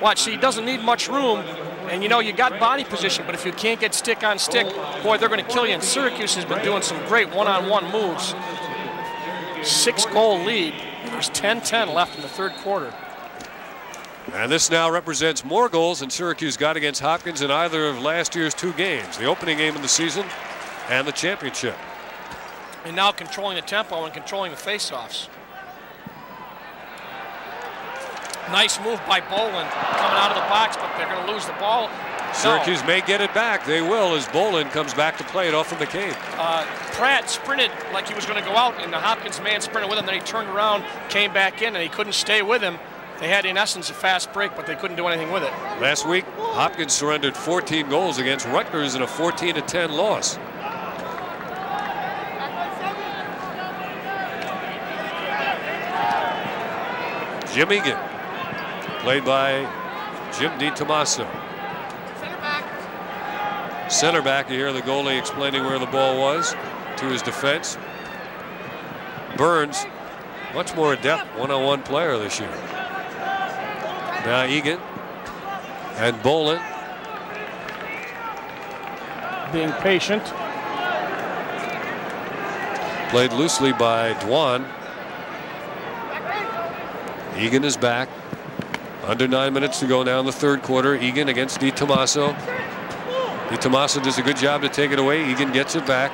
Watch, he doesn't need much room. And you know, you got body position, but if you can't get stick on stick, boy, they're going to kill you. And Syracuse has been doing some great one-on-one moves. 6-goal lead. There's 10-10 left in the third quarter. And this now represents more goals than Syracuse got against Hopkins in either of last year's 2 games, the opening game of the season and the championship. And now controlling the tempo and controlling the faceoffs. Nice move by Boland coming out of the box, but they're going to lose the ball. Syracuse may get it back. They will, as Boland comes back to play it off of McCabe. Pratt sprinted like he was going to go out, and the Hopkins man sprinted with him. Then he turned around, came back in, and he couldn't stay with him. They had, in essence, a fast break, but they couldn't do anything with it. Last week, Hopkins surrendered 14 goals against Rutgers in a 14-10 loss. Jim Egan, played by Jim DiTomaso. Center back. Center back. You hear the goalie explaining where the ball was to his defense. Burns, much more adept one-on-one player this year. Now Egan and Boland. Being patient. Played loosely by Dwan. Egan is back. Under 9 minutes to go now in the third quarter. Egan against DiTomaso. DiTomaso does a good job to take it away. Egan gets it back.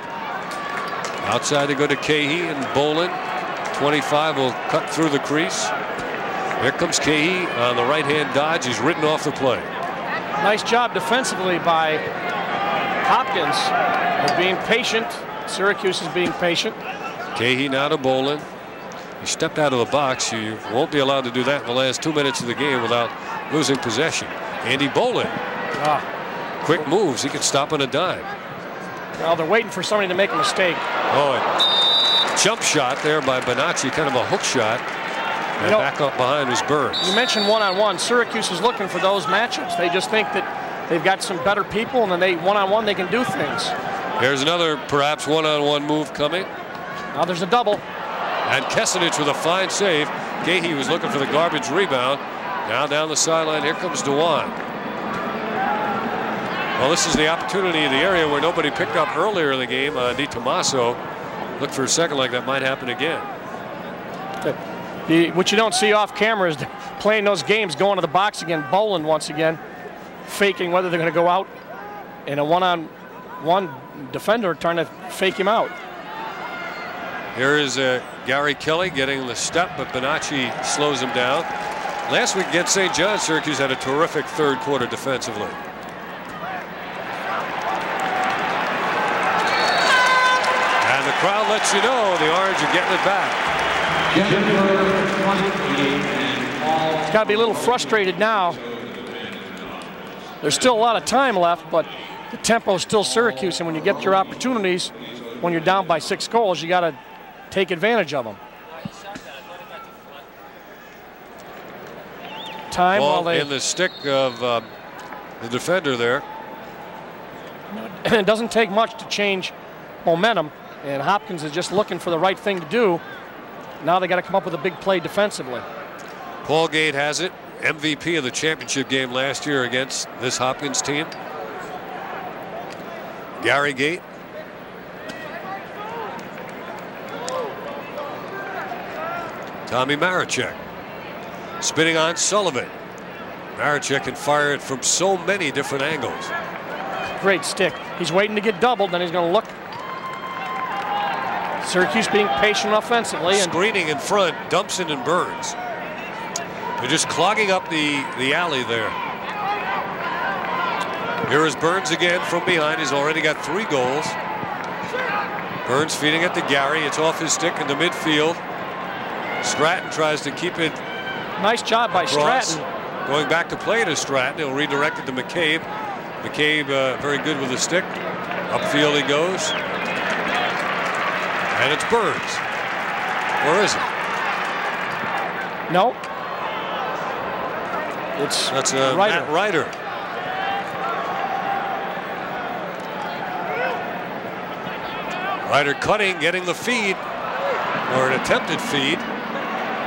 Outside to go to Cahey and Boland. 25 will cut through the crease. Here comes Cahey on the right-hand dodge. He's written off the play. Nice job defensively by Hopkins of being patient. Syracuse is being patient. Cahey now to Boland. He stepped out of the box. You won't be allowed to do that in the last 2 minutes of the game without losing possession. Andy Boland. Quick moves. He can stop on a dime. Well, they're waiting for somebody to make a mistake. Oh, a jump shot there by Bonacci, kind of a hook shot. And you know, back up behind was Burns. You mentioned one-on-one. Syracuse is looking for those matchups. They just think that they've got some better people, and then they one-on-one they can do things. Here's another perhaps one-on-one move coming. Now there's a double. And Kessenich with a fine save. Cahey was looking for the garbage rebound. Now down the sideline, here comes Dwan. Well, this is the opportunity in the area where nobody picked up earlier in the game. DiTomaso, look for a second like that might happen again. Good. What you don't see off camera is playing those games, going to the box again. Boland once again, faking whether they're going to go out, and a one-on-one defender trying to fake him out. Here is Gary Kelly getting the step, but Bonacci slows him down. Last week against St. John's, Syracuse had a terrific third quarter defensively. lets you know the Orange are getting it back. He's got to be a little frustrated now. There's still a lot of time left, but the tempo is still Syracuse, and when you get your opportunities, when you're down by 6 goals, you got to take advantage of them. Time ball while they in the stick of the defender there. It doesn't take much to change momentum, and Hopkins is just looking for the right thing to do. Now they got to come up with a big play defensively. Paul Gait has it, MVP of the championship game last year against this Hopkins team. Gary Gait. Tommy Marachek. Spinning on Sullivan. Marachek can fire it from so many different angles. Great stick. He's waiting to get doubled, then he's going to look. Syracuse being patient offensively. And screening in front, Dumpson and Burns. They're just clogging up the alley there. Here is Burns again from behind. He's already got 3 goals. Burns feeding it to Gary. It's off his stick in the midfield. Stratton tries to keep it. Nice job by Stratton. Going back to play to Stratton. He'll redirect it to McCabe. McCabe very good with the stick. Upfield he goes. And it's Burns. Where is it? No. It's that's a Matt Ryder. Ryder cutting, getting the feed, or an attempted feed.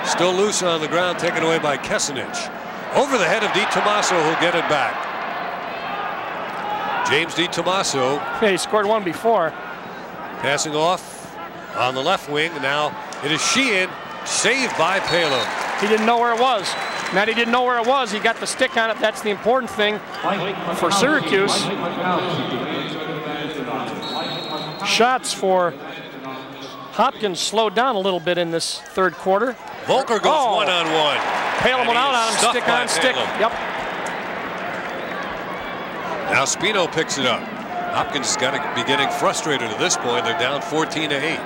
Still loose on the ground, taken away by Kessenich. Over the head of DiTomaso, who'll get it back. James DiTomaso. Yeah, he scored one before. Passing off on the left wing. Now it is Sheehan, saved by Palumb. He didn't know where it was. Matt, he didn't know where it was. He got the stick on it. That's the important thing for Syracuse. Shots for Hopkins slowed down a little bit in this third quarter. Volker goes one-on-one. Palumb went out on him, stick on stick. Yep. Now Spino picks it up. Hopkins has got to be getting frustrated at this point. They're down 14-8.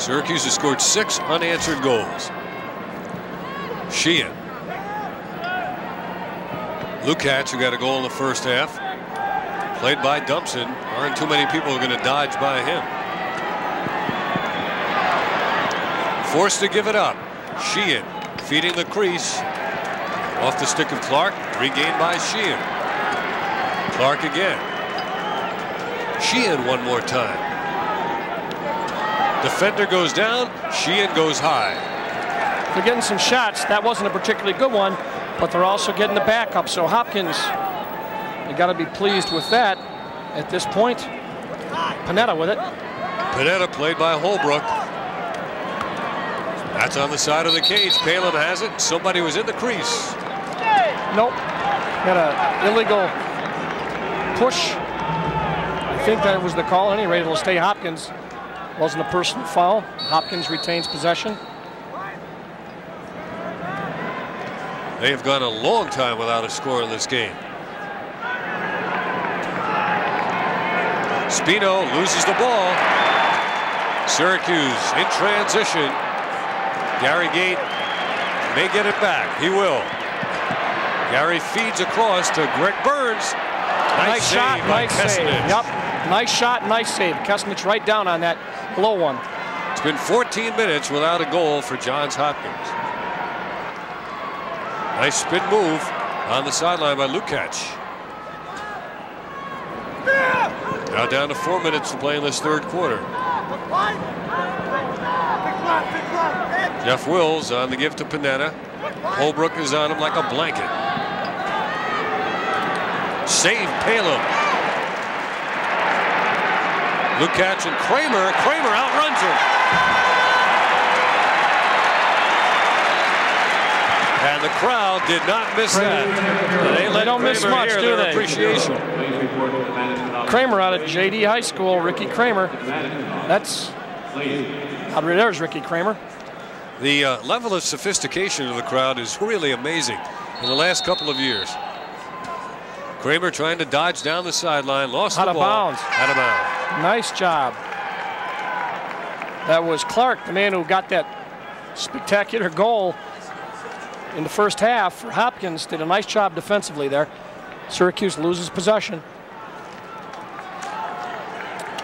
Syracuse has scored 6 unanswered goals. Sheehan. Lukacs, who got a goal in the first half. Played by Dumpson. Aren't too many people who are going to dodge by him. Forced to give it up. Sheehan feeding the crease. Off the stick of Clark. Regained by Sheehan. Clark again. Sheehan one more time. Defender goes down. Sheehan goes high. They're getting some shots. That wasn't a particularly good one, but they're also getting the backup. So Hopkins, you got to be pleased with that at this point. Panetta with it. Panetta played by Holbrook. That's on the side of the cage. Palumb has it. Somebody was in the crease. Nope. Got an illegal push. I think that was the call. At any rate, it'll stay Hopkins. Wasn't a personal foul. Hopkins retains possession. They have gone a long time without a score in this game. Spino loses the ball. Syracuse in transition. Gary Gait may get it back. He will. Gary feeds across to Greg Burns. Nice shot, nice save. Yep. Nice shot, nice save. Kessenich right down on that low one. It's been 14 minutes without a goal for Johns Hopkins. Nice spin move on the sideline by Lukacs. Now down to 4 minutes to play in this third quarter. Jeff Wills on the give to Panetta. Holbrook is on him like a blanket. Save Palumb. Lukacs and Kramer. Kramer outruns him. And the crowd did not miss that. They don't miss much, do they? Appreciation. Kramer out at J.D. High School. Ricky Kramer. That's out there. There's Ricky Kramer. The level of sophistication of the crowd is really amazing in the last couple of years. Kramer trying to dodge down the sideline, lost the ball. Out of bounds. Nice job. That was Clark, the man who got that spectacular goal in the first half for Hopkins. Did a nice job defensively there. Syracuse loses possession.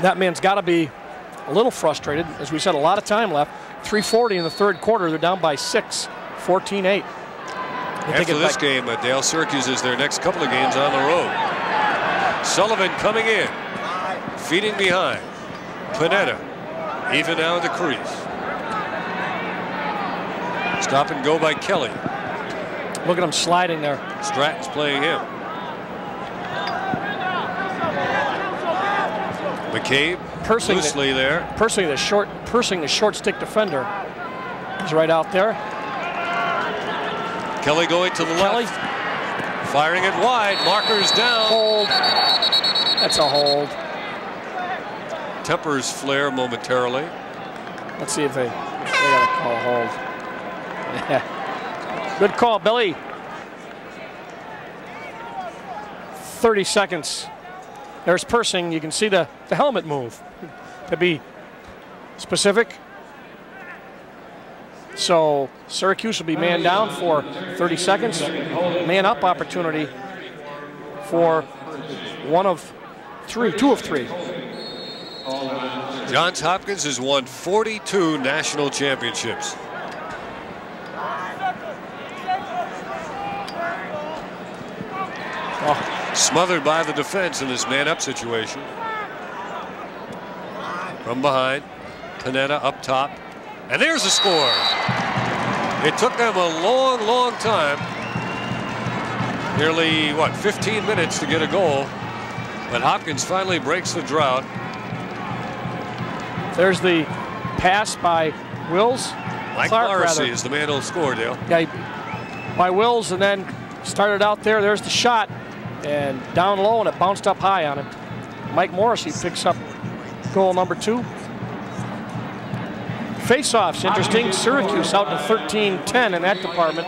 That man's got to be a little frustrated. As we said, a lot of time left. 3:40 in the third quarter. They're down by 6, 14-8. After this game, Dale, Syracuse is their next couple of games on the road. Sullivan coming in, feeding behind. Panetta, even out of the crease. Stop and go by Kelly. Look at him sliding there. Stratton's playing him. McCabe loosely there. Persing the short stick defender. He's right out there. Kelly going to the left. Firing it wide. Markers down. Hold. That's a hold. Tempers flare momentarily. Let's see if they got a call hold. Yeah. Good call, Billy. 30 seconds. There's Persing. You can see the helmet move, to be specific. So Syracuse will be man down for 30 seconds. Man up opportunity for two of three. Johns Hopkins has won 42 national championships. Oh. Smothered by the defense in this man-up situation. From behind, Panetta up top. And there's the score. It took them a long, long time, nearly, what, 15 minutes to get a goal. But Hopkins finally breaks the drought. There's the pass by Wills. Mike Morrissey is the man who'll score, Dale. Yeah, by Wills, and then started out there. There's the shot, and down low, and it bounced up high on him. Mike Morrissey picks up goal number 2. Faceoffs, interesting. Syracuse out to 13-10 in that department.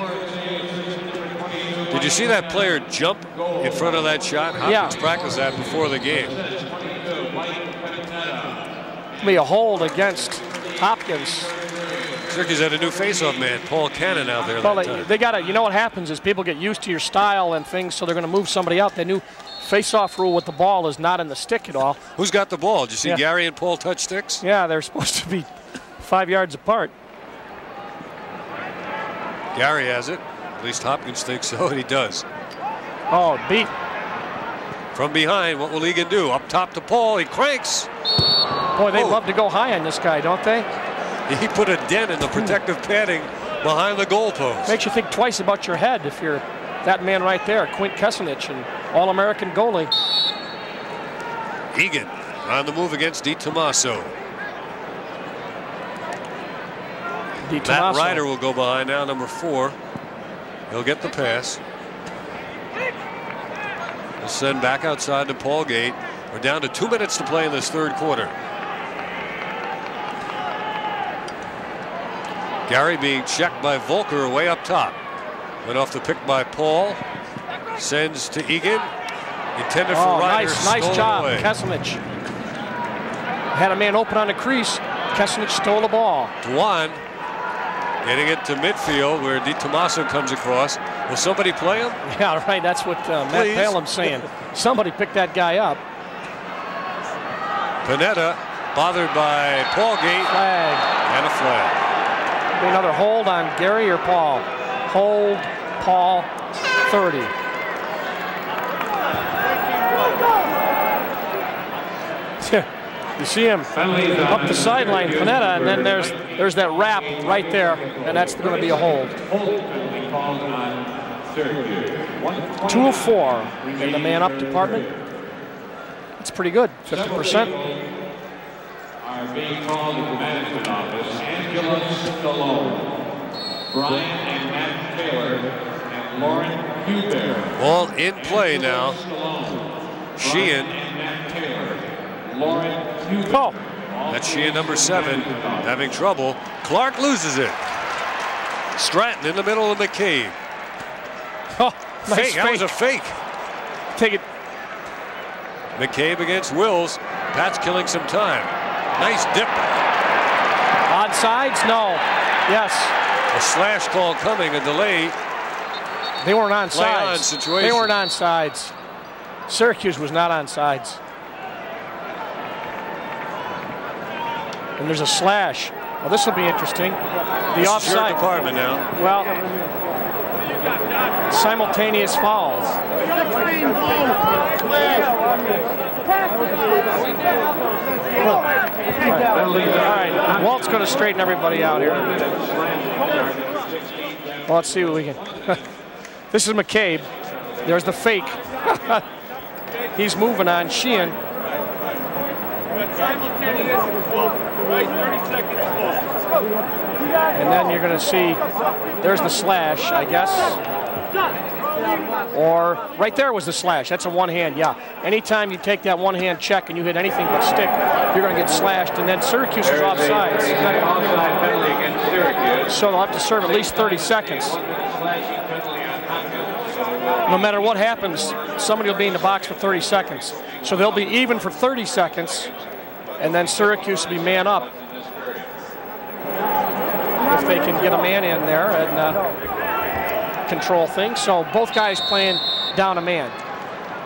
Did you see that player jump in front of that shot? Hopkins practiced that before the game. Be a hold against Hopkins. Syracuse had a new faceoff man, Paul Cannon, out there. Well, they got it. You know what happens is people get used to your style and things, so they're going to move somebody out. They knew faceoff rule with the ball is not in the stick at all. Who's got the ball? Did you see Gary and Paul touch sticks? Yeah, they're supposed to be 5 yards apart. Gary has it. At least Hopkins thinks so, and he does. Oh, beat. From behind, what will Egan do? Up top to Paul. He cranks. Boy, they love to go high on this guy, don't they? He put a dent in the protective padding behind the goalpost. Makes you think twice about your head if you're that man right there, Quint Kessenich, an All-American goalie. Egan on the move against DiTomaso. Matt Ryder will go behind now, number 4. He'll get the pass. He'll send back outside to Paul Gait. We're down to 2 minutes to play in this third quarter. Gary being checked by Volker way up top. Went off the pick by Paul. Sends to Egan. Intended for Ryder. Nice job, Kessenich. Had a man open on the crease. Kessenich stole the ball. Dwan getting it to midfield where DiTomaso comes across. Will somebody play him? Yeah, right. That's what Matt Palumb's saying. Somebody pick that guy up. Panetta bothered by Paul Gait. Flag. And a flag. Another hold on Gary or Paul. Hold, Paul, 30. You see him up the sideline, Panetta, and then there's that wrap right there, and that's going to be a hold. 2 of 4 in the man-up department. That's pretty good, 50%. Are being called to the management office. Angela Stallone, Brian and Matt Taylor, and Lauren Huber. All in play now. Sheehan. Oh. That's Sheehan, number 7, having trouble. Clark loses it. Stratton in the middle of McCabe. Oh, nice fake. That was a fake. Take it. McCabe against Wills. Pat's killing some time. Nice dip. Broadsides? No. Yes. A slash call coming, a delay. They weren't on sides. Situation. They weren't on sides. Syracuse was not on sides. And there's a slash. Well, this will be interesting. The offside. Your department now. Well, simultaneous fouls. All right. Walt's going to straighten everybody out here. Well, let's see what we can. This is McCabe. There's the fake. He's moving on Sheehan. And then you're going to see, there's the slash, I guess. Or right there was the slash. That's a one hand, yeah. Anytime you take that one hand check and you hit anything but stick, you're going to get slashed. And then Syracuse is offside. So they'll have to serve at least 30 seconds. No matter what happens, somebody will be in the box for 30 seconds. So they'll be even for 30 seconds, and then Syracuse will be man up. If they can get a man in there and control things. So both guys playing down a man.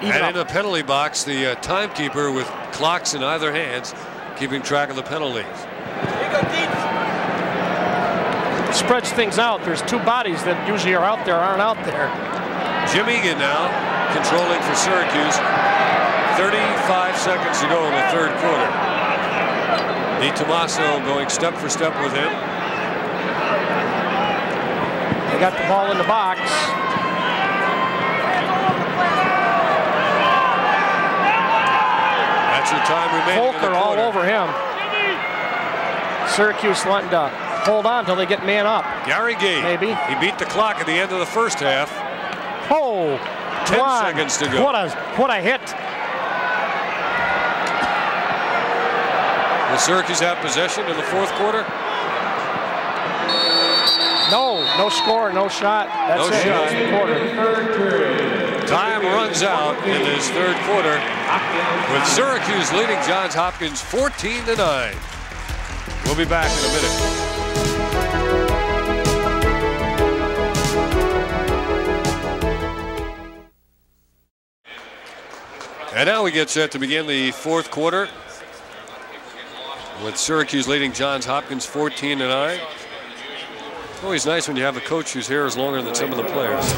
Even and in the penalty box, the timekeeper with clocks in either hands, keeping track of the penalties. Spreads things out. There's two bodies that usually are out there, aren't out there. Jim Egan now controlling for Syracuse. 35 seconds to go in the third quarter. DiTomaso going step for step with him. They got the ball in the box. That's your time remaining. Volker all over him. Syracuse wanting to hold on until they get man up. Gary Gait. Maybe. He beat the clock at the end of the first half. Oh, 10 seconds to go. What a hit. Will Syracuse have possession in the fourth quarter? No score, no shot. That's it. Shot. That's the quarter. Time runs out in this third quarter with Syracuse leading Johns Hopkins 14-9. We'll be back in a minute. And now we get set to begin the fourth quarter with Syracuse leading Johns Hopkins 14-9. Always nice when you have a coach whose hair is longer than some of the players.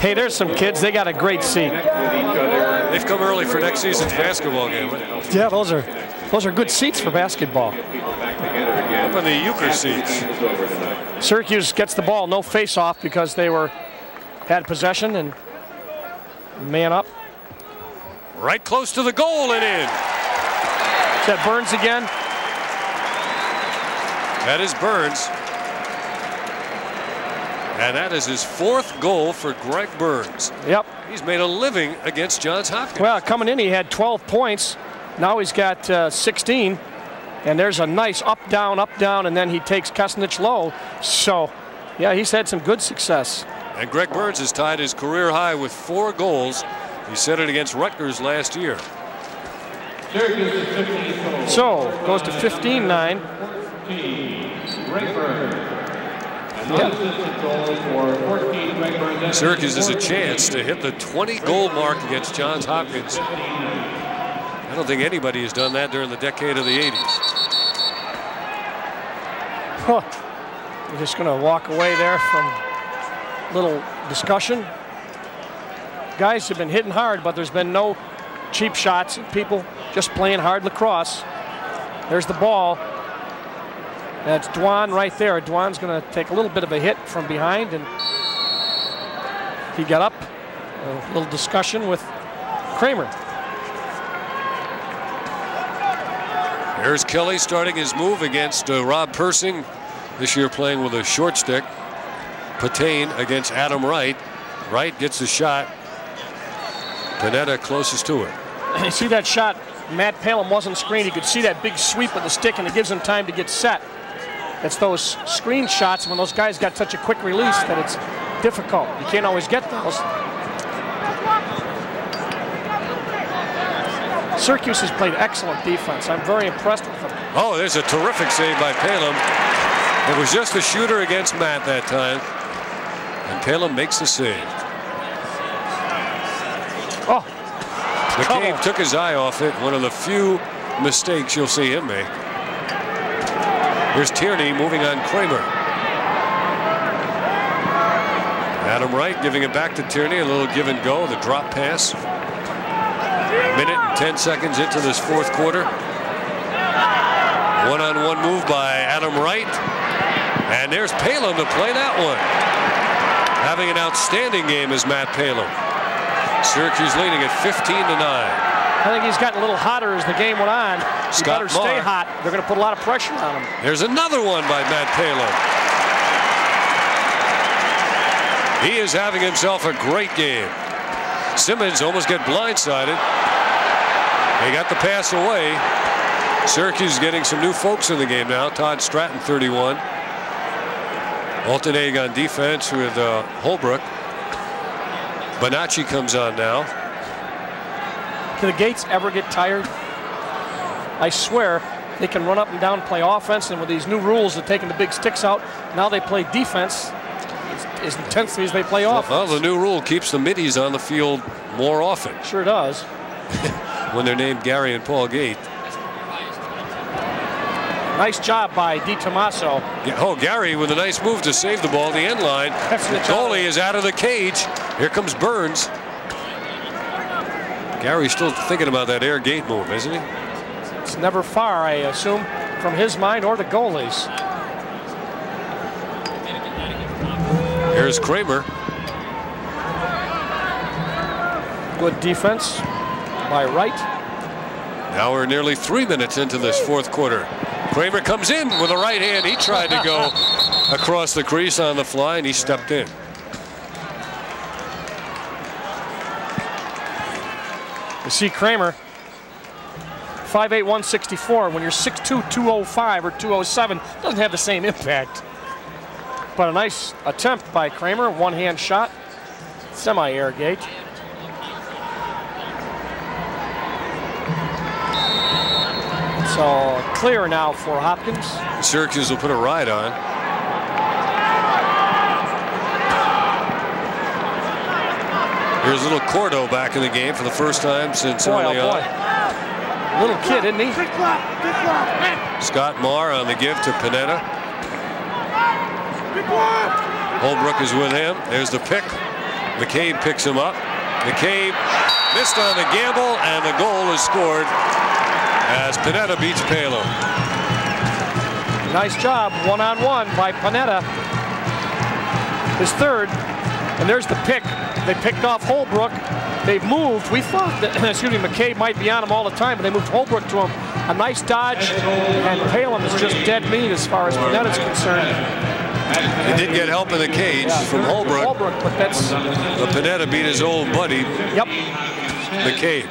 Hey, there's some kids. They got a great seat. They've come early for next season's basketball game. Yeah, those are good seats for basketball. Up in the euchre seats. Syracuse gets the ball, no face-off because they had possession and man up. Right close to the goal and in. Is that Burns again? That is Burns. And that is his fourth goal for Greg Burns. Yep. He's made a living against Johns Hopkins. Well, coming in, he had 12 points. Now he's got 16. And there's a nice up, down, and then he takes Kessenich low. So, yeah, he's had some good success. And Greg Burns has tied his career high with 4 goals. He set it against Rutgers last year. So, goes to 15-9. Yeah. Syracuse has a chance to hit the 20-goal mark against Johns Hopkins. I don't think anybody has done that during the decade of the 80s. Huh. We're just going to walk away there from a little discussion. Guys have been hitting hard, but there's been no cheap shots. People just playing hard lacrosse. There's the ball. That's Dwan right there. Dwan's going to take a little bit of a hit from behind, and he got up. A little discussion with Kramer. Here's Kelly starting his move against Rob Persing. This year playing with a short stick. Patain against Adam Wright. Wright gets the shot. Panetta closest to it. You see that shot, Matt Palumb wasn't screened. You could see that big sweep of the stick, and it gives him time to get set. It's those screen shots when those guys got such a quick release that it's difficult. You can't always get those. Syracuse has played excellent defense. I'm very impressed with them. Oh, there's a terrific save by Palumb. It was just the shooter against Matt that time. And Palumb makes the save. Oh. McCabe took his eye off it. One of the few mistakes you'll see him make. Here's Tierney moving on Kramer. Adam Wright giving it back to Tierney. A little give and go. The drop pass. Minute and 10 seconds into this fourth quarter. One-on-one move by Adam Wright. And there's Palumb to play that one. Having an outstanding game is Matt Palumb. Syracuse leading at 15-9. I think he's gotten a little hotter as the game went on. He better stay hot. They're going to put a lot of pressure on him. There's another one by Matt Palumb. He is having himself a great game. Simmons almost got blindsided. They got the pass away. Syracuse is getting some new folks in the game now. Todd Stratton, 31. Alternating on defense with Holbrook. Bonacci comes on now. Can the Gates ever get tired? I swear they can run up and down, play offense, and with these new rules of taking the big sticks out, now they play defense as intensely as they play offense. Well, the new rule keeps the middies on the field more often. Sure does. When they're named Gary and Paul Gait. Nice job by DiTomaso. Yeah, oh, Gary with a nice move to save the ball at the end line. The goalie is out of the cage. Here comes Burns. Gary's still thinking about that air gate move, isn't he? It's never far, I assume, from his mind or the goalies. Here's Kramer. Good defense by Wright. Now we're nearly 3 minutes into this fourth quarter. Kramer comes in with a right hand. He tried to go across the crease on the fly, and he stepped in. You see Kramer, 5'8", 164. When you're 6'2", 205 or 207, doesn't have the same impact. But a nice attempt by Kramer, one-hand shot, semi-air gate. So clear now for Hopkins. Syracuse will put a ride on. Here's little Cordo back in the game for the first time since early on. Little kid, isn't he? Scott Marr on the give to Panetta. Holbrook is with him. There's the pick. McCabe picks him up. McCabe missed on the gamble, and the goal is scored as Panetta beats Palumb. Nice job, one-on-one by Panetta. His third, and there's the pick. They picked off Holbrook. They've moved. We thought that McCabe might be on him all the time, but they moved Holbrook to him. A nice dodge, and Palumb is just dead meat as far as Panetta's concerned. He did get help in the cage from Holbrook. But that's Panetta beat his old buddy. Yep. McCabe.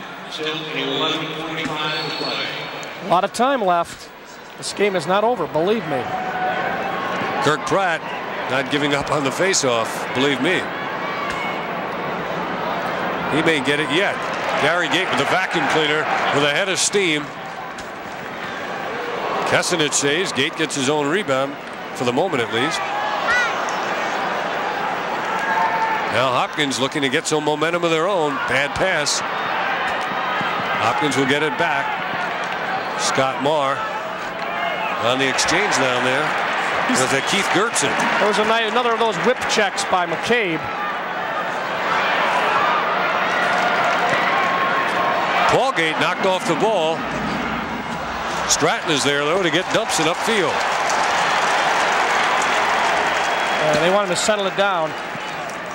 A lot of time left. This game is not over, believe me. Kirk Pratt not giving up on the faceoff, believe me. He may get it yet. Gary Gait with the vacuum cleaner with a head of steam. Kessenich saves. Gait gets his own rebound for the moment at least. Now Hopkins looking to get some momentum of their own. Bad pass. Hopkins will get it back. Scott Marr on the exchange down there with Keith Gertsen. There was another of those whip checks by McCabe. Paul Gait knocked off the ball. Stratton is there, though, to get Dumpson upfield. They want him to settle it down,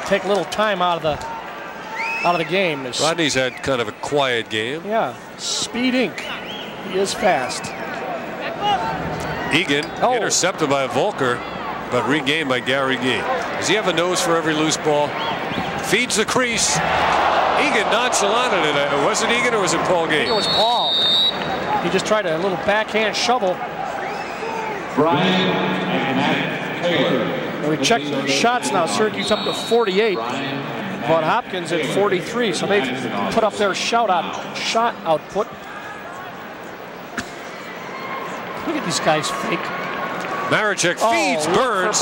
take a little time out of the game. Rodney's had kind of a quiet game. Yeah, Speed Inc. He is fast. Egan intercepted by Volker, but regained by Gary Gait. Does he have a nose for every loose ball? Feeds the crease. Egan nonchalanted it. Was it Egan or was it Paul Gait? I think it was Paul. He just tried a little backhand shovel. Brian and Matt Taylor. We checked the shots now. Syracuse up to 48, but Hopkins at 43. So they've put up their shot output. Look at these guys fake. Marachek feeds Burns.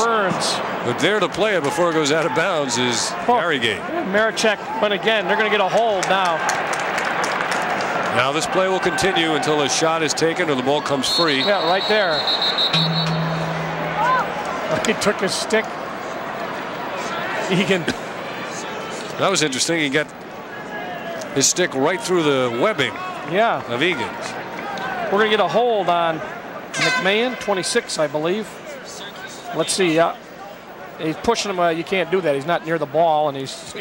But there to play it before it goes out of bounds is Gary Gait. Marachek, but again, they're going to get a hold now. Now this play will continue until a shot is taken or the ball comes free. Yeah, right there. He took his stick. Egan. That was interesting. He got his stick right through the webbing of Egan's. We're going to get a hold on McMahon, 26, I believe. Let's see. He's pushing him. You can't do that. He's not near the ball, and he's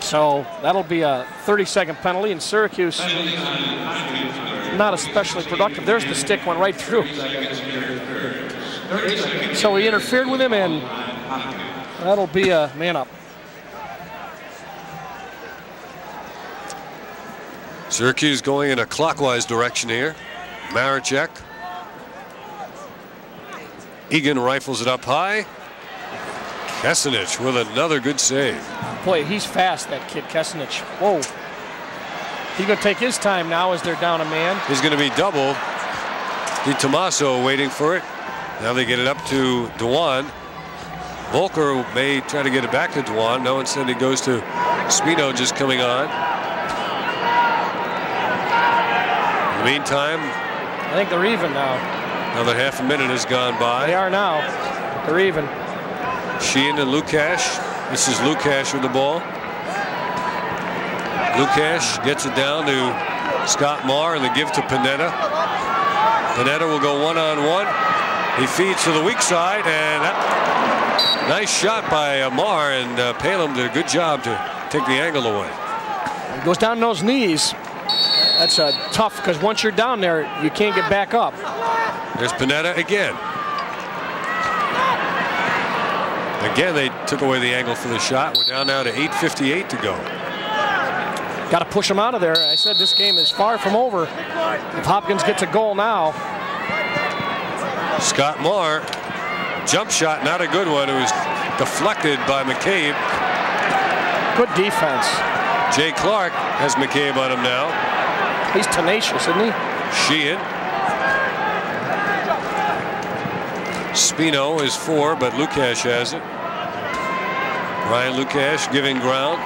so that'll be a 30-second penalty. And Syracuse not especially productive. There's the stick one right through. So he interfered with him, and that'll be a man up. Syracuse going in a clockwise direction here. Marachek. Egan rifles it up high. Kessenich with another good save. Boy, he's fast, that kid Kessenich. Whoa. He's going to take his time now as they're down a man. He's going to be double. DiTomaso waiting for it. Now they get it up to Dwan. Volker may try to get it back to Dwan. No, instead it goes to Spino just coming on. In the meantime, I think they're even now. Another half a minute has gone by. They are now. They're even. Sheehan and Lukacs. This is Lukacs with the ball. Lukacs gets it down to Scott Marr and the give to Panetta. Panetta will go one-on-one. He feeds to the weak side, and nice shot by Marr and Palumb did a good job to take the angle away. He goes down those knees. That's tough because once you're down there, you can't get back up. There's Panetta again. Again, they took away the angle for the shot. We're down now to 8:58 to go. Got to push them out of there. I said this game is far from over. If Hopkins gets a goal now. Scott Marr, jump shot, not a good one. It was deflected by McCabe. Good defense. Jay Clark has McCabe on him now. He's tenacious, isn't he? Sheehan. Spino is four, but Lukacs has it. Brian Lukacs giving ground,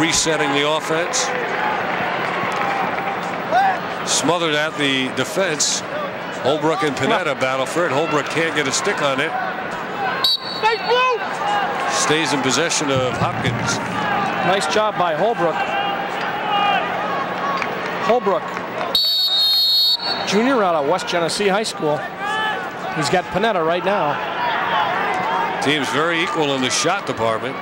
resetting the offense. Smothered at the defense. Holbrook and Panetta battle for it. Holbrook can't get a stick on it. Stays in possession of Hopkins. Nice job by Holbrook. Holbrook, junior out of West Genesee High School. He's got Panetta right now. Team's very equal in the shot department.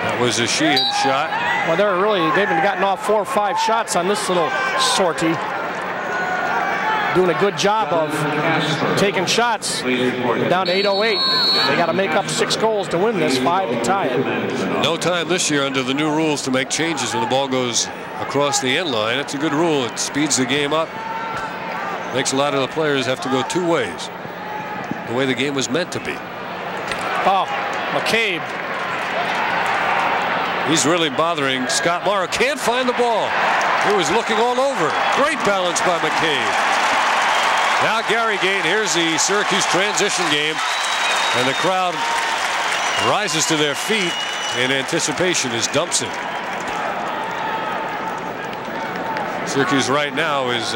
That was a Sheehan shot. Well, they're really, they've been gotten off 4 or 5 shots on this little sortie. Doing a good job of taking shots. Down to 8:08. They got to make up 6 goals to win this, 5 to tie it. No time this year under the new rules to make changes when the ball goes across the end line. That's a good rule. It speeds the game up. Makes a lot of the players have to go 2 ways, the way the game was meant to be. Oh, McCabe. He's really bothering Scott Marr. Can't find the ball. He was looking all over. Great balance by McCabe. Now Gary Gait. Here's the Syracuse transition game. And the crowd rises to their feet in anticipation as Dumpson. Syracuse right now is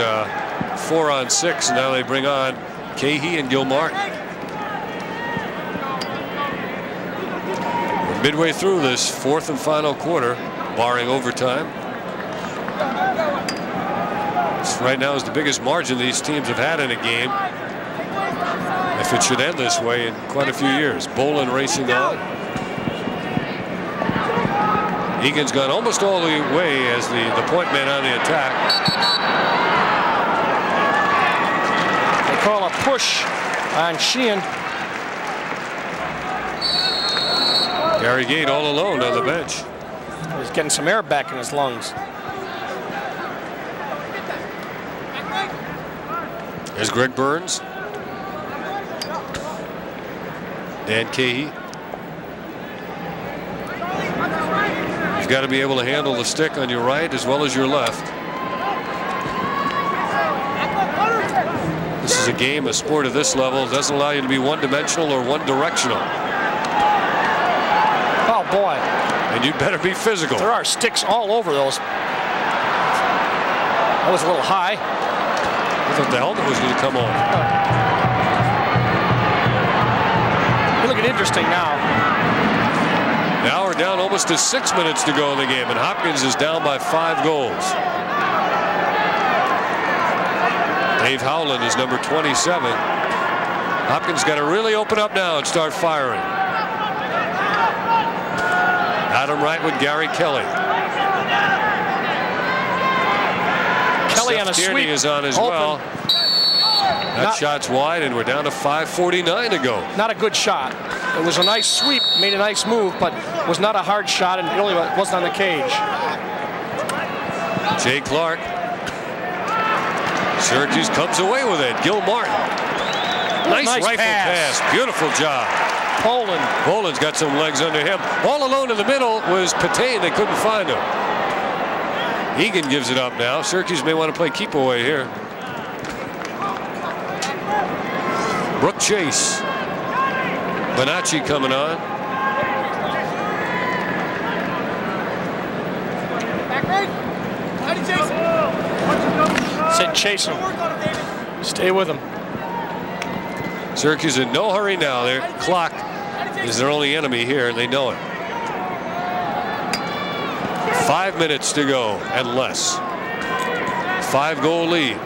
4 on 6, and now they bring on Cahey and Gilmartin. We're midway through this 4th and final quarter, barring overtime. This right now is the biggest margin these teams have had in a game. If it should end this way in quite a few years. Boland racing on. Egan's gone almost all the way as the point man on the attack. Call a push on Sheehan. Gary Gait all alone on the bench. He's getting some air back in his lungs. There's Greg Burns. Dan Cahey. You've got to be able to handle the stick on your right as well as your left. This is a game, a sport of this level, doesn't allow you to be one-dimensional or one-directional. Oh, boy. And you better be physical. There are sticks all over those. That was a little high. I thought the helmet was going to come on. Looking interesting now. Now we're down almost to 6 minutes to go in the game, and Hopkins is down by 5 goals. Dave Howland is number 27. Hopkins got to really open up now and start firing. Adam Wright with Gary Kelly. Kelly on a sweep. Tierney is on as well. That shot's wide, and we're down to 5:49 to go. Not a good shot. It was a nice sweep, made a nice move, but was not a hard shot, and really wasn't on the cage. Jay Clark. Syracuse comes away with it. Gil Martin. Nice rifle pass. Beautiful job. Poland. Poland's got some legs under him. All alone in the middle was Patane. They couldn't find him. Egan gives it up now. Syracuse may want to play keep away here. Brooke Chase. Bonacci coming on. Said chase him. Stay with him. Syracuse in no hurry now. Their clock is their only enemy here, and they know it. 5 minutes to go and less. 5-goal lead.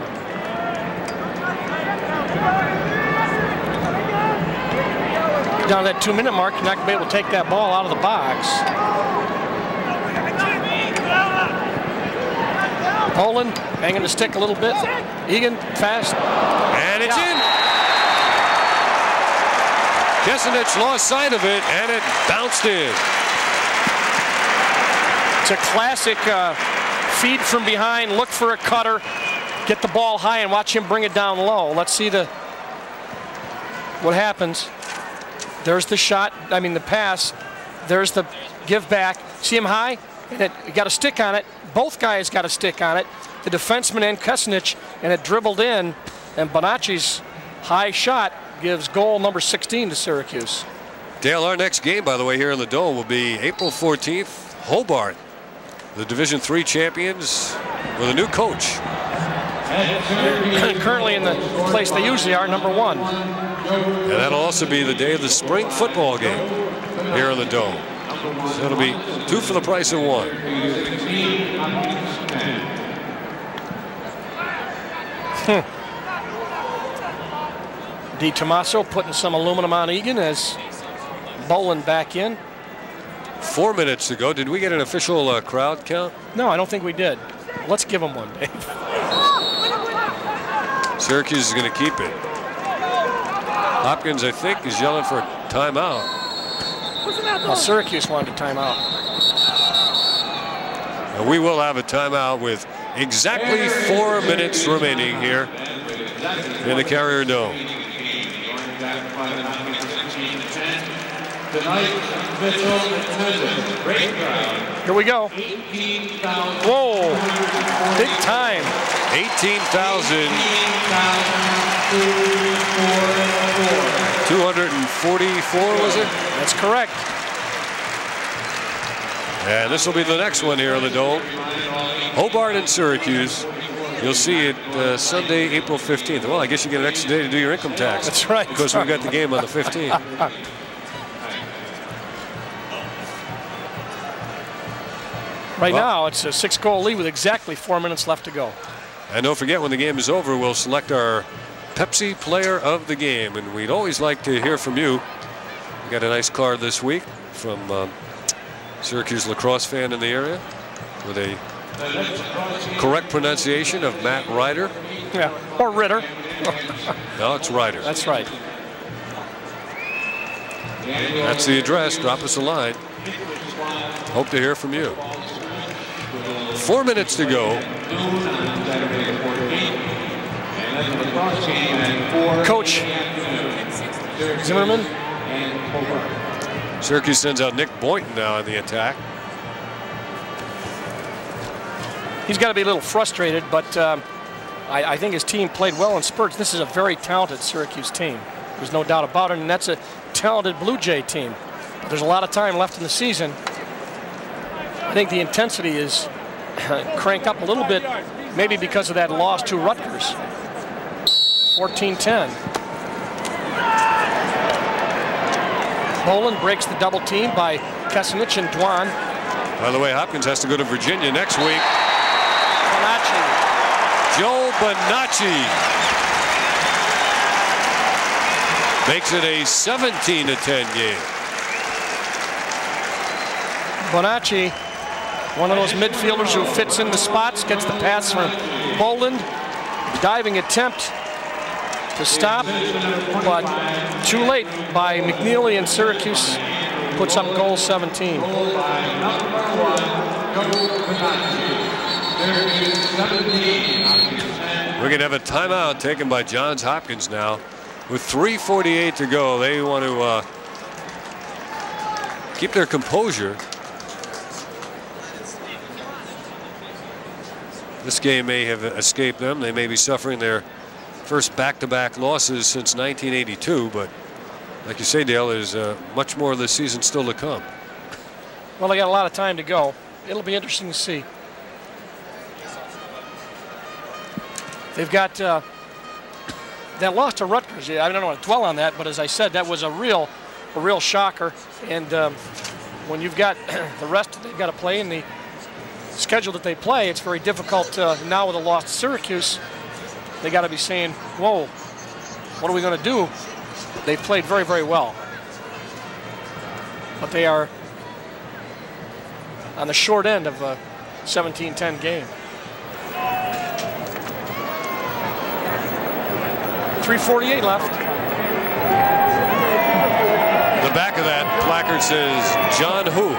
Down to that 2-minute mark, you're not going to be able to take that ball out of the box. Poland hanging the stick a little bit. Egan fast. And it's in. Kessenich lost sight of it, and it bounced in. It's a classic feed from behind, look for a cutter, get the ball high, and watch him bring it down low. Let's see what happens. There's the shot, I mean the pass, there's the give back. See him high, and it got a stick on it. Both guys got a stick on it, the defenseman and Kessenich, and it dribbled in, and Bonacci's high shot gives goal number 16 to Syracuse. Dale, our next game, by the way, here in the Dome will be April 14th, Hobart, the Division III champions with a new coach. Currently in the place they usually are, #1. And that'll also be the day of the spring football game here in the Dome. So it'll be 2 for the price of 1. DiTomaso putting some aluminum on Egan as Boland back in. 4 minutes to go. Did we get an official crowd count? No, I don't think we did. Let's give them one, Dave. Syracuse is going to keep it. Hopkins, I think, is yelling for a timeout. Well, Syracuse wanted a timeout. And we will have a timeout with exactly 4 minutes remaining here in the Carrier Dome. Here we go. Whoa, big time. 18,244, was it? That's correct. And this will be the next one here in the Dome. Hobart and Syracuse. You'll see it Sunday, April 15th. Well, I guess you get an extra day to do your income tax. That's right. Because we've got the game on the 15th. Right now, it's a 6-goal lead with exactly 4 minutes left to go. And don't forget, when the game is over, we'll select our Pepsi player of the game. And we'd always like to hear from you. We got a nice card this week from Syracuse lacrosse fan in the area with a correct pronunciation of Matt Ryder. Yeah, or Ritter. No, it's Ryder. That's right. That's the address. Drop us a line. Hope to hear from you. 4 minutes to go. Coach Zimmerman. Syracuse sends out Nick Boynton now in the attack. He's got to be a little frustrated, but I think his team played well in spurts. This is a very talented Syracuse team. There's no doubt about it, and that's a talented Blue Jay team. But there's a lot of time left in the season. I think the intensity is cranked up a little bit, maybe because of that loss to Rutgers. 14-10. Boland breaks the double team by Kessenich and Dwan. By the way, Hopkins has to go to Virginia next week. Bonacci. Joe Bonacci makes it a 17-10 game. Bonacci, one of those midfielders who fits in the spots, gets the pass from Boland. Diving attempt to stop, but too late by McNeely, and Syracuse puts up goal 17. We're going to have a timeout taken by Johns Hopkins now. With 3:48 to go, they want to keep their composure. This game may have escaped them. They may be suffering their first back-to-back losses since 1982, but like you say, Dale, there's much more of this season still to come. Well, they got a lot of time to go. It'll be interesting to see. They've got that loss to Rutgers. I don't want to dwell on that, but as I said, that was a real shocker. And when you've got the rest they've got to play in the schedule that they play, it's very difficult now with a loss to Syracuse. They got to be saying, whoa, what are we going to do? They've played very, very well. But they are on the short end of a 17-10 game. 3:48 left. The back of that placard says, John who?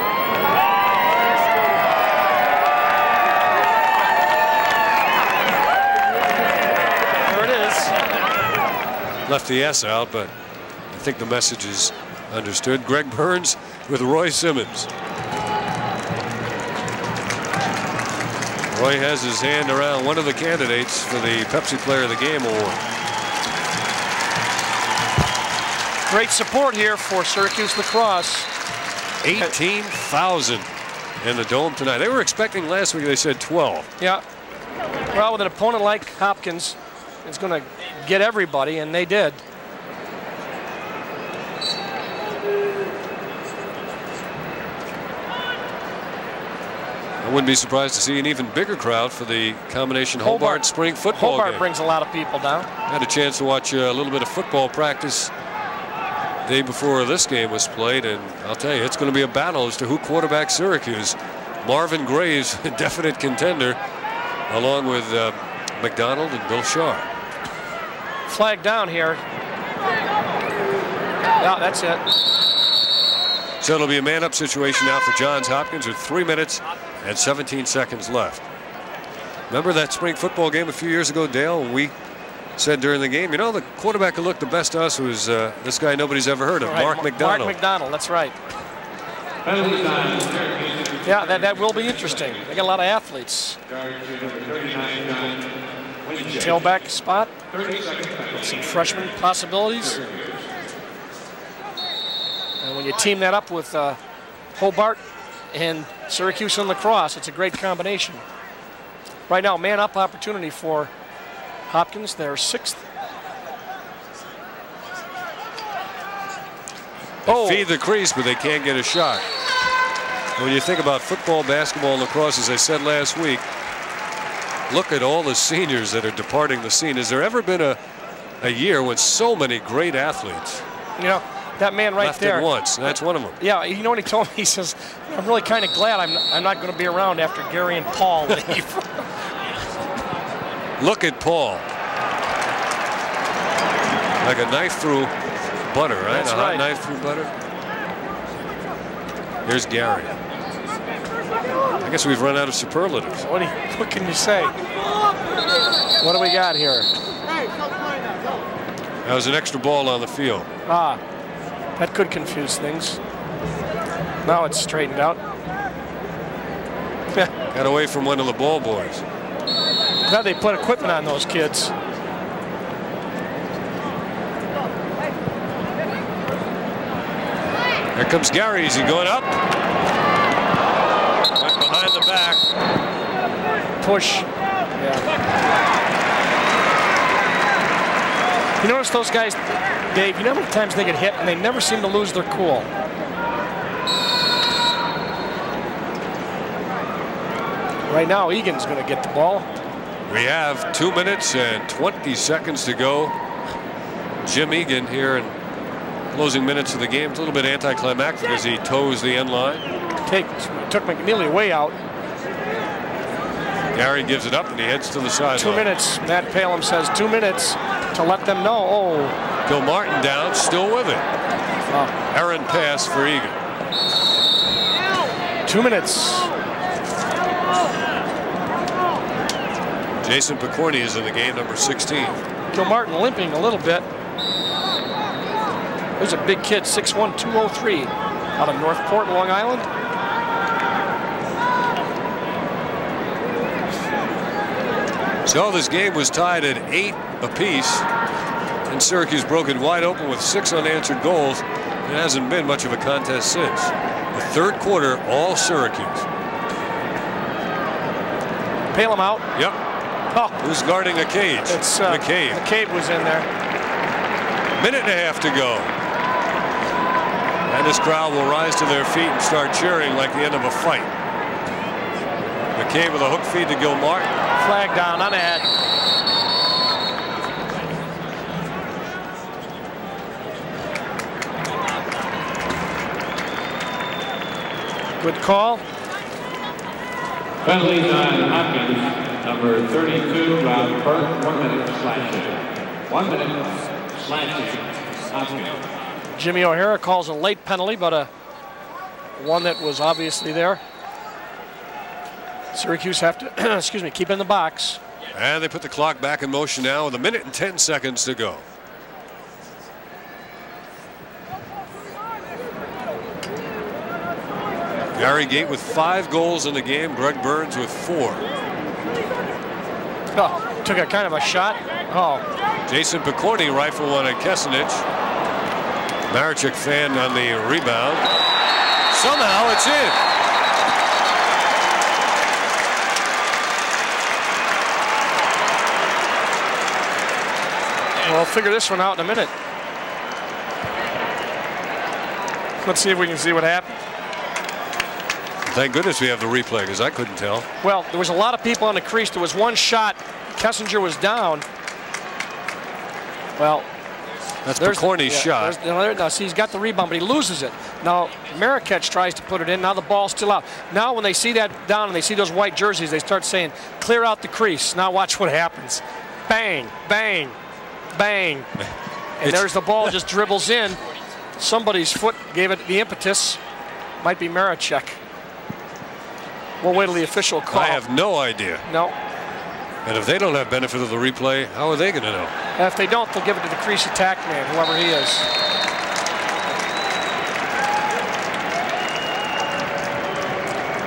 Left the S out, but I think the message is understood. Greg Burns with Roy Simmons. Roy has his hand around one of the candidates for the Pepsi Player of the Game award. Great support here for Syracuse lacrosse. 18,000 in the Dome tonight. They were expecting last week, they said 12. Yeah. Well, with an opponent like Hopkins, it's going to get everybody, and they did. I wouldn't be surprised to see an even bigger crowd for the combination Hobart Spring football game. Hobart brings a lot of people down. I had a chance to watch a little bit of football practice the day before this game was played, and I'll tell you, it's going to be a battle as to who quarterbacks Syracuse. Marvin Graves, a definite contender, along with McDonald and Bill Shaw. Flag down here. No, that's it. So it'll be a man-up situation now for Johns Hopkins with 3 minutes and 17 seconds left. Remember that spring football game a few years ago, Dale? We said during the game, you know, the quarterback who looked the best to us was this guy nobody's ever heard of, right. Mark McDonald. Mark McDonald, that's right. Yeah, that will be interesting. They got a lot of athletes. Tailback spot. Some freshman possibilities. And when you team that up with Hobart and Syracuse and lacrosse, it's a great combination. Right now, man-up opportunity for Hopkins. They're sixth. They feed the crease, but they can't get a shot. When you think about football, basketball, and lacrosse, as I said last week, look at all the seniors that are departing the scene. Has there ever been a year with so many great athletes? You know, that man right there. Left at once, and that's one of them. Yeah, you know what he told me? He says, I'm really kind of glad I'm not going to be around after Gary and Paul leave. Look at Paul. Like a knife through butter, right? That's right. A hot knife through butter. Here's Gary. I guess we've run out of superlatives. What can you say? What do we got here? That was an extra ball on the field. Ah, that could confuse things. Now it's straightened out. Got away from one of the ball boys. glad they put equipment on those kids. Here comes Gary. Is he going up? Right behind the back. Push. Yeah. You notice those guys, Dave, you know how many times they get hit and they never seem to lose their cool. Right now, Egan's going to get the ball. We have 2 minutes and 20 seconds to go. Jim Egan here in closing minutes of the game. It's a little bit anticlimactic as he toes the end line. Took McNeely way out. Gary gives it up and he heads to the sideline. 2 minutes. Matt Palumb says 2 minutes to let them know. Oh. Bill Martin down, still with it. Oh. Errant pass for Egan. 2 minutes. Jason Picorni is in the game, number 16. Kilmartin limping a little bit. There's a big kid, 6'1", 203, out of Northport, Long Island. So this game was tied at 8 apiece, and Syracuse broken wide open with 6 unanswered goals. It hasn't been much of a contest since. The third quarter, all Syracuse. Palumb out. Yep. Oh. Who's guarding a cage? It's McCabe. McCabe was in there. Minute and a half to go. And this crowd will rise to their feet and start cheering like the end of a fight. McCabe with a hook feed to Gilmar. Flag down on that. Good call. Penalty on Hopkins. Number 32, Rob Persing, 1 minute slashing. 1 minute slashing. Jimmy O'Hara calls a late penalty, but a one that was obviously there. Syracuse have to, excuse me, keep in the box. And they put the clock back in motion now with 1 minute and 10 seconds to go. Gary Gait with 5 goals in the game, Greg Burns with 4. Oh, took a kind of a shot. Oh. Jason Picorni rifle one at Kessenich. Marachek fan on the rebound. Somehow it's in. Well, figure this one out in a minute. Let's see if we can see what happened. Thank goodness we have the replay, because I couldn't tell. Well, there was a lot of people on the crease. There was one shot. Kessinger was down. Well, that's Picorni's shot. Now, see, he's got the rebound, but he loses it. Now, Marachek tries to put it in. Now the ball's still out. Now when they see that down and they see those white jerseys, they start saying, clear out the crease. Now watch what happens. Bang, bang, bang. And there's the ball just dribbles in. Somebody's foot gave it the impetus. Might be Marachek. We'll wait till the official call. I have no idea. No. And if they don't have benefit of the replay, how are they going to know? And if they don't, they'll give it to the crease attack man, whoever he is.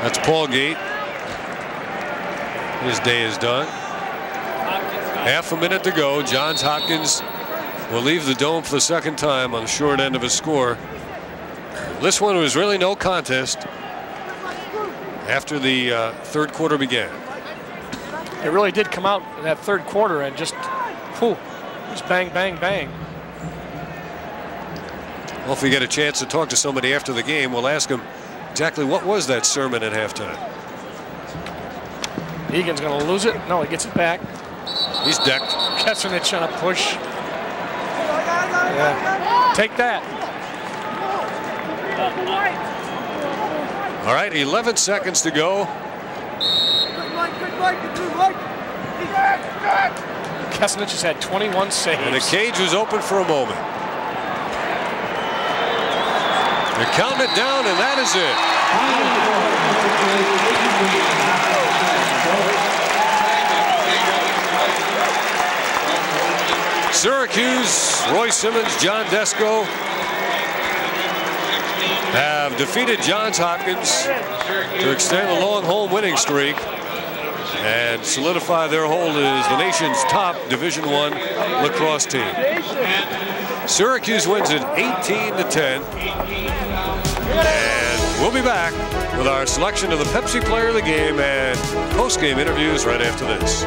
That's Paul Gait. His day is done. Half a minute to go. Johns Hopkins will leave the dome for the second time on the short end of his score. This one was really no contest after the third quarter began. It really did come out in that third quarter and just, whew, just bang, bang, bang. Well, if we get a chance to talk to somebody after the game, we'll ask him exactly what was that sermon at halftime. Egan's going to lose it. No, he gets it back. He's decked. Kessenich on a push. Yeah. Take that. All right, 11 seconds to go. Kessenich has had 21 saves. And the cage was open for a moment. They're counting it down, and that is it. Syracuse, Roy Simmons, John Desko have defeated Johns Hopkins to extend the long home winning streak and solidify their hold as the nation's top Division I lacrosse team. Syracuse wins it 18-10. And we'll be back with our selection of the Pepsi player of the game and post-game interviews right after this.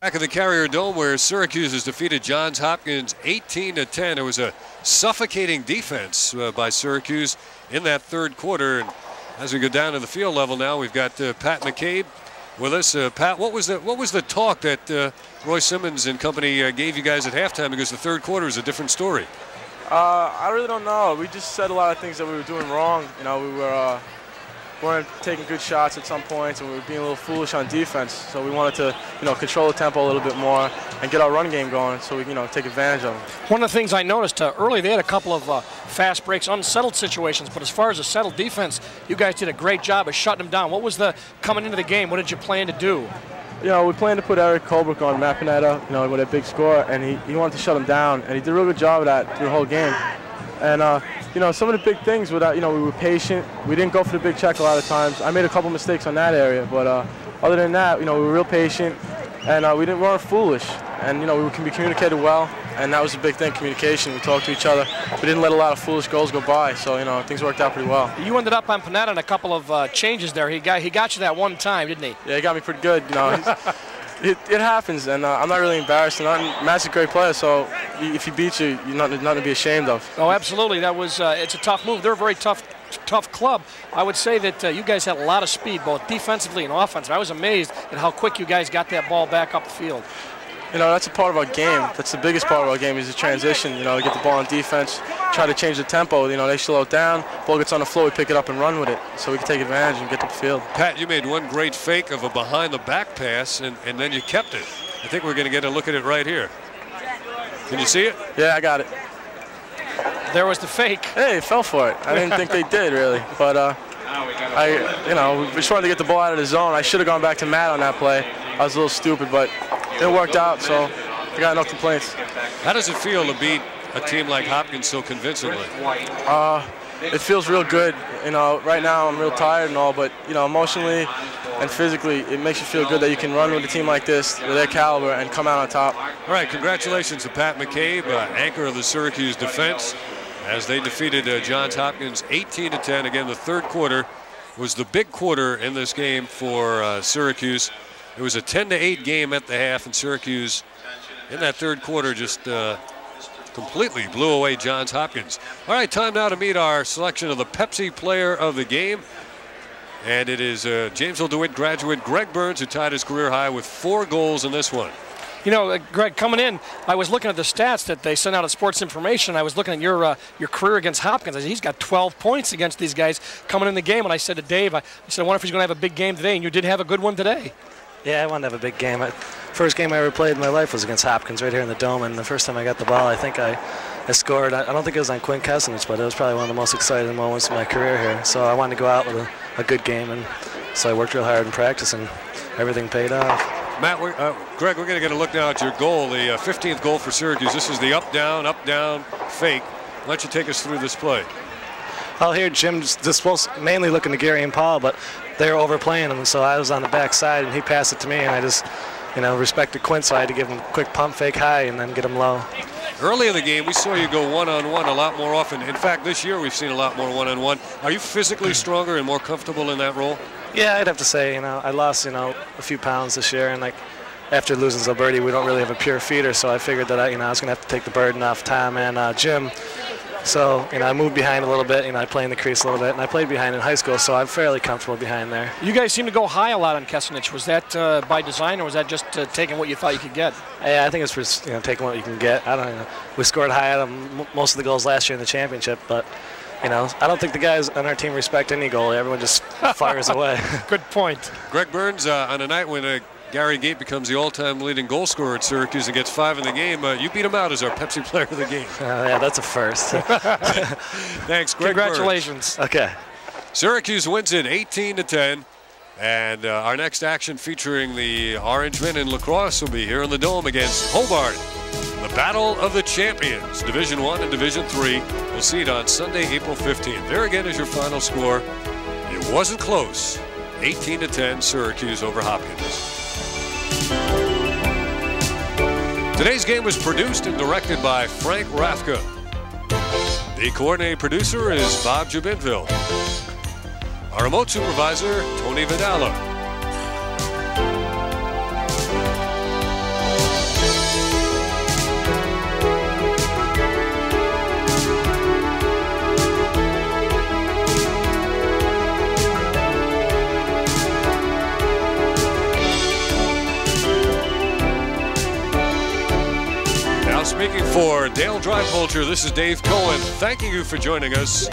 Back at the Carrier Dome, where Syracuse has defeated Johns Hopkins 18-10. It was a suffocating defense by Syracuse in that third quarter. And as we go down to the field level now, we've got Pat McCabe with us. Pat, what was the talk that Roy Simmons and company gave you guys at halftime? Because the third quarter is a different story. I really don't know. We just said a lot of things that we were doing wrong. You know, we were weren't taking good shots at some points, and we were being a little foolish on defense. So we wanted to, you know, control the tempo a little bit more and get our run game going, so we, you know, take advantage of them. One of the things I noticed early, they had a couple of fast breaks, unsettled situations. But as far as a settled defense, you guys did a great job of shutting them down. What was the coming into the game? What did you plan to do? You know, we planned to put Eric Colbrook on Matt Panetta, you know, with a big score, and he wanted to shut him down, and he did a real good job of that through the whole game. And you know, some of the big things without, you know, we were patient. We didn't go for the big check a lot of times. I made a couple mistakes on that area, but other than that, you know, we were real patient, and we weren't foolish. And you know, we communicated well, and that was the big thing, communication. We talked to each other. We didn't let a lot of foolish goals go by, so you know, things worked out pretty well. You ended up on Panetta in a couple of changes there. He got you that one time, didn't he? Yeah, he got me pretty good. You know, it happens, and I'm not really embarrassed. Matt's a great player, so if he beats you, you're nothing to be ashamed of. Oh, absolutely. That was it's a tough move. They're a very tough club. I would say that you guys had a lot of speed, both defensively and offensively. I was amazed at how quick you guys got that ball back up the field. You know, that's a part of our game. That's the biggest part of our game, is the transition. You know, we get the ball on defense, try to change the tempo. You know, they slow it down. Ball gets on the floor, we pick it up and run with it, so we can take advantage and get to the field. Pat, you made one great fake of a behind-the-back pass, and then you kept it. I think we're going to get a look at it right here. Can you see it? Yeah, I got it. There was the fake. Hey, it fell for it. I didn't think they did, really. But, you know, we just wanted to get the ball out of the zone. I should have gone back to Matt on that play. I was a little stupid, but it worked out, so I got no complaints. How does it feel to beat a team like Hopkins so convincingly? It feels real good. You know, right now I'm real tired and all, but you know, emotionally and physically, it makes you feel good that you can run with a team like this, with their caliber, and come out on top. All right, congratulations to Pat McCabe, anchor of the Syracuse defense, as they defeated Johns Hopkins 18-10. Again, the third quarter was the big quarter in this game for Syracuse. It was a 10-8 game at the half, and Syracuse in that third quarter just completely blew away Johns Hopkins. All right, time now to meet our selection of the Pepsi player of the game. And it is Jamesville DeWitt graduate Greg Burns, who tied his career high with 4 goals in this one. You know, Greg, coming in, I was looking at the stats that they sent out at Sports Information. I was looking at your career against Hopkins. I said, he's got 12 points against these guys coming in the game. And I said to Dave, I wonder if he's going to have a big game today. And you did have a good one today. Yeah, I wanted to have a big game. First game I ever played in my life was against Hopkins right here in the Dome, and the first time I got the ball, I think I scored. I don't think it was on Quint Kessenich, but it was probably one of the most exciting moments of my career here. So I wanted to go out with a good game, and so I worked real hard in practice, and everything paid off. Matt, Greg, we're going to get a look now at your goal, the 15th goal for Syracuse. This is the up-down fake. Why don't you take us through this play? Well, here Jim's mainly looking to Gary and Paul, but they were overplaying him, so I was on the backside, and he passed it to me, and I just, you know, respected Quint, so I had to give him a quick pump fake high and then get him low. Early in the game, we saw you go one-on-one a lot more often. In fact, this year we've seen a lot more one-on-one. Are you physically stronger and more comfortable in that role? Yeah, I'd have to say, you know, I lost, you know, a few pounds this year, and like after losing Zilberti, we don't really have a pure feeder, so I figured that I was going to have to take the burden off Tom and Jim. So, you know, I moved behind a little bit, you know, I play in the crease a little bit, and I played behind in high school, so I'm fairly comfortable behind there. You guys seem to go high a lot on Kessenich. Was that by design, or was that just taking what you thought you could get? Yeah, I think it's just, you know, taking what you can get. I don't know. We scored high at him most of the goals last year in the championship, but, you know, I don't think the guys on our team respect any goalie. Everyone just fires away. Good point. Greg Burns, on a night when Gary Gait becomes the all-time leading goal scorer at Syracuse and gets 5 in the game, you beat him out as our Pepsi player of the game. Yeah, that's a first. Thanks, Greg. Congratulations. Burns. Okay. Syracuse wins it 18-10, and our next action featuring the Orange Men in lacrosse will be here in the Dome against Hobart. The Battle of the Champions, Division I and Division III. We'll see it on Sunday, April 15th. There again is your final score. It wasn't close. 18-10, Syracuse over Hopkins. Today's game was produced and directed by Frank Rafka. The coordinating producer is Bob Jubinville. Our remote supervisor, Tony Vidala. Now speaking for Dale Drive Culture, this is Dave Cohen thanking you for joining us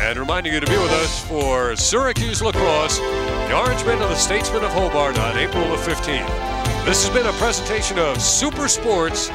and reminding you to be with us for Syracuse Lacrosse, the Orange Men of the Statesmen of Hobart on April the 15th. This has been a presentation of Super Sports.